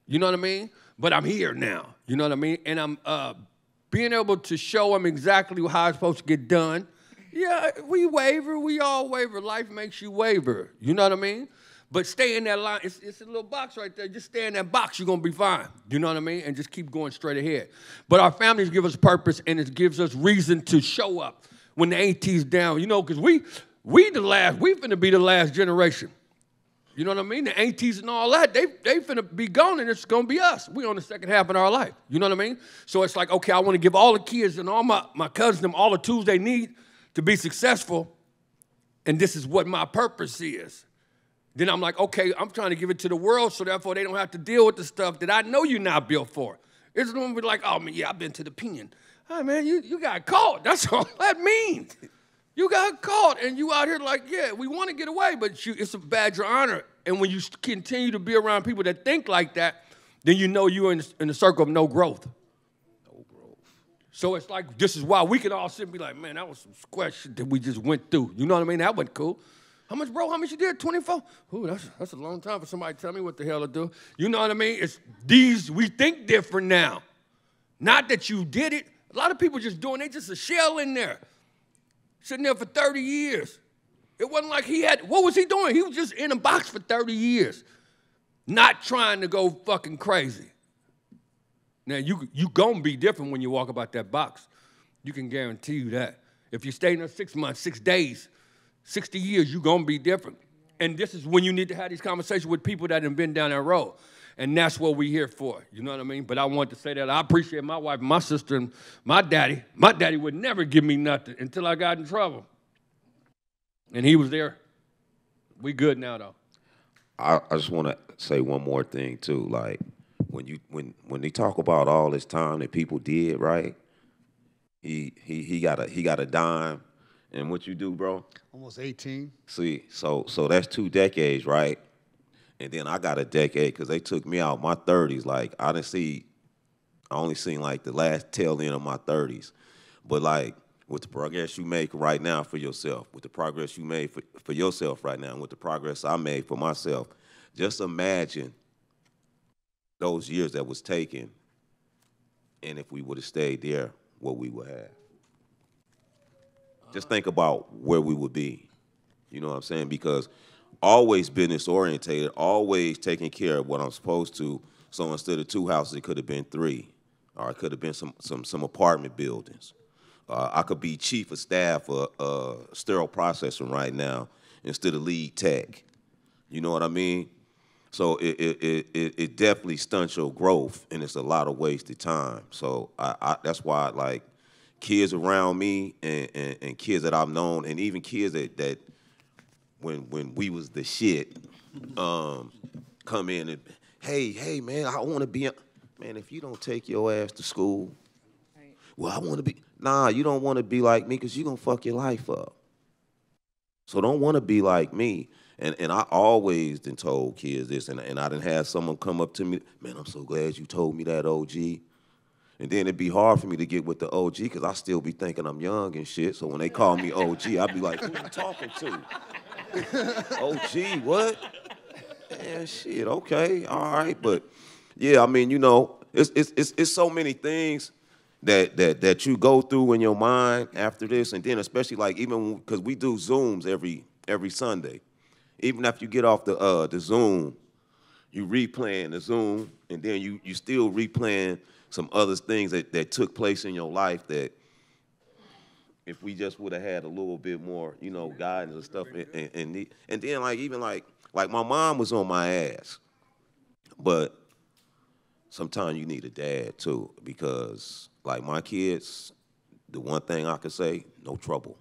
You know what I mean? But I'm here now. You know what I mean? And I'm being able to show them exactly how it's supposed to get done. Yeah, we waver. We all waver. Life makes you waver. You know what I mean? But stay in that line. It's a little box right there. Just stay in that box. You're going to be fine. You know what I mean? And just keep going straight ahead. But our families give us purpose, and it gives us reason to show up when the AT's down. You know, because we finna be the last generation. You know what I mean? The aunties and all that, they finna be gone, and it's gonna be us. We on the second half of our life. You know what I mean? So it's like, okay, I wanna give all the kids and all my cousins them all the tools they need to be successful, and this is what my purpose is. Then I'm like, okay, I'm trying to give it to the world, so therefore they don't have to deal with the stuff that I know you're not built for. It's gonna be like, oh man, yeah, I've been to the pen. All right, man, you got caught. That's all that means. You got caught, and you out here like, yeah, we want to get away, but it's a badge of honor. And when you continue to be around people that think like that, then you know you're in the circle of no growth. No growth. So it's like, this is why we could all sit and be like, man, that was some question that we just went through. You know what I mean? That wasn't cool. How much, bro? How much you did? 24? Ooh, that's a long time for somebody to tell me what the hell to do. You know what I mean? It's we think different now. Not that you did it. A lot of people just doing, they just a shell in there. Sitting there for 30 years. It wasn't like he had, what was he doing? He was just in a box for 30 years, not trying to go fucking crazy. Now, you gonna be different when you walk about that box. You can guarantee you that. If you stay in there 6 months, 6 days, 60 years, you gonna be different. And this is when you need to have these conversations with people that have been down that road. And that's what we're here for, you know what I mean? But I want to say that I appreciate my wife, my sister, and my daddy. My daddy would never give me nothing until I got in trouble. And he was there. We good now, though. I just want to say one more thing, too. Like, when they talk about all this time that people did, right? He got a dime. And what you do, bro? Almost 18. See, so that's 2 decades, right? And then I got a decade because they took me out my 30s. Like, I only seen, like, the last tail end of my 30s. But, like, with the progress you make right now for yourself, with the progress you made for yourself right now, and with the progress I made for myself, just imagine those years that was taken, and if we would have stayed there, what we would have. Just think about where we would be. You know what I'm saying? Because always business orientated, always taking care of what I'm supposed to. So instead of 2 houses, it could have been 3, or it could have been some apartment buildings. I could be chief of staff of sterile processing right now instead of lead tech. You know what I mean? So it definitely stunts your growth, and it's a lot of wasted time. So that's why, like, kids around me and kids that I've known, and even kids that when we was the shit, come in and, hey, man, I want to be, man, if you don't take your ass to school, right. Well, I want to be, nah, you don't want to be like me because you're going to fuck your life up. So don't want to be like me. And I always done told kids this, and I done have someone come up to me, man, I'm so glad you told me that, OG. And then it'd be hard for me to get with the OG because I still be thinking I'm young and shit. So when they call me OG, I'd be like, who you talking to? OG, what? Man, shit, okay, all right. But yeah, I mean, you know, it's so many things that you go through in your mind after this. And then especially like even because we do Zooms every Sunday. Even after you get off the Zoom, you replaying the Zoom, and then you still replaying some other things that took place in your life that if we just would have had a little bit more, you know, guidance and stuff. And then like even like my mom was on my ass, but sometimes you need a dad too, because like my kids, the one thing I could say, no trouble.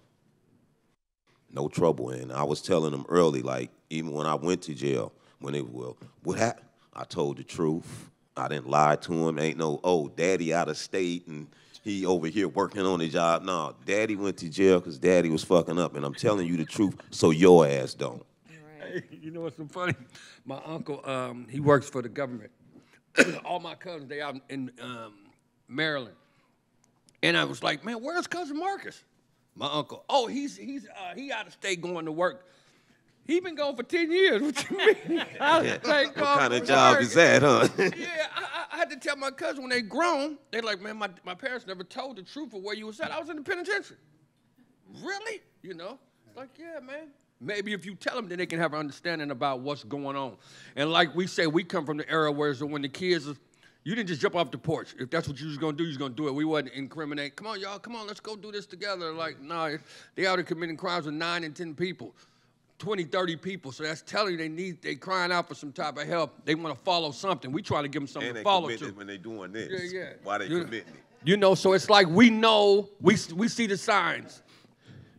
No trouble. And I was telling them early, like even when I went to jail, when they were, what happened? I told the truth. I didn't lie to him. Ain't no, oh, daddy out of state and he over here working on his job. No, daddy went to jail because daddy was fucking up, and I'm telling you the truth so your ass don't. Hey, you know what's so funny? My uncle, he works for the government. All my cousins, they out in Maryland. And I was like, man, where's Cousin Marcus? My uncle. Oh, he out of state going to work. He been gone for 10 years. What you mean? I was like, what kind of job is that, huh? Yeah, I had to tell my cousin when they grown, they're like, man, my parents never told the truth of where you was at. I was in the penitentiary. Really? You know? It's like, yeah, man. Maybe if you tell them, then they can have an understanding about what's going on. And like we say, we come from the era where so when the kids, you didn't just jump off the porch. If that's what you was going to do, you was going to do it. We wasn't incriminate. Come on, y'all. Come on, let's go do this together. Like, nah, they out here committing crimes with 9 and 10 people. 20, 30 people, so that's telling you they crying out for some type of help. They want to follow something. We try to give them something to follow to. When they doing this, yeah. Why they committing it? You know, so it's like we know, we see the signs.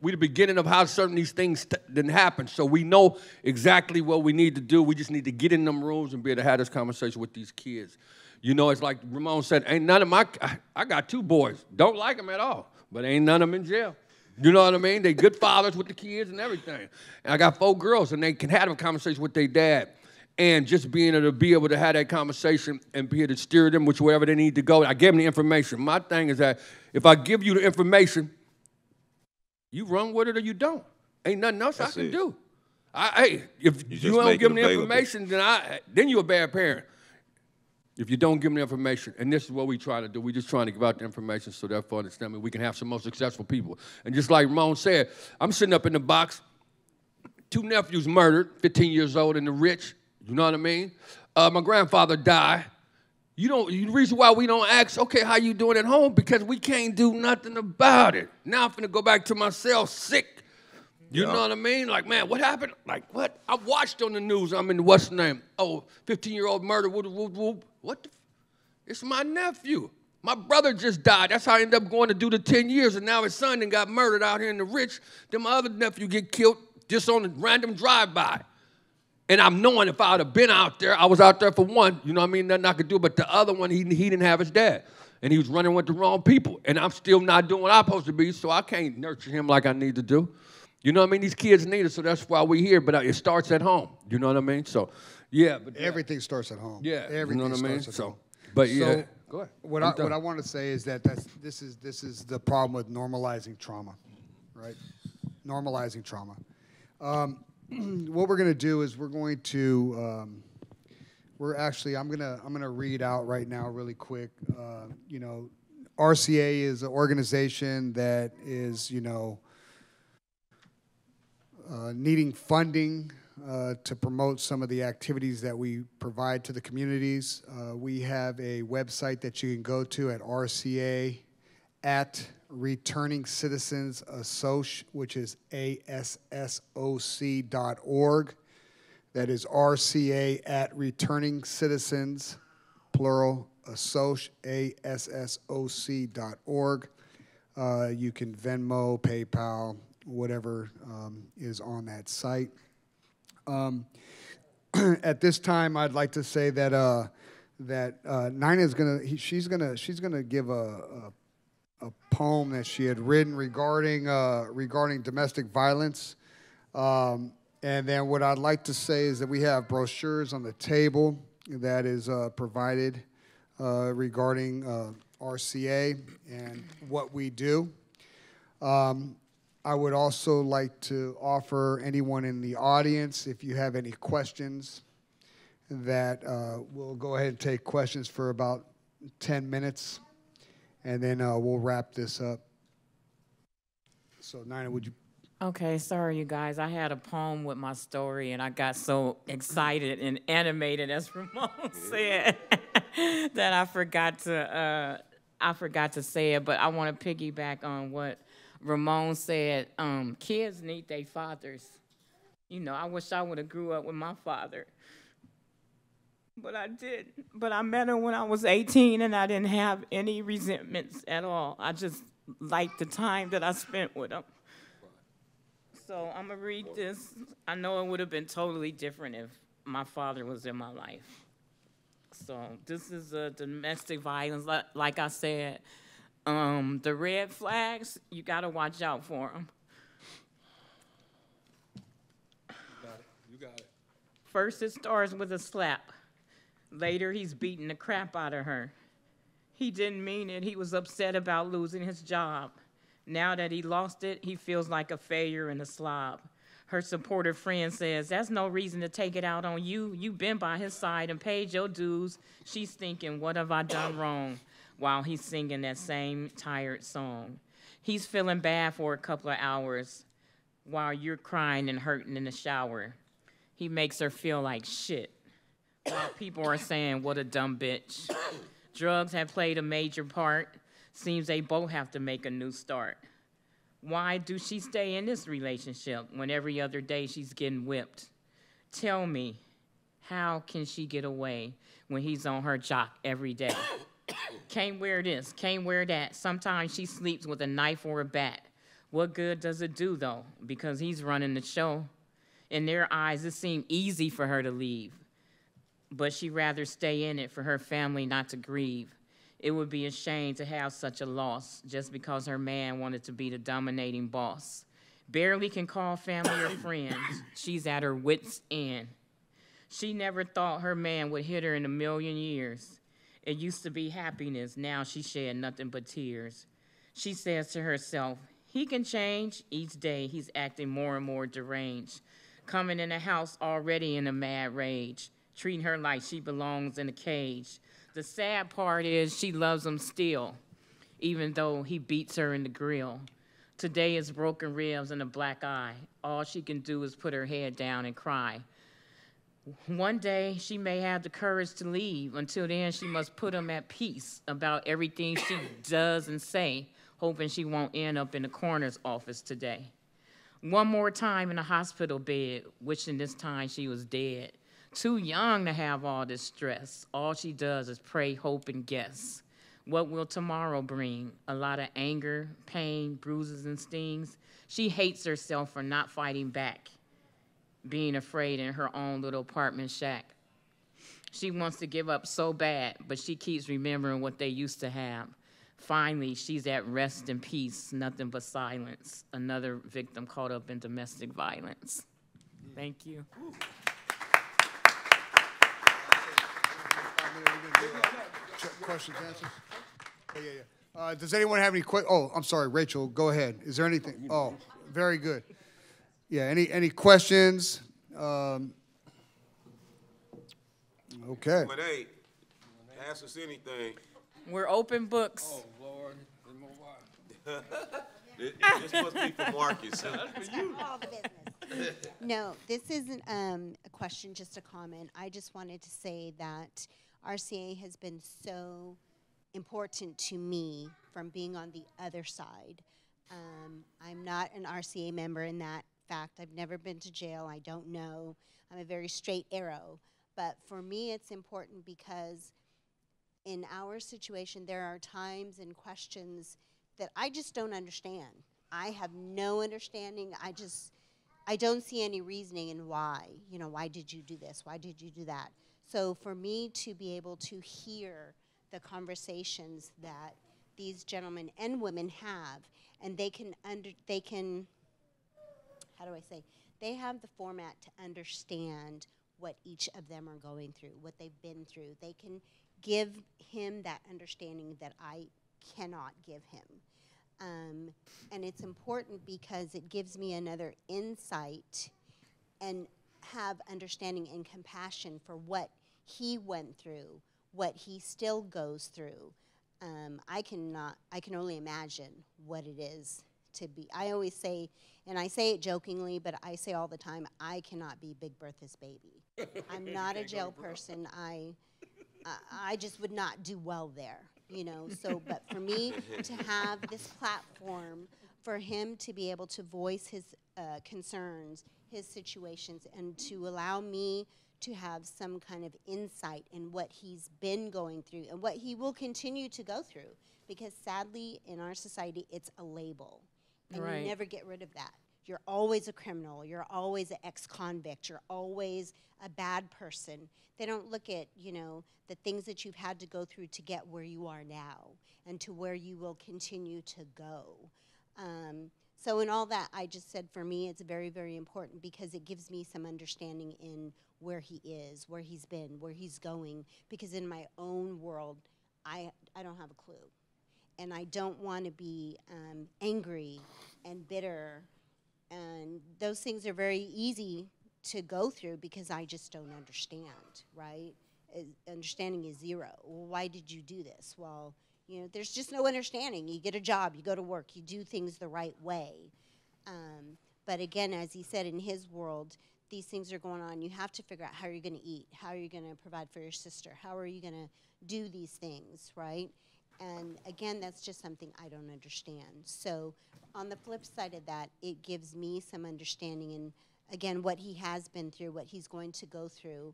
We the beginning of how certain these things didn't happen, so we know exactly what we need to do. We just need to get in them rooms and be able to have this conversation with these kids. You know, it's like Ramon said, ain't none of my, I got 2 boys. Don't like them at all, but ain't none of them in jail. You know what I mean? They good fathers with the kids and everything. And I got 4 girls, and they can have a conversation with their dad. And just being able to have that conversation and be able to steer them which wherever they need to go. I gave them the information. My thing is that if I give you the information, you run with it or you don't. Ain't nothing else I can do. Hey, if you don't give them the information, then you're a bad parent. If you don't give them the information, and this is what we try to do, we're just trying to give out the information so therefore understanding we can have some more successful people. And just like Ramon said, I'm sitting up in the box, 2 nephews murdered, 15 years old, and the rich, you know what I mean? My grandfather died. The reason why we don't ask, okay, how you doing at home? Because we can't do nothing about it. Now I'm finna go back to my cell sick. You know what I mean? Like, man, what happened? Like, what? I watched on the news, I mean, what's the name? Oh, 15-year-old murder, whoop, whoop, whoop. What the? It's my nephew. My brother just died. That's how I ended up going to do the 10 years, and now his son then got murdered out here in the rich. Then my other nephew get killed just on a random drive-by. And I'm knowing if I would have been out there, I was out there for one, you know what I mean, nothing I could do, but the other one, he didn't have his dad. And he was running with the wrong people. And I'm still not doing what I'm supposed to be, so I can't nurture him like I need to do. You know what I mean? These kids need it, so that's why we're here. But it starts at home. You know what I mean? So, yeah. But everything starts at home. Yeah. Everything you know what I mean? Starts at home. But yeah. So, go ahead. What I want to say is that this is the problem with normalizing trauma, right? Normalizing trauma. What we're going to do is we're going to I'm gonna read out right now really quick. You know, RCA is an organization that is needing funding to promote some of the activities that we provide to the communities. We have a website that you can go to at RCA at Returning Citizens Association, which is ASSOC.org. That is RCA at Returning Citizens, plural, ASSOC.org. You can Venmo, PayPal, whatever is on that site. At this time, I'd like to say that Nina is she's gonna give a poem that she had written regarding domestic violence. And then what I'd like to say is that we have brochures on the table that is provided regarding RCA and what we do. I would also like to offer anyone in the audience, if you have any questions, that we'll go ahead and take questions for about 10 minutes, and then we'll wrap this up. So, Nina, would you Okay, sorry, you guys. I had a poem with my story, and I got so excited and animated, as Ramon said, that I forgot to say it. But I want to piggyback on what Ramon said. Kids need their fathers. You know, I wish I would have grew up with my father, but I didn't. But I met him when I was 18, and I didn't have any resentments at all. I just liked the time that I spent with him. So I'm going to read this. I know it would have been totally different if my father was in my life. So this is a domestic violence. Like I said, the red flags, you got to watch out for them. You got it. First, it starts with a slap. Later, he's beating the crap out of her. He didn't mean it. He was upset about losing his job. Now that he lost it, he feels like a failure and a slob. Her supportive friend says, that's no reason to take it out on you. You've been by his side and paid your dues. She's thinking, what have I done wrong? While he's singing that same tired song. He's feeling bad for a couple of hours while you're crying and hurting in the shower. He makes her feel like shit. While people are saying, what a dumb bitch. Drugs have played a major part. Seems they both have to make a new start. Why do she stay in this relationship when every other day she's getting whipped? Tell me, how can she get away when he's on her jock every day? Can't wear this, can't wear that. Sometimes she sleeps with a knife or a bat. What good does it do, though? Because he's running the show. In their eyes, it seemed easy for her to leave, but she'd rather stay in it for her family not to grieve. It would be a shame to have such a loss just because her man wanted to be the dominating boss. Barely can call family or friends. She's at her wit's end. She never thought her man would hit her in a million years. It used to be happiness. Now she shed nothing but tears. She says to herself, he can change. Each day he's acting more and more deranged, coming in the house already in a mad rage, treating her like she belongs in a cage. The sad part is she loves him still, even though he beats her in the grill. Today is broken ribs and a black eye. All she can do is put her head down and cry. One day, she may have the courage to leave. Until then, she must put him at peace about everything she does and say, hoping she won't end up in the coroner's office today. One more time in a hospital bed, wishing this time she was dead. Too young to have all this stress. All she does is pray, hope, and guess. What will tomorrow bring? A lot of anger, pain, bruises, and stings. She hates herself for not fighting back, being afraid in her own little apartment shack. She wants to give up so bad, but she keeps remembering what they used to have. Finally, she's at rest in peace, nothing but silence. Another victim caught up in domestic violence. Thank you. Ooh. Questions, answers? Oh, yeah, yeah. Does anyone have any questions? Oh, I'm sorry, Rachel, go ahead. Is there anything? Oh, very good. Yeah, any questions? Okay. But hey, ask us anything. We're open books. Oh, Lord. This must be for Marcus. Huh? That's for you. All the business. No, this isn't a question, just a comment. I just wanted to say that RCA has been so important to me from being on the other side. I'm not an RCA member in that fact. I've never been to jail. I don't know. I'm a very straight arrow. But for me, it's important because in our situation, there are times and questions that I just don't understand. I have no understanding. I don't see any reasoning in why. You know, why did you do this? Why did you do that? So for me to be able to hear the conversations that these gentlemen and women have, and they have the format to understand what each of them are going through, what they've been through. They can give him that understanding that I cannot give him. And it's important because it gives me another insight and have understanding and compassion for what he went through, what he still goes through. I can only imagine what it is to be, I always say, and I say it jokingly, but I say all the time, I cannot be Big Bertha's baby. I'm not a jail person. I just would not do well there, you know. So, but for me to have this platform, for him to be able to voice his concerns, his situations, and to allow me to have some kind of insight in what he's been going through and what he will continue to go through. Because sadly, in our society, it's a label. And right. You never get rid of that. You're always a criminal. You're always an ex-convict. You're always a bad person. They don't look at, you know, the things that you've had to go through to get where you are now and to where you will continue to go. So in all that, I just said for me, it's very, very important because it gives me some understanding in where he is, where he's been, where he's going. Because in my own world, I don't have a clue. And I don't want to be angry and bitter. And those things are very easy to go through because I just don't understand, right? Understanding is zero. Well, why did you do this? Well, you know, there's just no understanding. You get a job, you go to work, you do things the right way. But again, as he said, in his world, these things are going on. You have to figure out how you're going to eat, how you're going to provide for your sister, how are you going to do these things, right? And again, that's just something I don't understand. So on the flip side of that, it gives me some understanding in, again, what he has been through, what he's going to go through,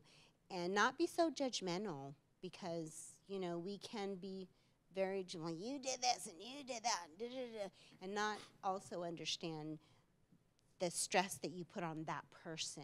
and not be so judgmental because, you know, we can be very, well, you did this and you did that, and, and not also understand the stress that you put on that person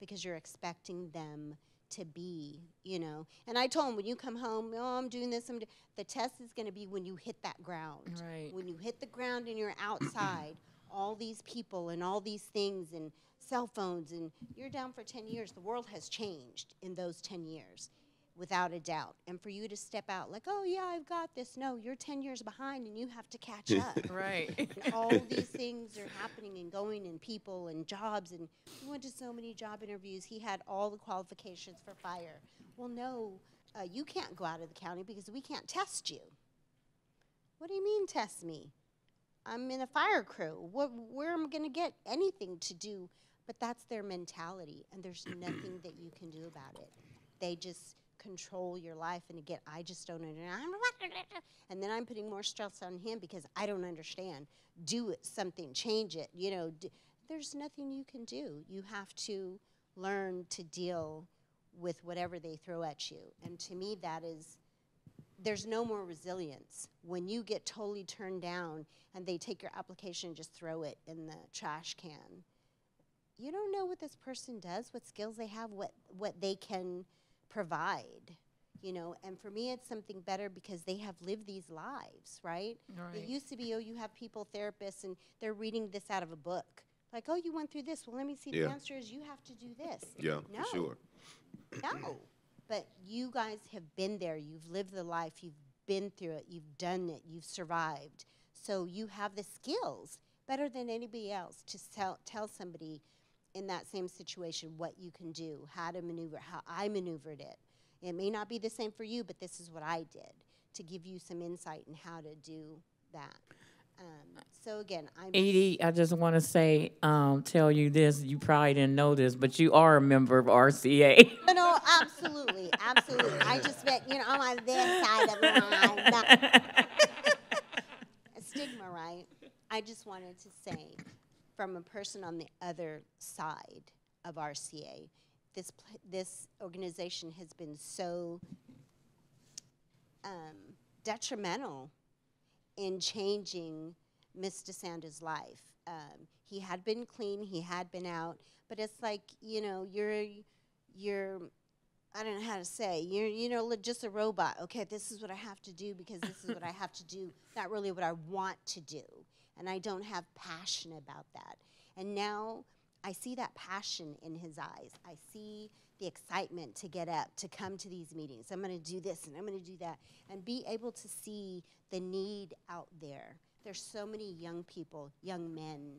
because you're expecting them to be, you know. And I told him, when you come home, oh, I'm doing this, the test is going to be when you hit that ground. Right. When you hit the ground and you're outside, all these people and all these things and cell phones, and you're down for 10 years. The world has changed in those 10 years, without a doubt. And for you to step out like, oh, yeah, I've got this. No, you're 10 years behind and you have to catch up. Right. And all these things are happening and going, and people and jobs. And he went to so many job interviews. He had all the qualifications for fire. Well, no, you can't go out of the county because we can't test you. What do you mean test me? I'm in a fire crew. Where am I going to get anything to do? But that's their mentality, and there's nothing that you can do about it. They just control your life, and again, I just don't understand. And then I'm putting more stress on him because I don't understand. Do it, something, change it. You know, there's nothing you can do. You have to learn to deal with whatever they throw at you. And to me, that is, there's no more resilience. When you get totally turned down and they take your application and just throw it in the trash can, you don't know what this person does, what skills they have, what they can provide, you know. And for me, it's something better because they have lived these lives, right? Right. It used to be, oh, you have people, therapists, and they're reading this out of a book. Like, oh, you went through this. Well, let me see the answers. You have to do this. Yeah, no. For sure. No. But you guys have been there. You've lived the life. You've been through it. You've done it. You've survived. So you have the skills better than anybody else to tell somebody in that same situation what you can do, how to maneuver, how I maneuvered it. It may not be the same for you, but this is what I did to give you some insight in how to do that. So again, I'm Edie, I just want to say, tell you this, you probably didn't know this, but you are a member of RCA. No, absolutely, absolutely. I just meant, you know, I'm on this side of my a stigma, right? I just wanted to say, from a person on the other side of RCA, this organization has been so detrimental in changing Mr. Sanders' life. He had been clean, he had been out, but it's like, you know, you're I don't know how to say, you know, just a robot. Okay, this is what I have to do because this is what I have to do, not really what I want to do. And I don't have passion about that. And now I see that passion in his eyes. I see the excitement to get up, to come to these meetings. I'm going to do this and I'm going to do that. And be able to see the need out there. There's so many young people, young men,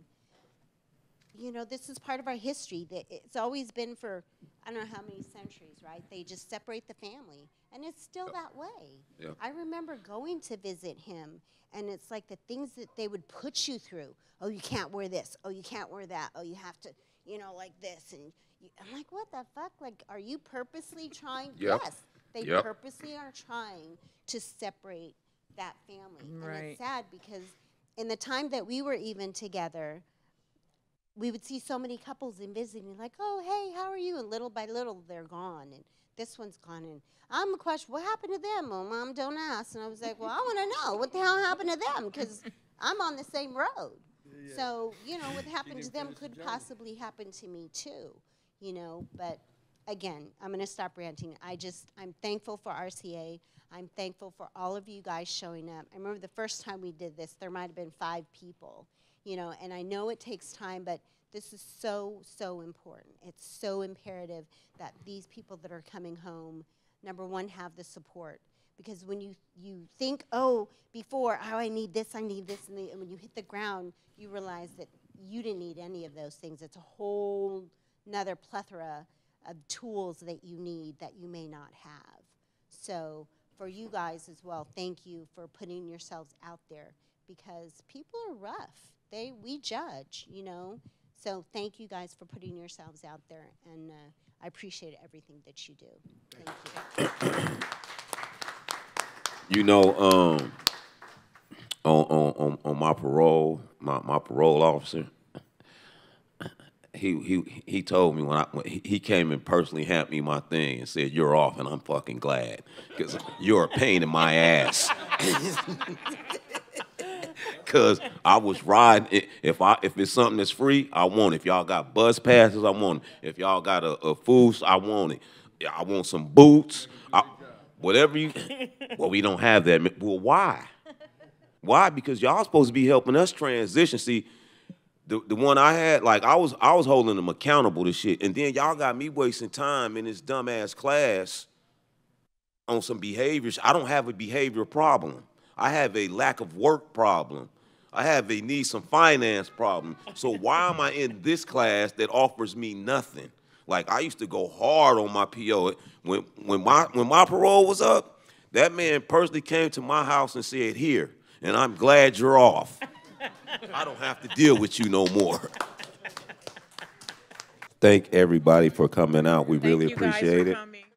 you know, this is part of our history. It's always been for, I don't know how many centuries, right? They just separate the family. And it's still that way. Yeah. I remember going to visit him, and it's like the things that they would put you through. Oh, you can't wear this. Oh, you can't wear that. Oh, you have to, you know, like this. And you, I'm like, what the fuck? Like, are you purposely trying? Yep. Yes. They purposely are trying to separate that family. Right. And it's sad because in the time that we were even together, we would see so many couples in visiting, like, oh, hey, how are you? And little by little, they're gone. And this one's gone. And I'm a question, what happened to them? Well, Mom, don't ask. And I was like, well, I want to know what the hell happened to them because I'm on the same road. Yeah. So, you know, what happened to them could possibly happen to me too, you know. But, again, I'm going to stop ranting. I'm thankful for RCA. I'm thankful for all of you guys showing up. I remember the first time we did this, there might have been 5 people. You know, and I know it takes time, but this is so, so important. It's so imperative that these people that are coming home, number one, have the support. Because when you think, oh, before, oh, I need this, and when you hit the ground, you realize that you didn't need any of those things. It's a whole nother plethora of tools that you need that you may not have. So for you guys as well, thank you for putting yourselves out there because people are rough. We judge, you know. So thank you guys for putting yourselves out there, and I appreciate everything that you do. Thank you. You know, on my parole, my parole officer, he told me when he came and personally handed me my thing and said, "You're off," and I'm fucking glad because you're a pain in my ass. Because I was riding, if it's something that's free, I want it. If y'all got bus passes, I want it. If y'all got a food, I want it. I want some boots, whatever you, well, we don't have that. Well, why? Why? Because y'all supposed to be helping us transition. See, the one I had, like, I was holding them accountable to shit, and then y'all got me wasting time in this dumbass class on some behaviors. I don't have a behavior problem. I have a lack of work problem. I have a need some finance problem. So why am I in this class that offers me nothing? Like, I used to go hard on my PO. When my parole was up, that man personally came to my house and said, "Here, and I'm glad you're off. I don't have to deal with you no more." Thank everybody for coming out. We really appreciate it.